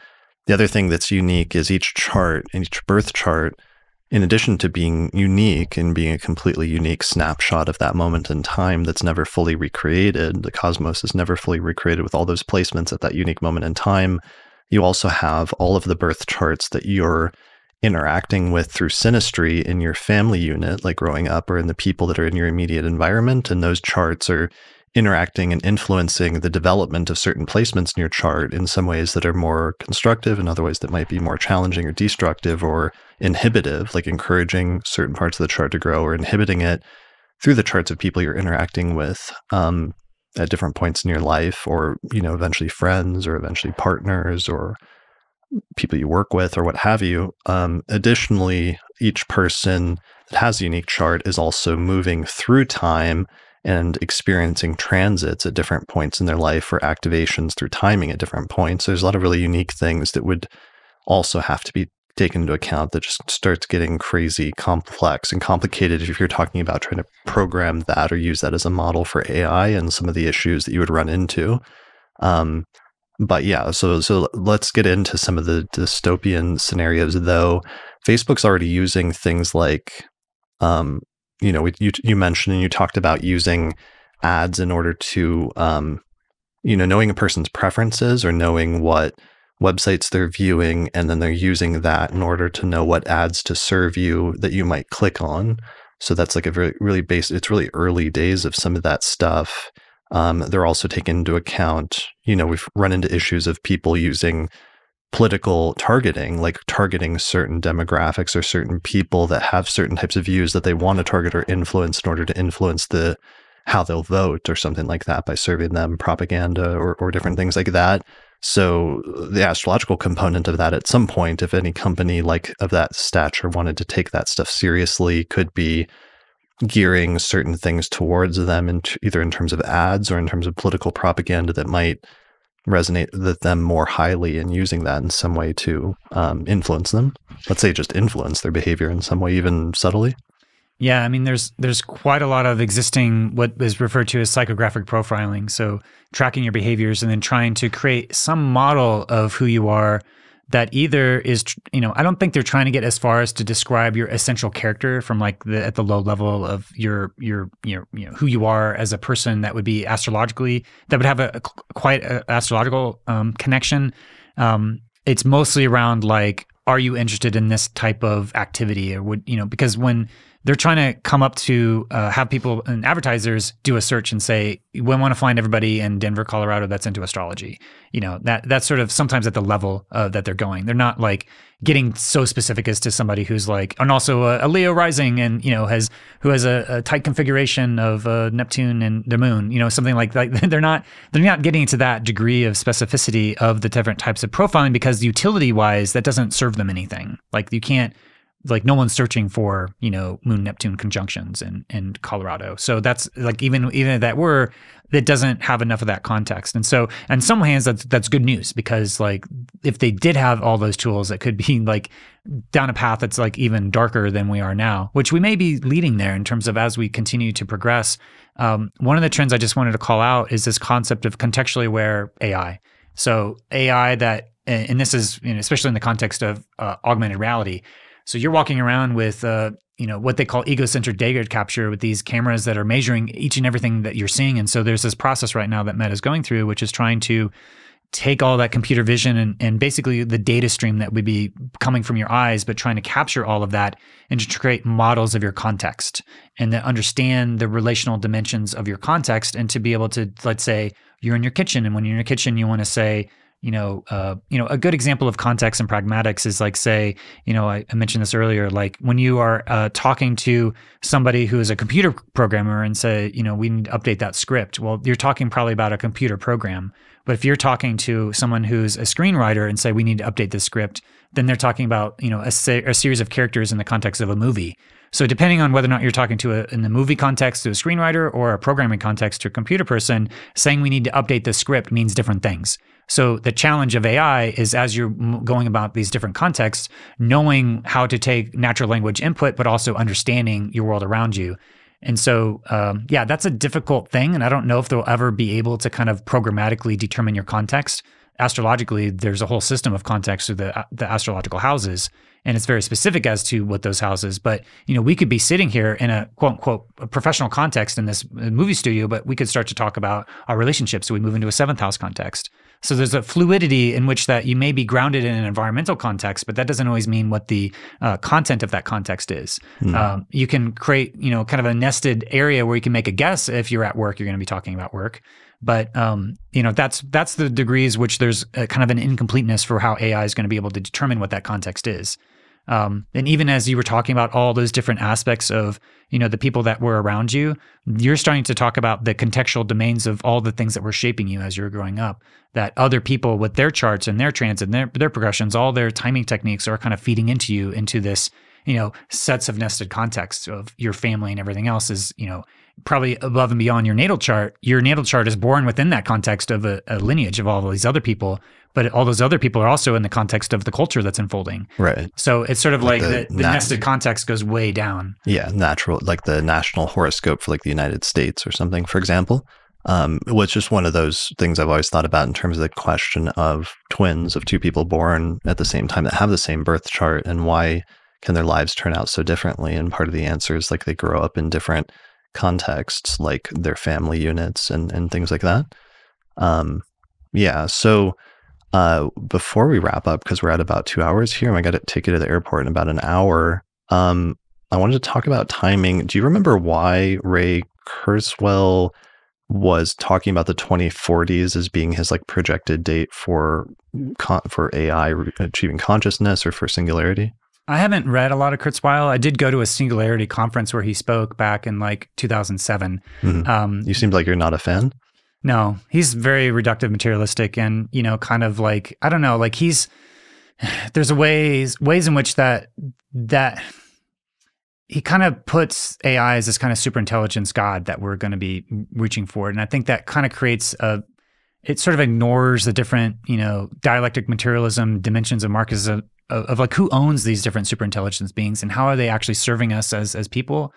the other thing that's unique is each chart and each birth chart, in addition to being unique and being a completely unique snapshot of that moment in time that's never fully recreated, the cosmos is never fully recreated with all those placements at that unique moment in time, you also have all of the birth charts that you're interacting with through synastry in your family unit, like growing up, or in the people that are in your immediate environment. And those charts are interacting and influencing the development of certain placements in your chart in some ways that are more constructive and other ways that might be more challenging or destructive or inhibitive, like encouraging certain parts of the chart to grow or inhibiting it through the charts of people you're interacting with at different points in your life, or eventually friends, or eventually partners, or people you work with, or what have you. Additionally, each person that has a unique chart is also moving through time and experiencing transits at different points in their life, or activations through timing at different points. So there's a lot of really unique things that would also have to be taken into account, that just starts getting crazy complex and complicated if you're talking about trying to program that or use that as a model for AI and some of the issues that you would run into. But yeah, so let's get into some of the dystopian scenarios, though. Facebook's already using things like, you mentioned and you talked about using ads in order to, knowing a person's preferences or knowing what websites they're viewing, and then they're using that in order to know what ads to serve you that you might click on. So that's like a very, really basic, it's really early days of some of that stuff. They're also taking into account, we've run into issues of people using political targeting, like targeting certain demographics or certain people that have certain types of views that they want to target or influence in order to influence how they'll vote or something like that by serving them propaganda or different things like that. So the astrological component of that at some point, if any company like of that stature wanted to take that stuff seriously, could be gearing certain things towards them, either in terms of ads or in terms of political propaganda that might resonate with them more highly and using that in some way to influence them? Let's say just influence their behavior in some way, even subtly. Yeah, I mean, there's quite a lot of existing what is referred to as psychographic profiling. So tracking your behaviors and then trying to create some model of who you are that either is, you know, I don't think they're trying to get as far as to describe your essential character from like the, at the low level of your who you are as a person that would be astrologically, that would have quite a astrological connection. It's mostly around like, are you interested in this type of activity, or would, you know, because when they're trying to come up to have people and advertisers do a search and say, we want to find everybody in Denver, Colorado that's into astrology. You know, that's sort of sometimes at the level that they're going. They're not like getting so specific as to somebody who's like, and also a Leo rising and, you know, who has a tight configuration of Neptune and the moon, you know, something like that. They're not getting to that degree of specificity of the different types of profiling, because utility wise, that doesn't serve them anything. Like you can't, like no one's searching for, you know, moon Neptune conjunctions in Colorado. So that's like, even if that were, that doesn't have enough of that context. And so in some hands that's good news, because like if they did have all those tools, that could be like down a path that's like even darker than we are now, which we may be leading there in terms of as we continue to progress. One of the trends I just wanted to call out is this concept of contextually aware AI. So AI that, and this is, you know, especially in the context of augmented reality. So you're walking around with, you know, what they call egocentric data capture, with these cameras that are measuring each and everything that you're seeing. And so there's this process right now that Meta's going through, which is trying to take all that computer vision and basically the data stream that would be coming from your eyes, but trying to capture all of that and to create models of your context and to understand the relational dimensions of your context, and to be able to, let's say, you're in your kitchen, and when you're in your kitchen, you want to say, you know, a good example of context and pragmatics is like, say, you know, I mentioned this earlier, like when you are talking to somebody who is a computer programmer and say, you know, we need to update that script. Well, you're talking probably about a computer program. But if you're talking to someone who's a screenwriter and say, we need to update this script, then they're talking about, you know, a series of characters in the context of a movie. So depending on whether or not you're talking to in the movie context to a screenwriter, or a programming context to a computer person, saying we need to update the script means different things. So the challenge of AI is, as you're going about these different contexts, knowing how to take natural language input, but also understanding your world around you. And so, yeah, that's a difficult thing. And I don't know if they'll ever be able to kind of programmatically determine your context. Astrologically, there's a whole system of context through the astrological houses, and it's very specific as to what those houses. But, you know, we could be sitting here in a quote unquote a professional context in this movie studio, but we could start to talk about our relationships. So we move into a seventh house context. So there's a fluidity in which that you may be grounded in an environmental context, but that doesn't always mean what the content of that context is. Mm. You can create, you know, kind of a nested area where you can make a guess. If you're at work, you're going to be talking about work. But, you know, that's the degrees which there's kind of an incompleteness for how AI is going to be able to determine what that context is. And even as you were talking about all those different aspects of, you know, the people that were around you, you're starting to talk about the contextual domains of all the things that were shaping you as you were growing up, that other people with their charts and their transits and their progressions, all their timing techniques are kind of feeding into you, into this, you know, sets of nested contexts of your family and everything else is, you know, probably above and beyond your natal chart. Your natal chart is born within that context of a lineage of all of these other people, but all those other people are also in the context of the culture that's unfolding. Right. So it's sort of like the nested context goes way down. Yeah, natural, like the national horoscope for like the United States or something, for example. Was just one of those things I've always thought about in terms of the question of twins, of two people born at the same time that have the same birth chart, and why can their lives turn out so differently? And part of the answer is like they grow up in different contexts, like their family units and things like that. Yeah. So before we wrap up, because we're at about 2 hours here and I got to take you to the airport in about an hour, I wanted to talk about timing. Do you remember why Ray Kurzweil was talking about the 2040s as being his like projected date for AI achieving consciousness or for singularity? I haven't read a lot of Kurzweil. I did go to a singularity conference where he spoke back in like 2007. Mm-hmm. You seem like you're not a fan. No, he's very reductive, materialistic, and, you know, kind of like, I don't know, like he's, there's ways in which that he kind of puts AI as this kind of super intelligence God that we're going to be reaching for. And I think that kind of creates a, it sort of ignores the different, you know, dialectic materialism dimensions of Marxism, of like who owns these different superintelligence beings and how are they actually serving us as people.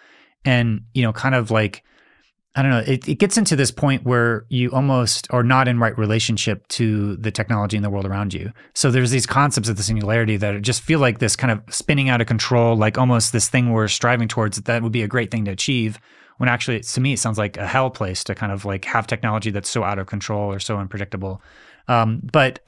And, you know, kind of like, I don't know, it gets into this point where you almost are not in right relationship to the technology and the world around you. So there's these concepts of the singularity that just feel like this kind of spinning out of control, like almost this thing we're striving towards that would be a great thing to achieve, when actually, to me, it sounds like a hell place to kind of like have technology that's so out of control or so unpredictable. But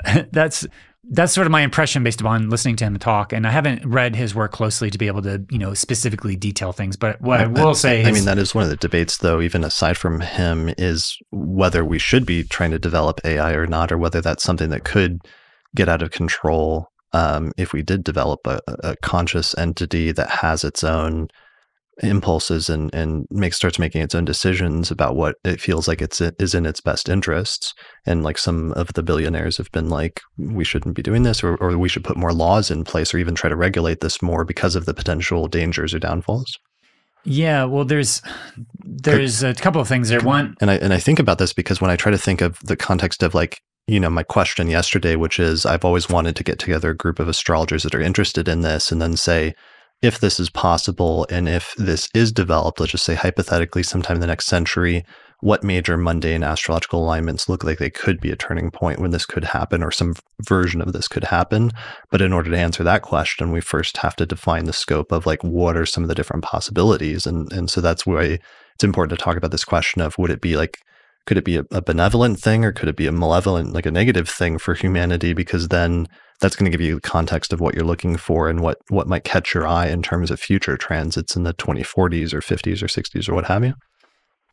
that's sort of my impression based upon listening to him talk. And I haven't read his work closely to be able to, you know, specifically detail things. But what I will say is, I mean, that is one of the debates, though, even aside from him, is whether we should be trying to develop AI or not, or whether that's something that could get out of control if we did develop a conscious entity that has its own impulses and starts making its own decisions about what it feels like is in its best interests. And like some of the billionaires have been like, we shouldn't be doing this, or we should put more laws in place or even try to regulate this more because of the potential dangers or downfalls. Yeah, well, there's a couple of things there. One, and I think about this because when I try to think of the context of, like, you know, my question yesterday, which is I've always wanted to get together a group of astrologers that are interested in this and then say, if this is possible, and if this is developed, let's just say hypothetically sometime in the next century, what major mundane astrological alignments look like they could be a turning point when this could happen, or some version of this could happen. But in order to answer that question, we first have to define the scope of, like, what are some of the different possibilities. And so that's why it's important to talk about this question of, would it be like, could it be a benevolent thing, or could it be a malevolent, like a negative thing for humanity? Because then that's going to give you the context of what you're looking for and what might catch your eye in terms of future transits in the 2040s or 50s or 60s or what have you.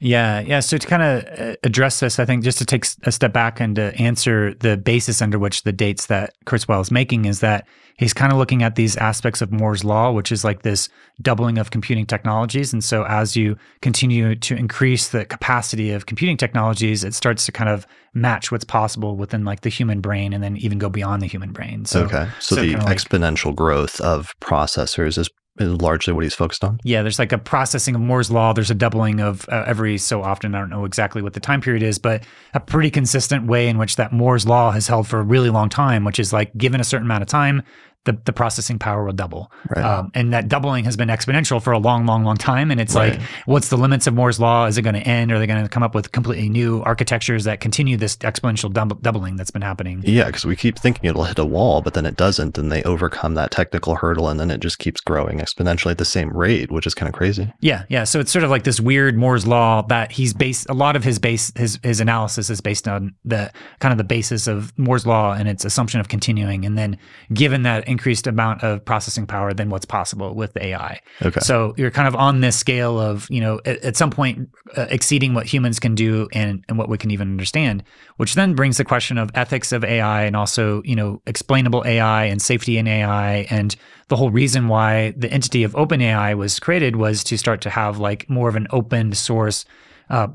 Yeah. Yeah. So to kind of address this, I think just to take a step back and to answer the basis under which the dates that Kurzweil is making is that he's kind of looking at these aspects of Moore's law, which is like this doubling of computing technologies. And so as you continue to increase the capacity of computing technologies, it starts to kind of match what's possible within, like, the human brain, and then even go beyond the human brain. So, okay. So the exponential, like, growth of processors is largely what he's focused on? Yeah, there's like a processing of Moore's law. There's a doubling of every so often. I don't know exactly what the time period is, but a pretty consistent way in which that Moore's law has held for a really long time, which is like given a certain amount of time, the processing power will double. Right. And that doubling has been exponential for a long, long, long time. And it's right. Like, what's the limits of Moore's law? Is it going to end? Are they going to come up with completely new architectures that continue this exponential doubling that's been happening? Yeah, because we keep thinking it'll hit a wall, but then it doesn't. And they overcome that technical hurdle, and then it just keeps growing exponentially at the same rate, which is kind of crazy. Yeah, yeah. So it's sort of like this weird Moore's law that he's based, a lot of his analysis is based on the kind of the basis of Moore's law and its assumption of continuing. And then given that increased amount of processing power than what's possible with AI. Okay. So you're kind of on this scale of, you know, at some point exceeding what humans can do and what we can even understand, which then brings the question of ethics of AI and also, you know, explainable AI and safety in AI. And the whole reason why the entity of OpenAI was created was to start to have, like, more of an open source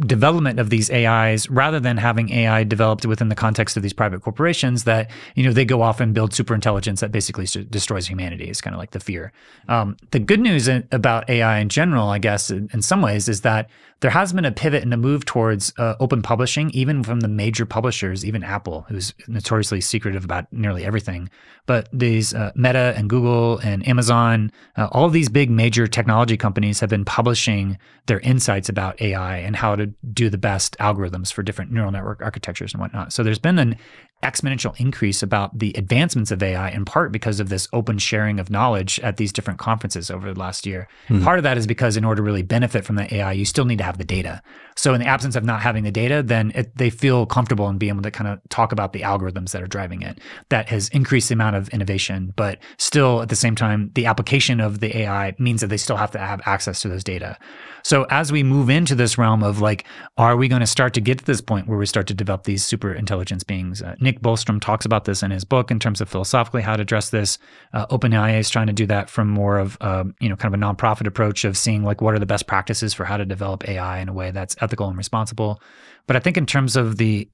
development of these AIs, rather than having AI developed within the context of these private corporations that, you know, they go off and build superintelligence that basically destroys humanity. It's kind of like the fear. The good news about AI in general, I guess, in some ways, is that there has been a pivot and a move towards open publishing, even from the major publishers, even Apple, who's notoriously secretive about nearly everything. But these Meta and Google and Amazon, all these big major technology companies have been publishing their insights about AI and how to do the best algorithms for different neural network architectures and whatnot. So there's been an exponential increase about the advancements of AI, in part because of this open sharing of knowledge at these different conferences over the last year. Mm. Part of that is because in order to really benefit from the AI, you still need to have the data. So in the absence of not having the data, then they feel comfortable in being able to kind of talk about the algorithms that are driving it. That has increased the amount of innovation, but still at the same time, the application of the AI means that they still have to have access to those data. So as we move into this realm of, like, are we going to start to get to this point where we start to develop these super intelligence beings? Nick Bostrom talks about this in his book in terms of philosophically how to address this. OpenAI is trying to do that from more of you know, kind of a nonprofit approach of seeing, like, what are the best practices for how to develop AI in a way that's ethical and responsible. But I think in terms of the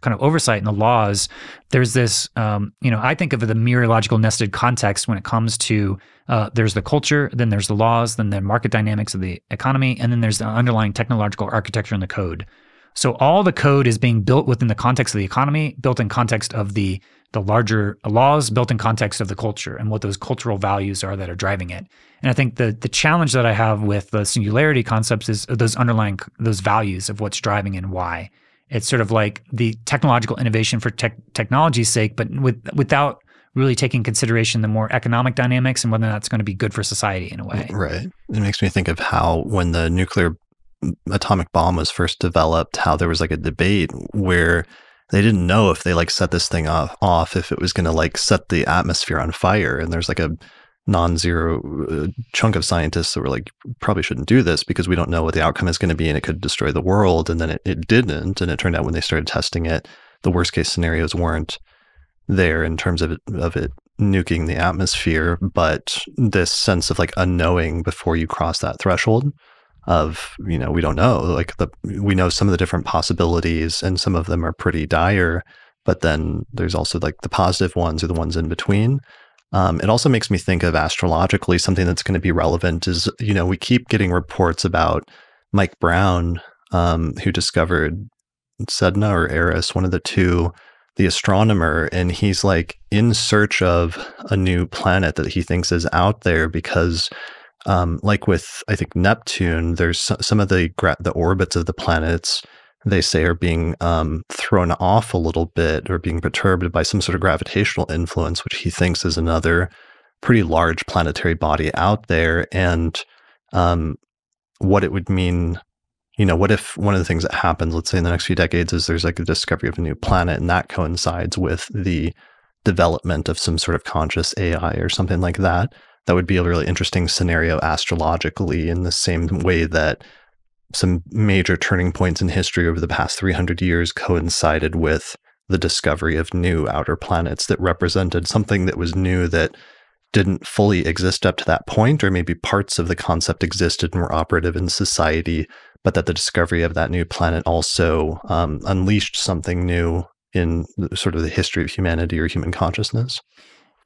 kind of oversight in the laws, there's this, you know, I think of the mereological nested context when it comes to there's the culture, then there's the laws, then the market dynamics of the economy, and then there's the underlying technological architecture and the code. So all the code is being built within the context of the economy, built in context of the larger laws, built in context of the culture and what those cultural values are that are driving it. And I think the challenge that I have with the singularity concepts is those underlying, those values of what's driving and why. It's sort of like the technological innovation for technology's sake, but without really taking consideration the more economic dynamics and whether that's going to be good for society in a way. Right. It makes me think of how when the nuclear atomic bomb was first developed, how there was like a debate where they didn't know if they like set this thing off if it was going to like set the atmosphere on fire. And there's like a non-zero chunk of scientists that were like, probably shouldn't do this because we don't know what the outcome is going to be and it could destroy the world. And then it didn't. And it turned out when they started testing it, the worst case scenarios weren't there in terms of it nuking the atmosphere. But this sense of like unknowing before you cross that threshold of, you know, we don't know, like we know some of the different possibilities and some of them are pretty dire, but then there's also like the positive ones or the ones in between. It also makes me think of astrologically, something that's going to be relevant is, you know, we keep getting reports about Mike Brown, who discovered Sedna or Eris, one of the two, the astronomer, and he's like in search of a new planet that he thinks is out there because like with, I think, Neptune, there's some of the orbits of the planets, they say, are being thrown off a little bit or being perturbed by some sort of gravitational influence, which he thinks is another pretty large planetary body out there. And what it would mean, you know, what if one of the things that happens, let's say in the next few decades, is there's like a discovery of a new planet and that coincides with the development of some sort of conscious AI or something like that. That would be a really interesting scenario astrologically in the same way that some major turning points in history over the past 300 years coincided with the discovery of new outer planets that represented something that was new that didn't fully exist up to that point, or maybe parts of the concept existed and were operative in society, but that the discovery of that new planet also unleashed something new in sort of the history of humanity or human consciousness.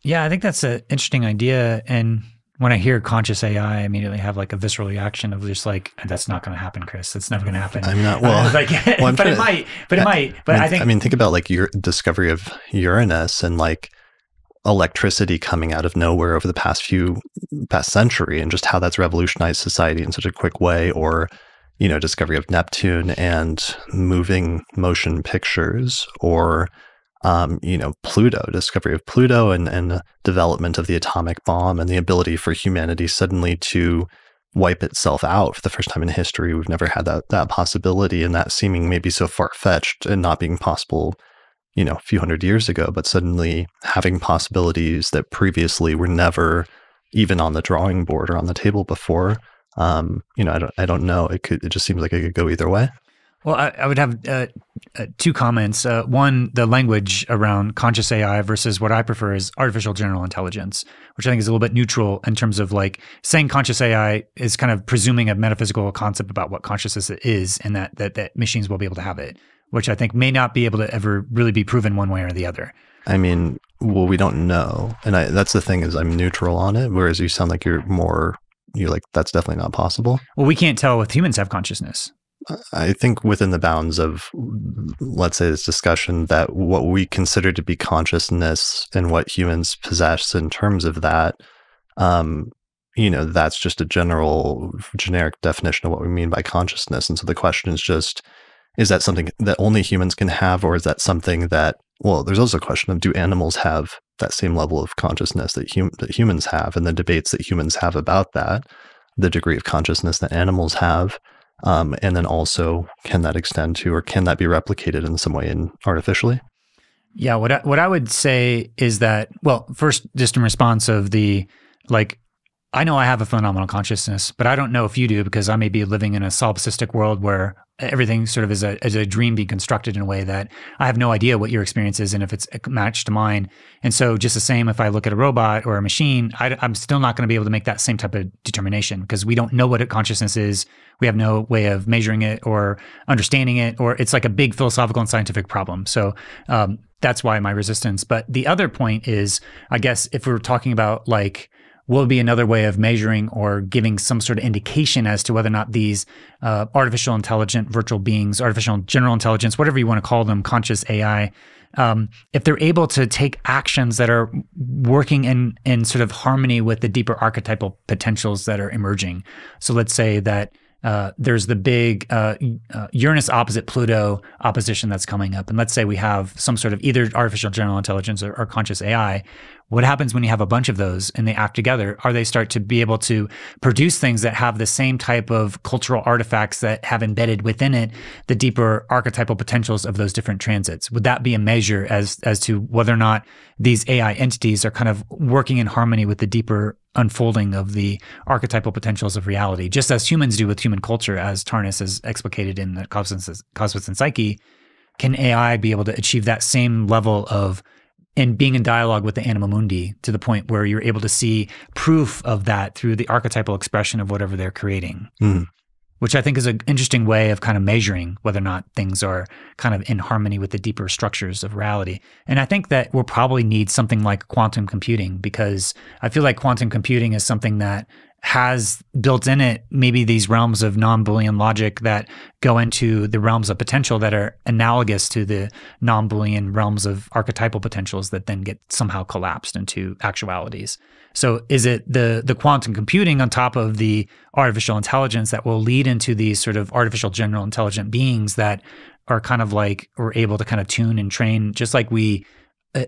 Yeah, I think that's an interesting idea. And when I hear conscious AI, I immediately have like a visceral reaction of just like, that's not going to happen, Chris. It's never going to happen. I'm not, well, like, well, but it might, but it might. But I mean, think about like your discovery of Uranus and like electricity coming out of nowhere over the past century and just how that's revolutionized society in such a quick way, or, you know, discovery of Neptune and moving motion pictures, or you know, Pluto, discovery of Pluto and development of the atomic bomb and the ability for humanity suddenly to wipe itself out for the first time in history. We've never had that possibility, and that seeming maybe so far-fetched and not being possible, you know, a few hundred years ago, but suddenly having possibilities that previously were never even on the drawing board or on the table before. You know, I don't know. It just seems like it could go either way. Well, I would have two comments. One, the language around conscious AI versus what I prefer is artificial general intelligence, which I think is a little bit neutral in terms of like saying conscious AI is kind of presuming a metaphysical concept about what consciousness is and that machines will be able to have it, which I think may not be able to ever really be proven one way or the other. I mean, well, we don't know. And that's the thing is I'm neutral on it, whereas you sound like you're like, that's definitely not possible. Well, we can't tell if humans have consciousness. I think within the bounds of, let's say, this discussion, that what we consider to be consciousness and what humans possess in terms of that, you know, that's just a generic definition of what we mean by consciousness. And so the question is just, is that something that only humans can have, or is that something that, well, there's also a question of, do animals have that same level of consciousness that, that humans have, and the debates that humans have about that, the degree of consciousness that animals have. And then also, can that extend to, or can that be replicated in some way artificially? Yeah, what I would say is that, well, first, just in response of the, like, I know I have a phenomenal consciousness, but I don't know if you do, because I may be living in a solipsistic world where everything sort of is a dream being constructed in a way that I have no idea what your experience is and if it's matched to mine. And so just the same, if I look at a robot or a machine, I'm still not going to be able to make that same type of determination because we don't know what a consciousness is. We have no way of measuring it or understanding it, or it's like a big philosophical and scientific problem. So that's why my resistance. But the other point is, I guess, if we're talking about like will be another way of measuring or giving some sort of indication as to whether or not these artificial intelligent virtual beings, artificial general intelligence, whatever you want to call them, conscious AI, if they're able to take actions that are working in sort of harmony with the deeper archetypal potentials that are emerging. So let's say that there's the big Uranus opposite Pluto opposition that's coming up. And let's say we have some sort of either artificial general intelligence or conscious AI. What happens when you have a bunch of those and they act together? Are they start to be able to produce things that have the same type of cultural artifacts that have embedded within it the deeper archetypal potentials of those different transits? Would that be a measure as to whether or not these AI entities are kind of working in harmony with the deeper unfolding of the archetypal potentials of reality, just as humans do with human culture, as Tarnas is explicated in the Cosmos and Psyche? Can AI be able to achieve that same level of and being in dialogue with the anima mundi to the point where you're able to see proof of that through the archetypal expression of whatever they're creating, which I think is an interesting way of kind of measuring whether or not things are kind of in harmony with the deeper structures of reality. And I think that we'll probably need something like quantum computing, because I feel like quantum computing is something that has built in it maybe these realms of non-Boolean logic that go into the realms of potential that are analogous to the non-Boolean realms of archetypal potentials that then get somehow collapsed into actualities. So is it the quantum computing on top of the artificial intelligence that will lead into these sort of artificial general intelligent beings that are kind of like, we're able to kind of tune and train, just like we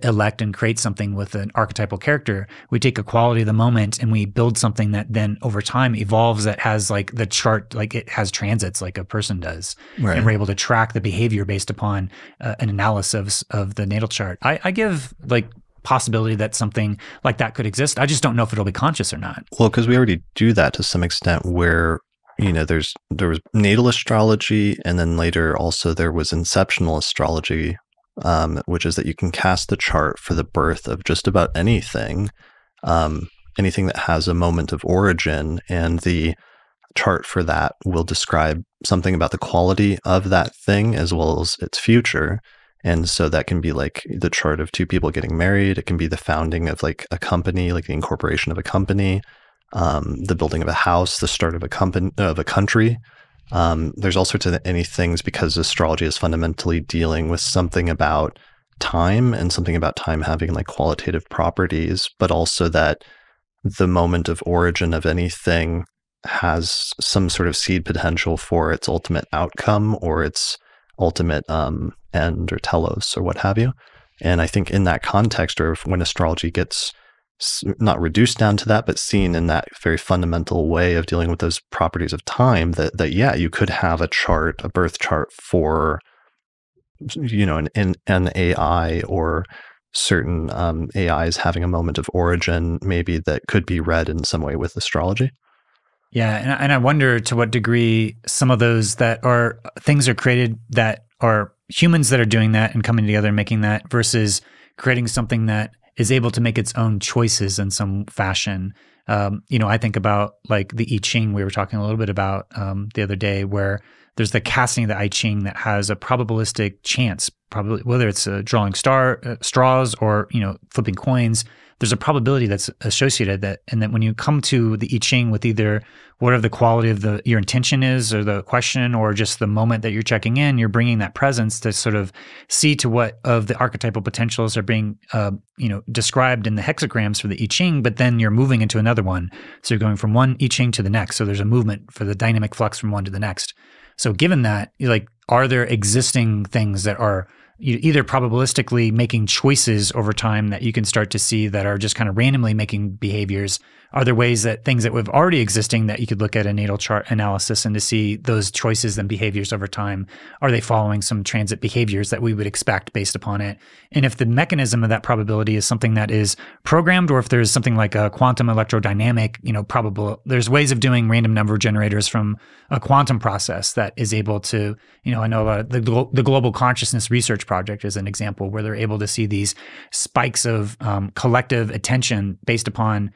elect and create something with an archetypal character, we take a quality of the moment and we build something that then over time evolves, that has like the chart, like it has transits like a person does. Right. And we're able to track the behavior based upon an analysis of the natal chart. I give like possibility that something like that could exist. I just don't know if it'll be conscious or not. Well, because we already do that to some extent where, you know, there was natal astrology, and then later also there was inceptional astrology, which is that you can cast the chart for the birth of just about anything, anything that has a moment of origin, and the chart for that will describe something about the quality of that thing as well as its future. And so that can be like the chart of two people getting married. It can be the founding of like a company, like the incorporation of a company, the building of a house, the start of a company, of a country. There's all sorts of any things, because astrology is fundamentally dealing with something about time, and something about time having like qualitative properties, but also that the moment of origin of anything has some sort of seed potential for its ultimate outcome or its ultimate end or telos or what have you. And I think in that context, or when astrology gets not reduced down to that, but seen in that very fundamental way of dealing with those properties of time, that yeah, you could have a chart, a birth chart for, you know, an AI, or certain AIs having a moment of origin, maybe, that could be read in some way with astrology. Yeah, and I wonder to what degree some of those that are things are created that are humans that are doing that and coming together and making that, versus creating something that is able to make its own choices in some fashion. You know, I think about like the I Ching we were talking a little bit about the other day, where there's the casting of the I Ching that has a probabilistic chance, probably whether it's drawing straws or, you know, flipping coins. There's a probability that's associated that, and that when you come to the I Ching with either whatever the quality of your intention is, or the question, or just the moment that you're checking in, you're bringing that presence to sort of see to what of the archetypal potentials are being, you know, described in the hexagrams for the I Ching, but then you're moving into another one. So you're going from one I Ching to the next. So there's a movement for the dynamic flux from one to the next. So given that, like, are there existing things that are either probabilistically making choices over time that you can start to see that are just kind of randomly making behaviors? Are there ways that things that we've already existing that you could look at a natal chart analysis and to see those choices and behaviors over time? Are they following some transit behaviors that we would expect based upon it? And if the mechanism of that probability is something that is programmed, or if there's something like a quantum electrodynamic, you know, probable, there's ways of doing random number generators from a quantum process that is able to, you know, I know about the Global Consciousness Research Project is an example where they're able to see these spikes of collective attention based upon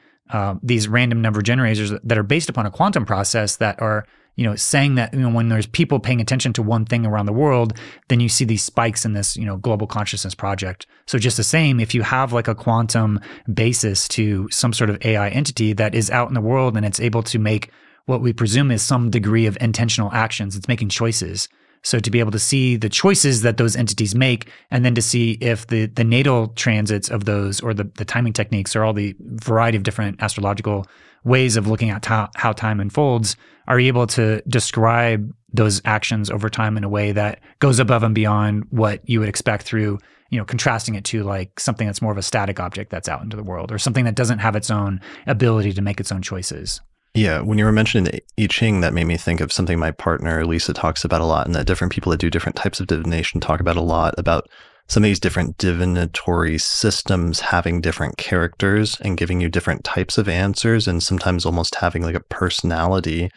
these random number generators that are based upon a quantum process that are you know, saying that, you know, when there's people paying attention to one thing around the world, then you see these spikes in this, you know, global consciousness project. So just the same, if you have like a quantum basis to some sort of AI entity that is out in the world and it's able to make what we presume is some degree of intentional actions, it's making choices. So to be able to see the choices that those entities make, and then to see if the natal transits of those, or the timing techniques, or all the variety of different astrological ways of looking at how time unfolds, are able to describe those actions over time in a way that goes above and beyond what you would expect through, you know, contrasting it to like something that's more of a static object that's out into the world, or something that doesn't have its own ability to make its own choices. Yeah, when you were mentioning the I Ching, that made me think of something my partner Lisa talks about a lot, and that different people that do different types of divination talk about a lot, about some of these different divinatory systems having different characters and giving you different types of answers, and sometimes almost having like a personality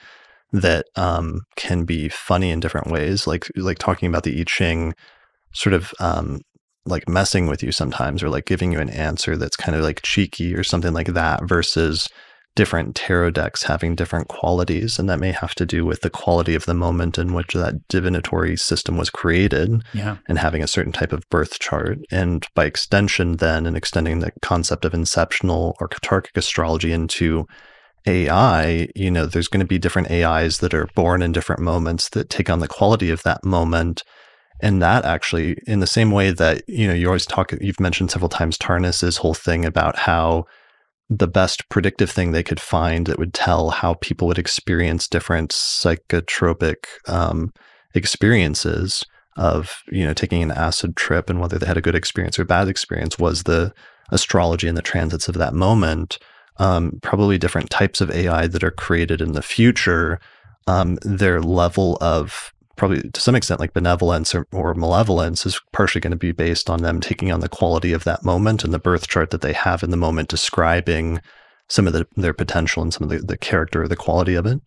that can be funny in different ways, like talking about the I Ching sort of like messing with you sometimes, or like giving you an answer that's kind of like cheeky or something like that, versus different tarot decks having different qualities, and that may have to do with the quality of the moment in which that divinatory system was created, yeah, and having a certain type of birth chart. And by extension then, and extending the concept of inceptional or catarchic astrology into AI, you know, there's going to be different AIs that are born in different moments that take on the quality of that moment. And that actually, in the same way that, you know, you always talk, you've mentioned several times Tarnas's whole thing about how the best predictive thing they could find that would tell how people would experience different psychotropic experiences of, you know, taking an acid trip and whether they had a good experience or a bad experience was the astrology and the transits of that moment. Probably different types of AI that are created in the future, their level of probably to some extent like benevolence or malevolence is partially going to be based on them taking on the quality of that moment and the birth chart that they have in the moment, describing some of their potential and some of the character or the quality of it.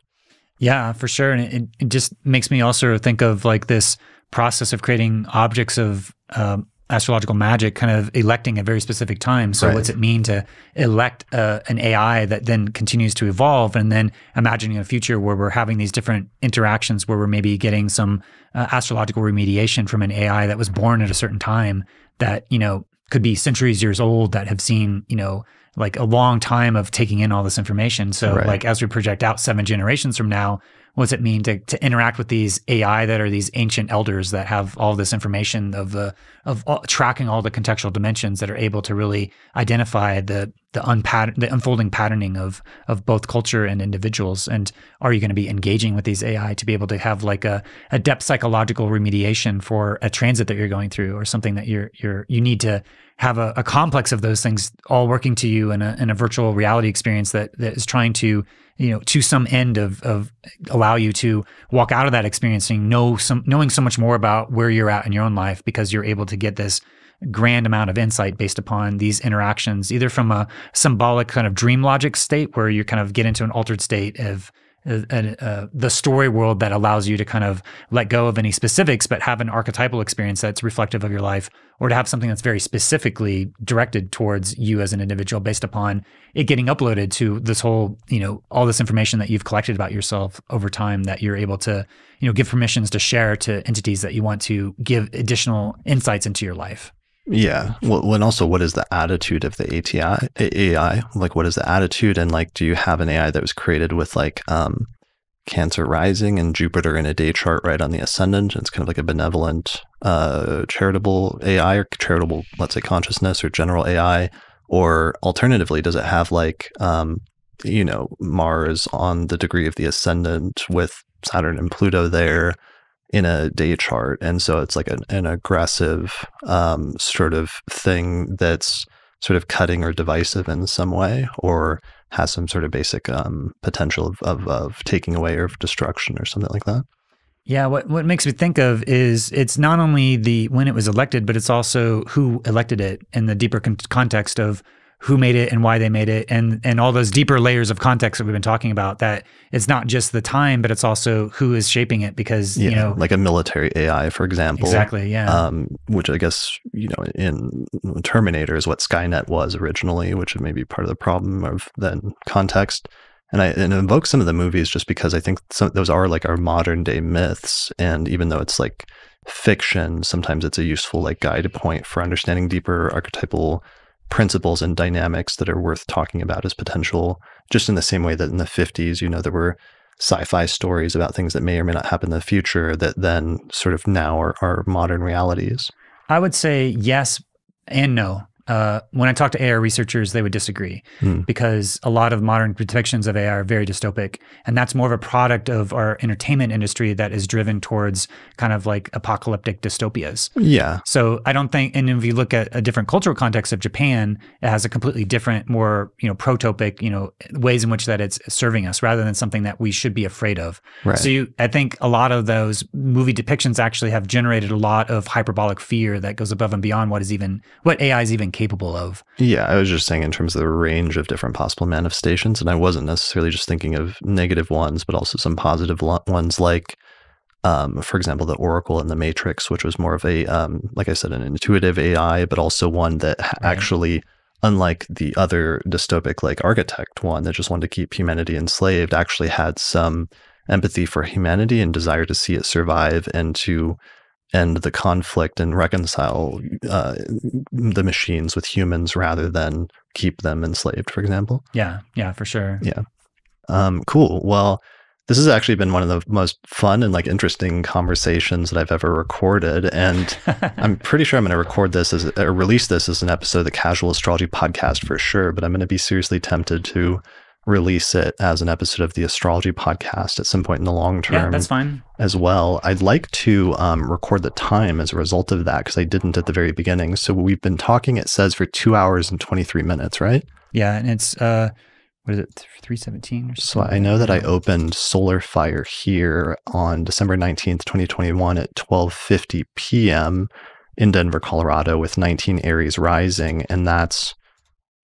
Yeah, for sure. And it just makes me also think of like this process of creating objects of astrological magic, kind of electing at very specific times. So right, what's it mean to elect an AI that then continues to evolve, and then imagining a future where we're having these different interactions where we're maybe getting some astrological remediation from an AI that was born at a certain time that, you know, could be centuries years old, that have seen, you know, like a long time of taking in all this information. So right, like as we project out 7 generations from now, what's it mean to interact with these AI that are these ancient elders that have all this information of tracking all the contextual dimensions, that are able to really identify the unfolding patterning of both culture and individuals? And are you going to be engaging with these AI to be able to have like a depth psychological remediation for a transit that you're going through, or something that you need to have a complex of those things all working to you in a virtual reality experience that is trying to, you know, to some end of allow you to walk out of that experience and knowing so much more about where you're at in your own life, because you're able to get this grand amount of insight based upon these interactions, either from a symbolic kind of dream logic state where you kind of get into an altered state of the story world that allows you to kind of let go of any specifics, but have an archetypal experience that's reflective of your life, or to have something that's very specifically directed towards you as an individual based upon it getting uploaded to this whole, you know, all this information that you've collected about yourself over time, that you're able to, you know, give permissions to share to entities that you want to give additional insights into your life. Yeah. Well, and also, what is the attitude of the AI? Like, what is the attitude? And like, do you have an AI that was created with like Cancer rising and Jupiter in a day chart right on the ascendant? And it's kind of like a benevolent, charitable AI, or charitable, let's say, consciousness or general AI. Or alternatively, does it have like, you know, Mars on the degree of the ascendant with Saturn and Pluto there in a day chart? And so it's like an aggressive sort of thing that's sort of cutting or divisive in some way, or has some sort of basic potential of taking away or of destruction or something like that. Yeah, what makes me think of is it's not only when it was elected, but it's also who elected it, and the deeper context of who made it and why they made it, and all those deeper layers of context that we've been talking about, that it's not just the time, but it's also who is shaping it, because, yeah, you know, like a military AI, for example. Exactly, yeah. Which I guess, you know, in Terminator is what Skynet was originally, which may be part of the problem of then context. And I invoke some of the movies just because I think those are like our modern day myths. And even though it's like fiction, sometimes it's a useful like guide point for understanding deeper archetypal principles and dynamics that are worth talking about as potential. Just in the same way that in the 50s, you know, there were sci-fi stories about things that may or may not happen in the future that then sort of now are modern realities. I would say yes and no. When I talk to AR researchers, they would disagree because a lot of modern depictions of AI are very dystopic, and that's more of a product of our entertainment industry that is driven towards kind of like apocalyptic dystopias. Yeah. So I don't think, and if you look at a different cultural context of Japan, it has a completely different, more, you know, protopic, you know, ways in which that it's serving us rather than something that we should be afraid of. Right. So I think a lot of those movie depictions actually have generated a lot of hyperbolic fear that goes above and beyond what AI is even capable of. Yeah, I was just saying in terms of the range of different possible manifestations, and I wasn't necessarily just thinking of negative ones, but also some positive ones like, for example, the Oracle in the Matrix, which was more of a, like I said, an intuitive AI, but also one that actually, unlike the other dystopic like architect one that just wanted to keep humanity enslaved, actually had some empathy for humanity and desire to see it survive and to end the conflict and reconcile the machines with humans rather than keep them enslaved, for example. Yeah, yeah, for sure. Yeah. Cool. Well, this has actually been one of the most fun and like interesting conversations that I've ever recorded. And I'm pretty sure I'm going to record this as, or release this as an episode of the Casual Astrology Podcast for sure, but I'm going to be seriously tempted to release it as an episode of the Astrology Podcast at some point in the long term. Yeah, that's fine. As well, I'd like to record the time as a result of that because I didn't at the very beginning. So we've been talking, it says, for 2 hours and 23 minutes, right? Yeah, and it's what is it, 3:17 or something? So I know that I opened Solar Fire here on December 19th, 2021 at 12:50 p.m. in Denver, Colorado, with 19 Aries rising, and that's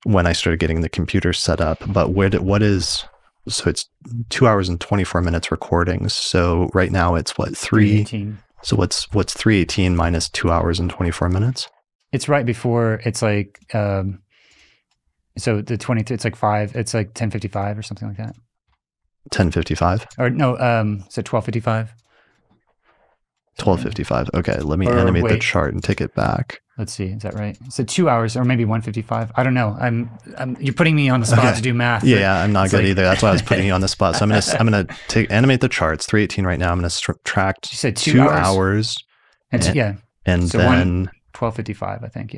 when I started getting the computer set up. But what is, so it's 2 hours and 24 minutes recording. So right now it's what, 3:18. So what's 3:18 minus 2 hours and 24 minutes? It's right before, it's like, so the 23, it's like 5, it's like 10:55 or something like that. 10:55? Or no, so 12:55. 12:55. Okay, let me animate the chart and take it back. Let's see, is that right? So 2 hours, or maybe 1:55. I don't know. You're putting me on the spot to do math. Yeah, I'm not good either. That's why I was putting you on the spot. So I'm gonna animate the charts. 3:18 right now. I'm gonna subtract. You said two hours. And so then 12:55. I think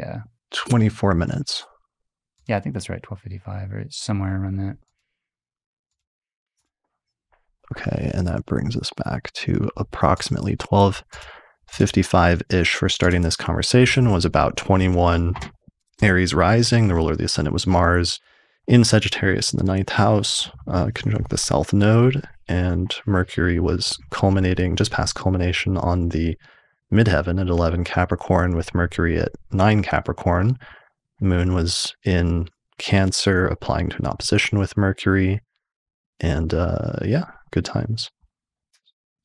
24 minutes. Yeah, I think that's right. 12:55 or somewhere around that. Okay, and that brings us back to approximately 12:55-ish for starting this conversation. Was about 21 Aries rising. The ruler of the ascendant was Mars in Sagittarius in the 9th house, conjunct the south node, and Mercury was culminating, just past culmination, on the midheaven at 11 Capricorn with Mercury at 9 Capricorn. Moon was in Cancer, applying to an opposition with Mercury. And yeah, good times.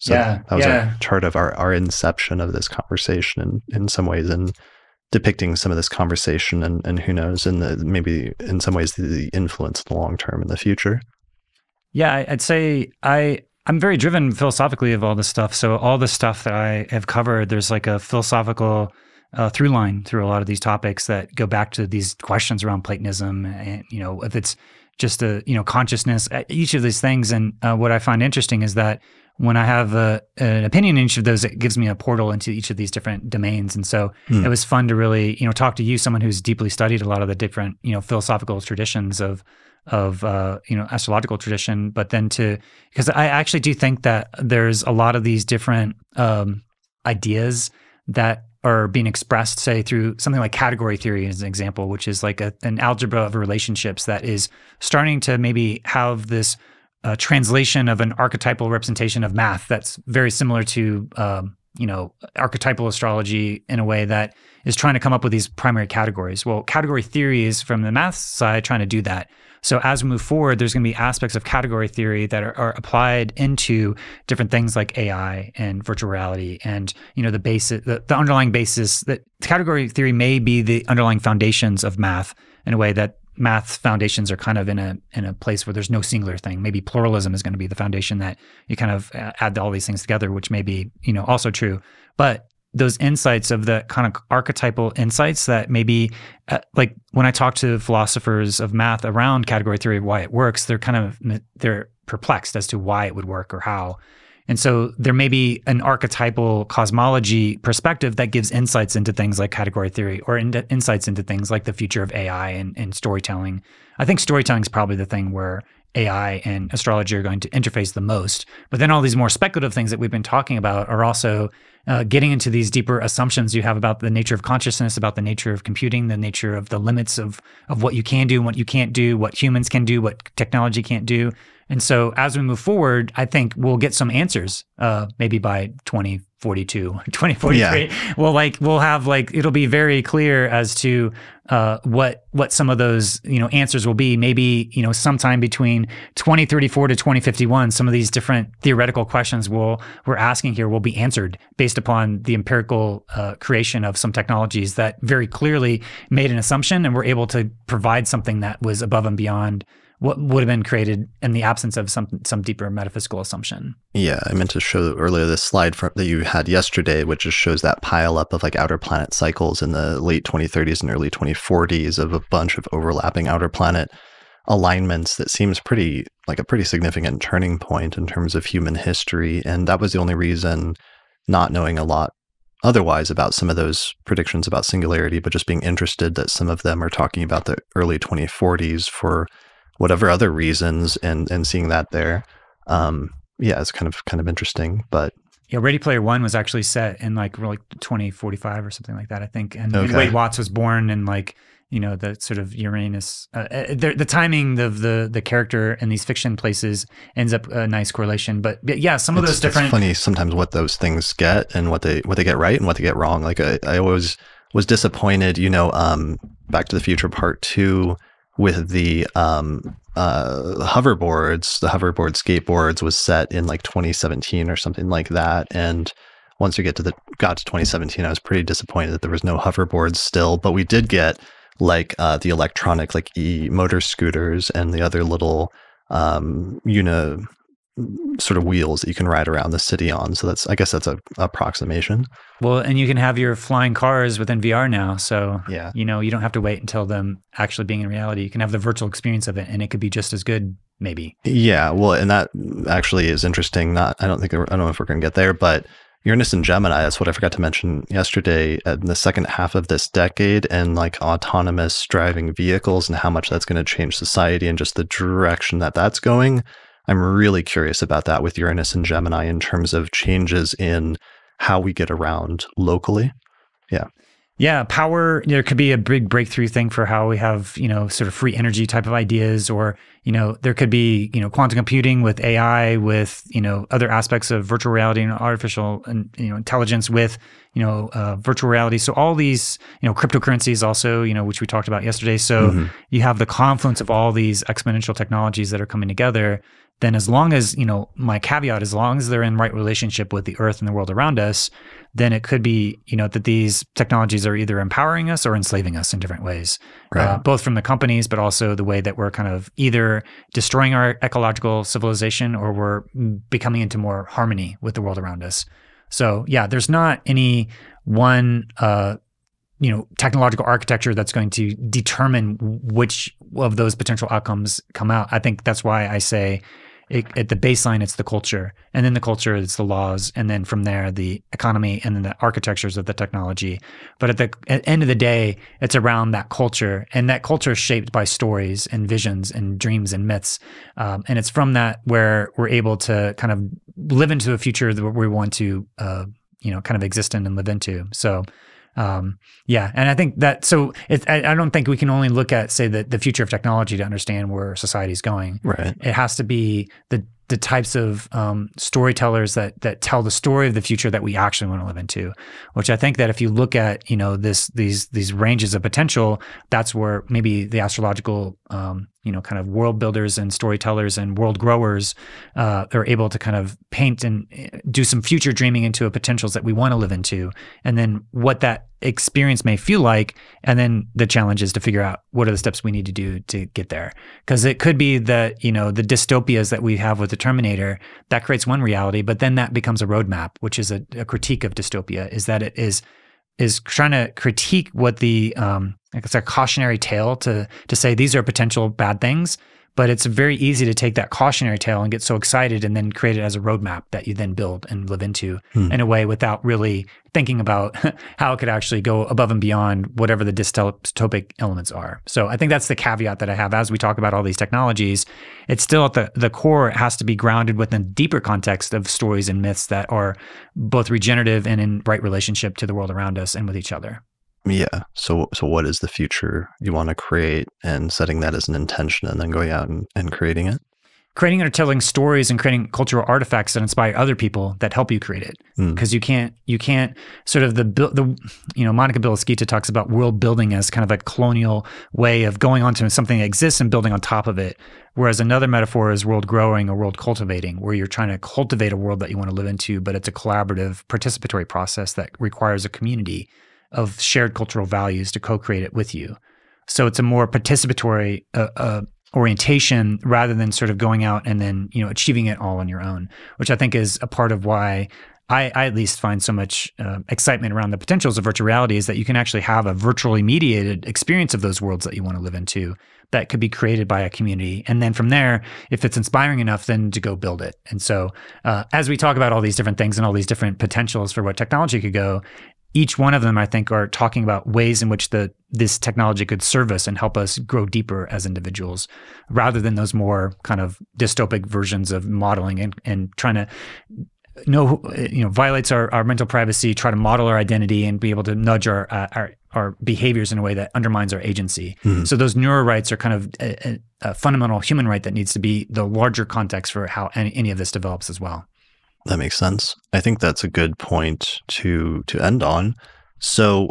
So yeah, that was a chart of our inception of this conversation in some ways, and depicting some of this conversation and who knows, and maybe in some ways the influence in the long term in the future. Yeah, I'd say I'm very driven philosophically of all this stuff. So all the stuff that I have covered, there's like a philosophical through line through a lot of these topics that go back to these questions around Platonism and, you know, if it's just a, you know, consciousness, each of these things. And what I find interesting is that when I have an opinion in each of those, it gives me a portal into each of these different domains. And so it was fun to really, you know, talk to you, someone who's deeply studied a lot of the different, you know, philosophical traditions of you know, astrological tradition, but then because I actually do think that there's a lot of these different ideas that are being expressed, say, through something like category theory as an example, which is like an algebra of relationships that is starting to maybe have this translation of an archetypal representation of math that's very similar to you know, archetypal astrology in a way that is trying to come up with these primary categories. Well, category theory is, from the math side, trying to do that. So as we move forward, there's going to be aspects of category theory that are applied into different things like AI and virtual reality, and, you know, the basis, the underlying basis, that category theory may be the underlying foundations of math in a way that math's foundations are kind of in a place where there's no singular thing. Maybe pluralism is going to be the foundation that you kind of add all these things together, which may be, you know, also true. But those insights of the kind of archetypal insights that maybe, like when I talk to philosophers of math around category theory, why it works, they're kind of, they're perplexed as to why it would work or how. And so there may be an archetypal cosmology perspective that gives insights into things like category theory, or insights into things like the future of AI and storytelling. I think storytelling is probably the thing where AI and astrology are going to interface the most. But then all these more speculative things that we've been talking about are also getting into these deeper assumptions you have about the nature of consciousness, about the nature of computing, the nature of the limits of what you can do and what you can't do, what humans can do, what technology can't do. And so as we move forward, I think we'll get some answers, maybe by 2042, 2043. Yeah. We'll have it'll be very clear as to what some of those, you know, answers will be. Maybe, you know, sometime between 2034 to 2051, some of these different theoretical questions we're asking here will be answered based upon the empirical creation of some technologies that very clearly made an assumption and were able to provide something that was above and beyond what would have been created in the absence of some deeper metaphysical assumption. Yeah, I meant to show earlier this slide that you had yesterday, which just shows that pile up of like outer planet cycles in the late 2030s and early 2040s of a bunch of overlapping outer planet alignments that seems pretty like a pretty significant turning point in terms of human history. And that was the only reason, not knowing a lot otherwise about some of those predictions about singularity, but just being interested that some of them are talking about the early 2040s for whatever other reasons, and seeing that there, yeah, it's kind of interesting. But yeah, Ready Player One was actually set in like 2045 or something like that, I think. And okay. Wade Watts was born in like, you know, the sort of Uranus. The timing of the character in these fiction places ends up a nice correlation. But yeah, some of those different. It's funny sometimes what those things get and what they get right and what they get wrong. Like I always was disappointed, you know, Back to the Future Part Two. With the hoverboard skateboards was set in like 2017 or something like that. And once we got to 2017, I was pretty disappointed that there was no hoverboards still, but we did get like the electronic like e-motor scooters and the other little sort of wheels that you can ride around the city on. So that's, I guess that's an approximation. Well, and you can have your flying cars within VR now. So, yeah. You know, you don't have to wait until them actually being in reality. You can have the virtual experience of it and it could be just as good, maybe. Yeah. Well, and that actually is interesting. I don't know if we're going to get there, but Uranus and Gemini, that's what I forgot to mention yesterday, in the second half of this decade, and like autonomous driving vehicles and how much that's going to change society and just the direction that that's going. I'm really curious about that with Uranus and Gemini in terms of changes in how we get around locally. Yeah. Yeah. Power, there could be a big breakthrough thing for how we have, you know, sort of free energy type of ideas, or, you know, there could be, you know, quantum computing with AI, with, you know, other aspects of virtual reality and artificial and, you know, intelligence with, you know, virtual reality. So all these, you know, cryptocurrencies also, you know, which we talked about yesterday. So you have the confluence of all these exponential technologies that are coming together. Then as long as, you know, my caveat, as long as they're in right relationship with the earth and the world around us, then it could be, you know, that these technologies are either empowering us or enslaving us in different ways, right. Both from the companies, but also the way that we're kind of either destroying our ecological civilization or we're becoming into more harmony with the world around us. So yeah, there's not any one, you know, technological architecture that's going to determine which of those potential outcomes come out. I think that's why I say, at the baseline, it's the culture, and then the culture, it's the laws, and then from there, the economy, and then the architectures of the technology. But at the end of the day, it's around that culture, and that culture is shaped by stories and visions and dreams and myths. And it's from that where we're able to kind of live into a future that we want to, you know, kind of exist in and live into. So. Yeah, and I think that, so I don't think we can only look at, say, the future of technology to understand where society is going. Right. It has to be the types of storytellers that tell the story of the future that we actually want to live into, which I think that if you look at, you know, these ranges of potential, that's where maybe the astrological kind of world builders and storytellers and world growers are able to kind of paint and do some future dreaming into a potentials that we want to live into, and then what that experience may feel like, and then the challenge is to figure out what are the steps we need to do to get there. Because it could be that, the dystopias that we have with the Terminator, that creates one reality, but then that becomes a roadmap, which is a critique of dystopia, is that it is trying to critique what the, it's a cautionary tale to say these are potential bad things, but it's very easy to take that cautionary tale and get so excited and then create it as a roadmap that you then build and live into in a way without really thinking about how it could actually go above and beyond whatever the dystopic elements are. So I think that's the caveat that I have as we talk about all these technologies. It's still at the core, it has to be grounded within a deeper context of stories and myths that are both regenerative and in right relationship to the world around us and with each other. Yeah. So what is the future you want to create, and setting that as an intention and then going out and creating it? Creating or telling stories and creating cultural artifacts that inspire other people that help you create it. Because you can't sort of Monica Bilaschita talks about world building as kind of a colonial way of going onto something that exists and building on top of it. Whereas another metaphor is world growing or world cultivating, where you're trying to cultivate a world that you want to live into, but it's a collaborative, participatory process that requires a community of shared cultural values to co-create it with you. So it's a more participatory orientation rather than sort of going out and then achieving it all on your own, which I think is a part of why I at least find so much excitement around the potentials of virtual reality, is that you can actually have a virtually mediated experience of those worlds that you want to live into that could be created by a community. And then from there, if it's inspiring enough, then to go build it. And so as we talk about all these different things and all these different potentials for what technology could go, each one of them, I think, are talking about ways in which this technology could serve us and help us grow deeper as individuals, rather than those more kind of dystopic versions of modeling and trying to violates our mental privacy, try to model our identity and be able to nudge our behaviors in a way that undermines our agency. So those neuro rights are kind of a fundamental human right that needs to be the larger context for how any of this develops as well. That makes sense. I think that's a good point to end on. So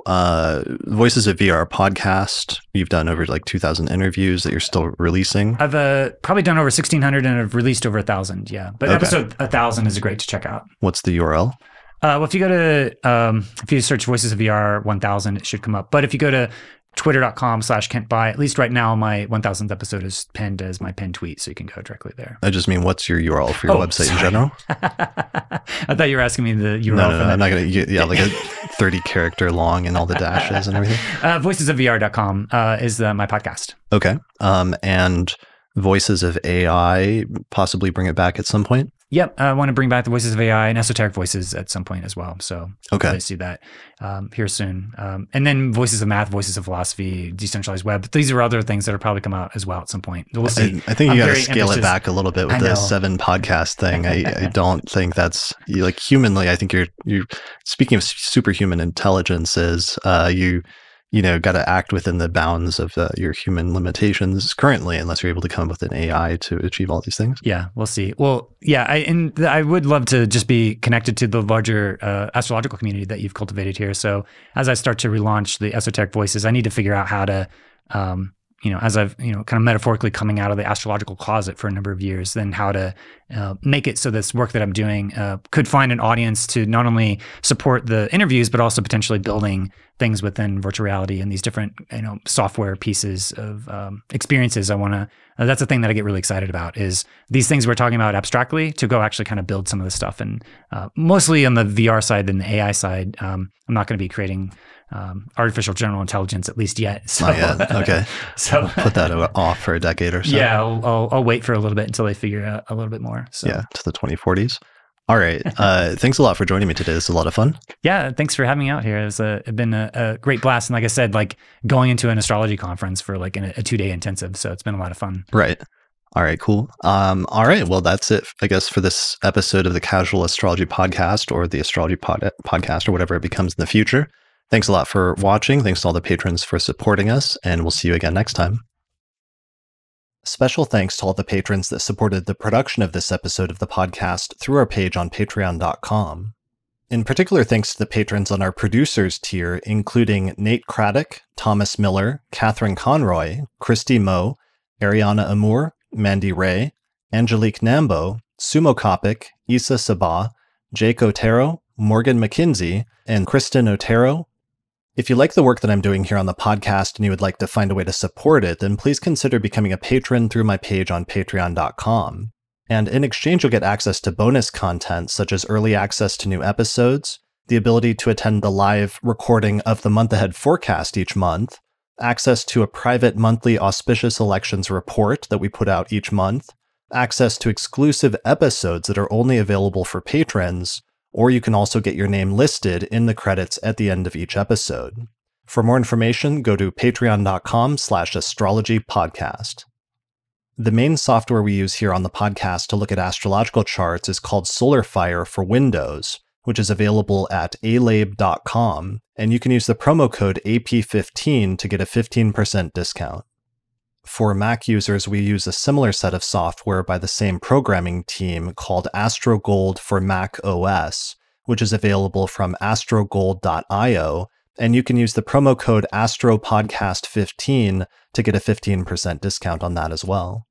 Voices of VR podcast, you've done over like 2,000 interviews that you're still releasing. I've probably done over 1,600 and I've released over 1,000, yeah. But okay. Episode 1,000 is great to check out. What's the URL? Well, if you go to, if you search Voices of VR 1,000, it should come up. But if you go to twitter.com/KentBye, at least right now, my 1,000th episode is pinned as my pinned tweet, so you can go directly there. I just mean, what's your URL for your website in general? I thought you were asking me the URL. No, I'm not going to, like a 30-character long and all the dashes and everything. Voicesofvr.com is my podcast. Okay. And Voices of AI, possibly bring it back at some point? Yep, I want to bring back the Voices of AI and Esoteric Voices at some point as well. So I see that here soon. And then Voices of Math, Voices of Philosophy, Decentralized Web. These are other things that will probably come out as well at some point. We'll see. I think you got to scale it back a little bit with the 7 podcast thing. I don't think that's, like, humanly, I think you're speaking of superhuman intelligences, you got to act within the bounds of your human limitations currently, unless you're able to come up with an AI to achieve all these things. Yeah, we'll see. Well, yeah, I would love to just be connected to the larger astrological community that you've cultivated here. So as I start to relaunch the Esoteric Voices, I need to figure out how to, as I've, kind of metaphorically coming out of the astrological closet for a number of years, then how to make it so this work that I'm doing could find an audience to not only support the interviews, but also potentially building things within virtual reality and these different, software pieces of experiences. I want to, that's the thing that I get really excited about, is these things we're talking about abstractly to go actually kind of build some of this stuff. And mostly on the VR side and the AI side, I'm not going to be creating artificial general intelligence, at least yet. So, not yet. Okay. So I'll put that off for a decade or so. Yeah, I'll wait for a little bit until they figure out a little bit more. So. Yeah, to the 2040s. All right. Thanks a lot for joining me today. This is a lot of fun. Yeah, thanks for having me out here. It's been a great blast. And like I said, like going into an astrology conference for like a 2-day intensive. So it's been a lot of fun. Right. All right, cool. All right. Well, that's it, I guess, for this episode of the Casual Astrology Podcast, or the Astrology Podcast, or whatever it becomes in the future. Thanks a lot for watching. Thanks to all the patrons for supporting us, and we'll see you again next time. Special thanks to all the patrons that supported the production of this episode of the podcast through our page on patreon.com. In particular, thanks to the patrons on our producers tier, including Nate Craddock, Thomas Miller, Catherine Conroy, Christy Moe, Ariana Amour, Mandy Ray, Angelique Nambo, Sumo Kopic, Issa Sabah, Jake Otero, Morgan McKinsey, and Kristen Otero. If you like the work that I'm doing here on the podcast and you would like to find a way to support it, then please consider becoming a patron through my page on patreon.com. And in exchange, you'll get access to bonus content, such as early access to new episodes, the ability to attend the live recording of the month ahead forecast each month, access to a private monthly auspicious elections report that we put out each month, access to exclusive episodes that are only available for patrons, or you can also get your name listed in the credits at the end of each episode. For more information, go to patreon.com/astrologypodcast. The main software we use here on the podcast to look at astrological charts is called Solar Fire for Windows, which is available at alab.com, and you can use the promo code AP15 to get a 15% discount. For Mac users, we use a similar set of software by the same programming team called AstroGold for Mac OS, which is available from astrogold.io, and you can use the promo code AstroPodcast15 to get a 15% discount on that as well.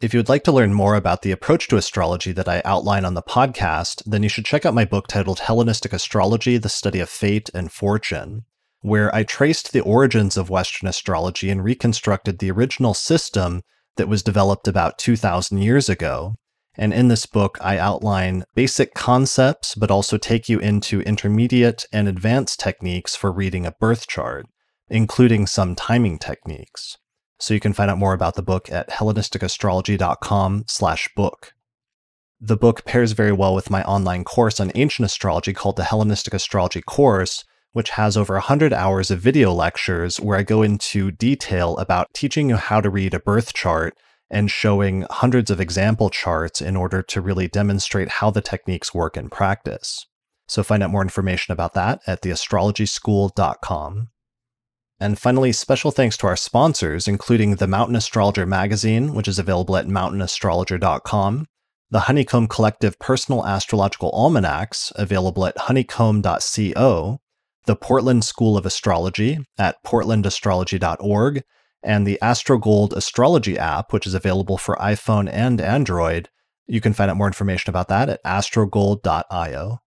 If you would like to learn more about the approach to astrology that I outline on the podcast, then you should check out my book titled Hellenistic Astrology: The Study of Fate and Fortune, where I traced the origins of Western astrology and reconstructed the original system that was developed about 2,000 years ago. And in this book, I outline basic concepts, but also take you into intermediate and advanced techniques for reading a birth chart, including some timing techniques. So you can find out more about the book at hellenisticastrology.com/book. The book pairs very well with my online course on ancient astrology called the Hellenistic Astrology Course, which has over 100 hours of video lectures where I go into detail about teaching you how to read a birth chart and showing hundreds of example charts in order to really demonstrate how the techniques work in practice. So find out more information about that at theastrologyschool.com. And finally, special thanks to our sponsors, including the Mountain Astrologer magazine, which is available at mountainastrologer.com, the Honeycomb Collective Personal Astrological Almanacs, available at honeycomb.co, the Portland School of Astrology at portlandastrology.org, and the AstroGold Astrology app, which is available for iPhone and Android. You can find out more information about that at astrogold.io.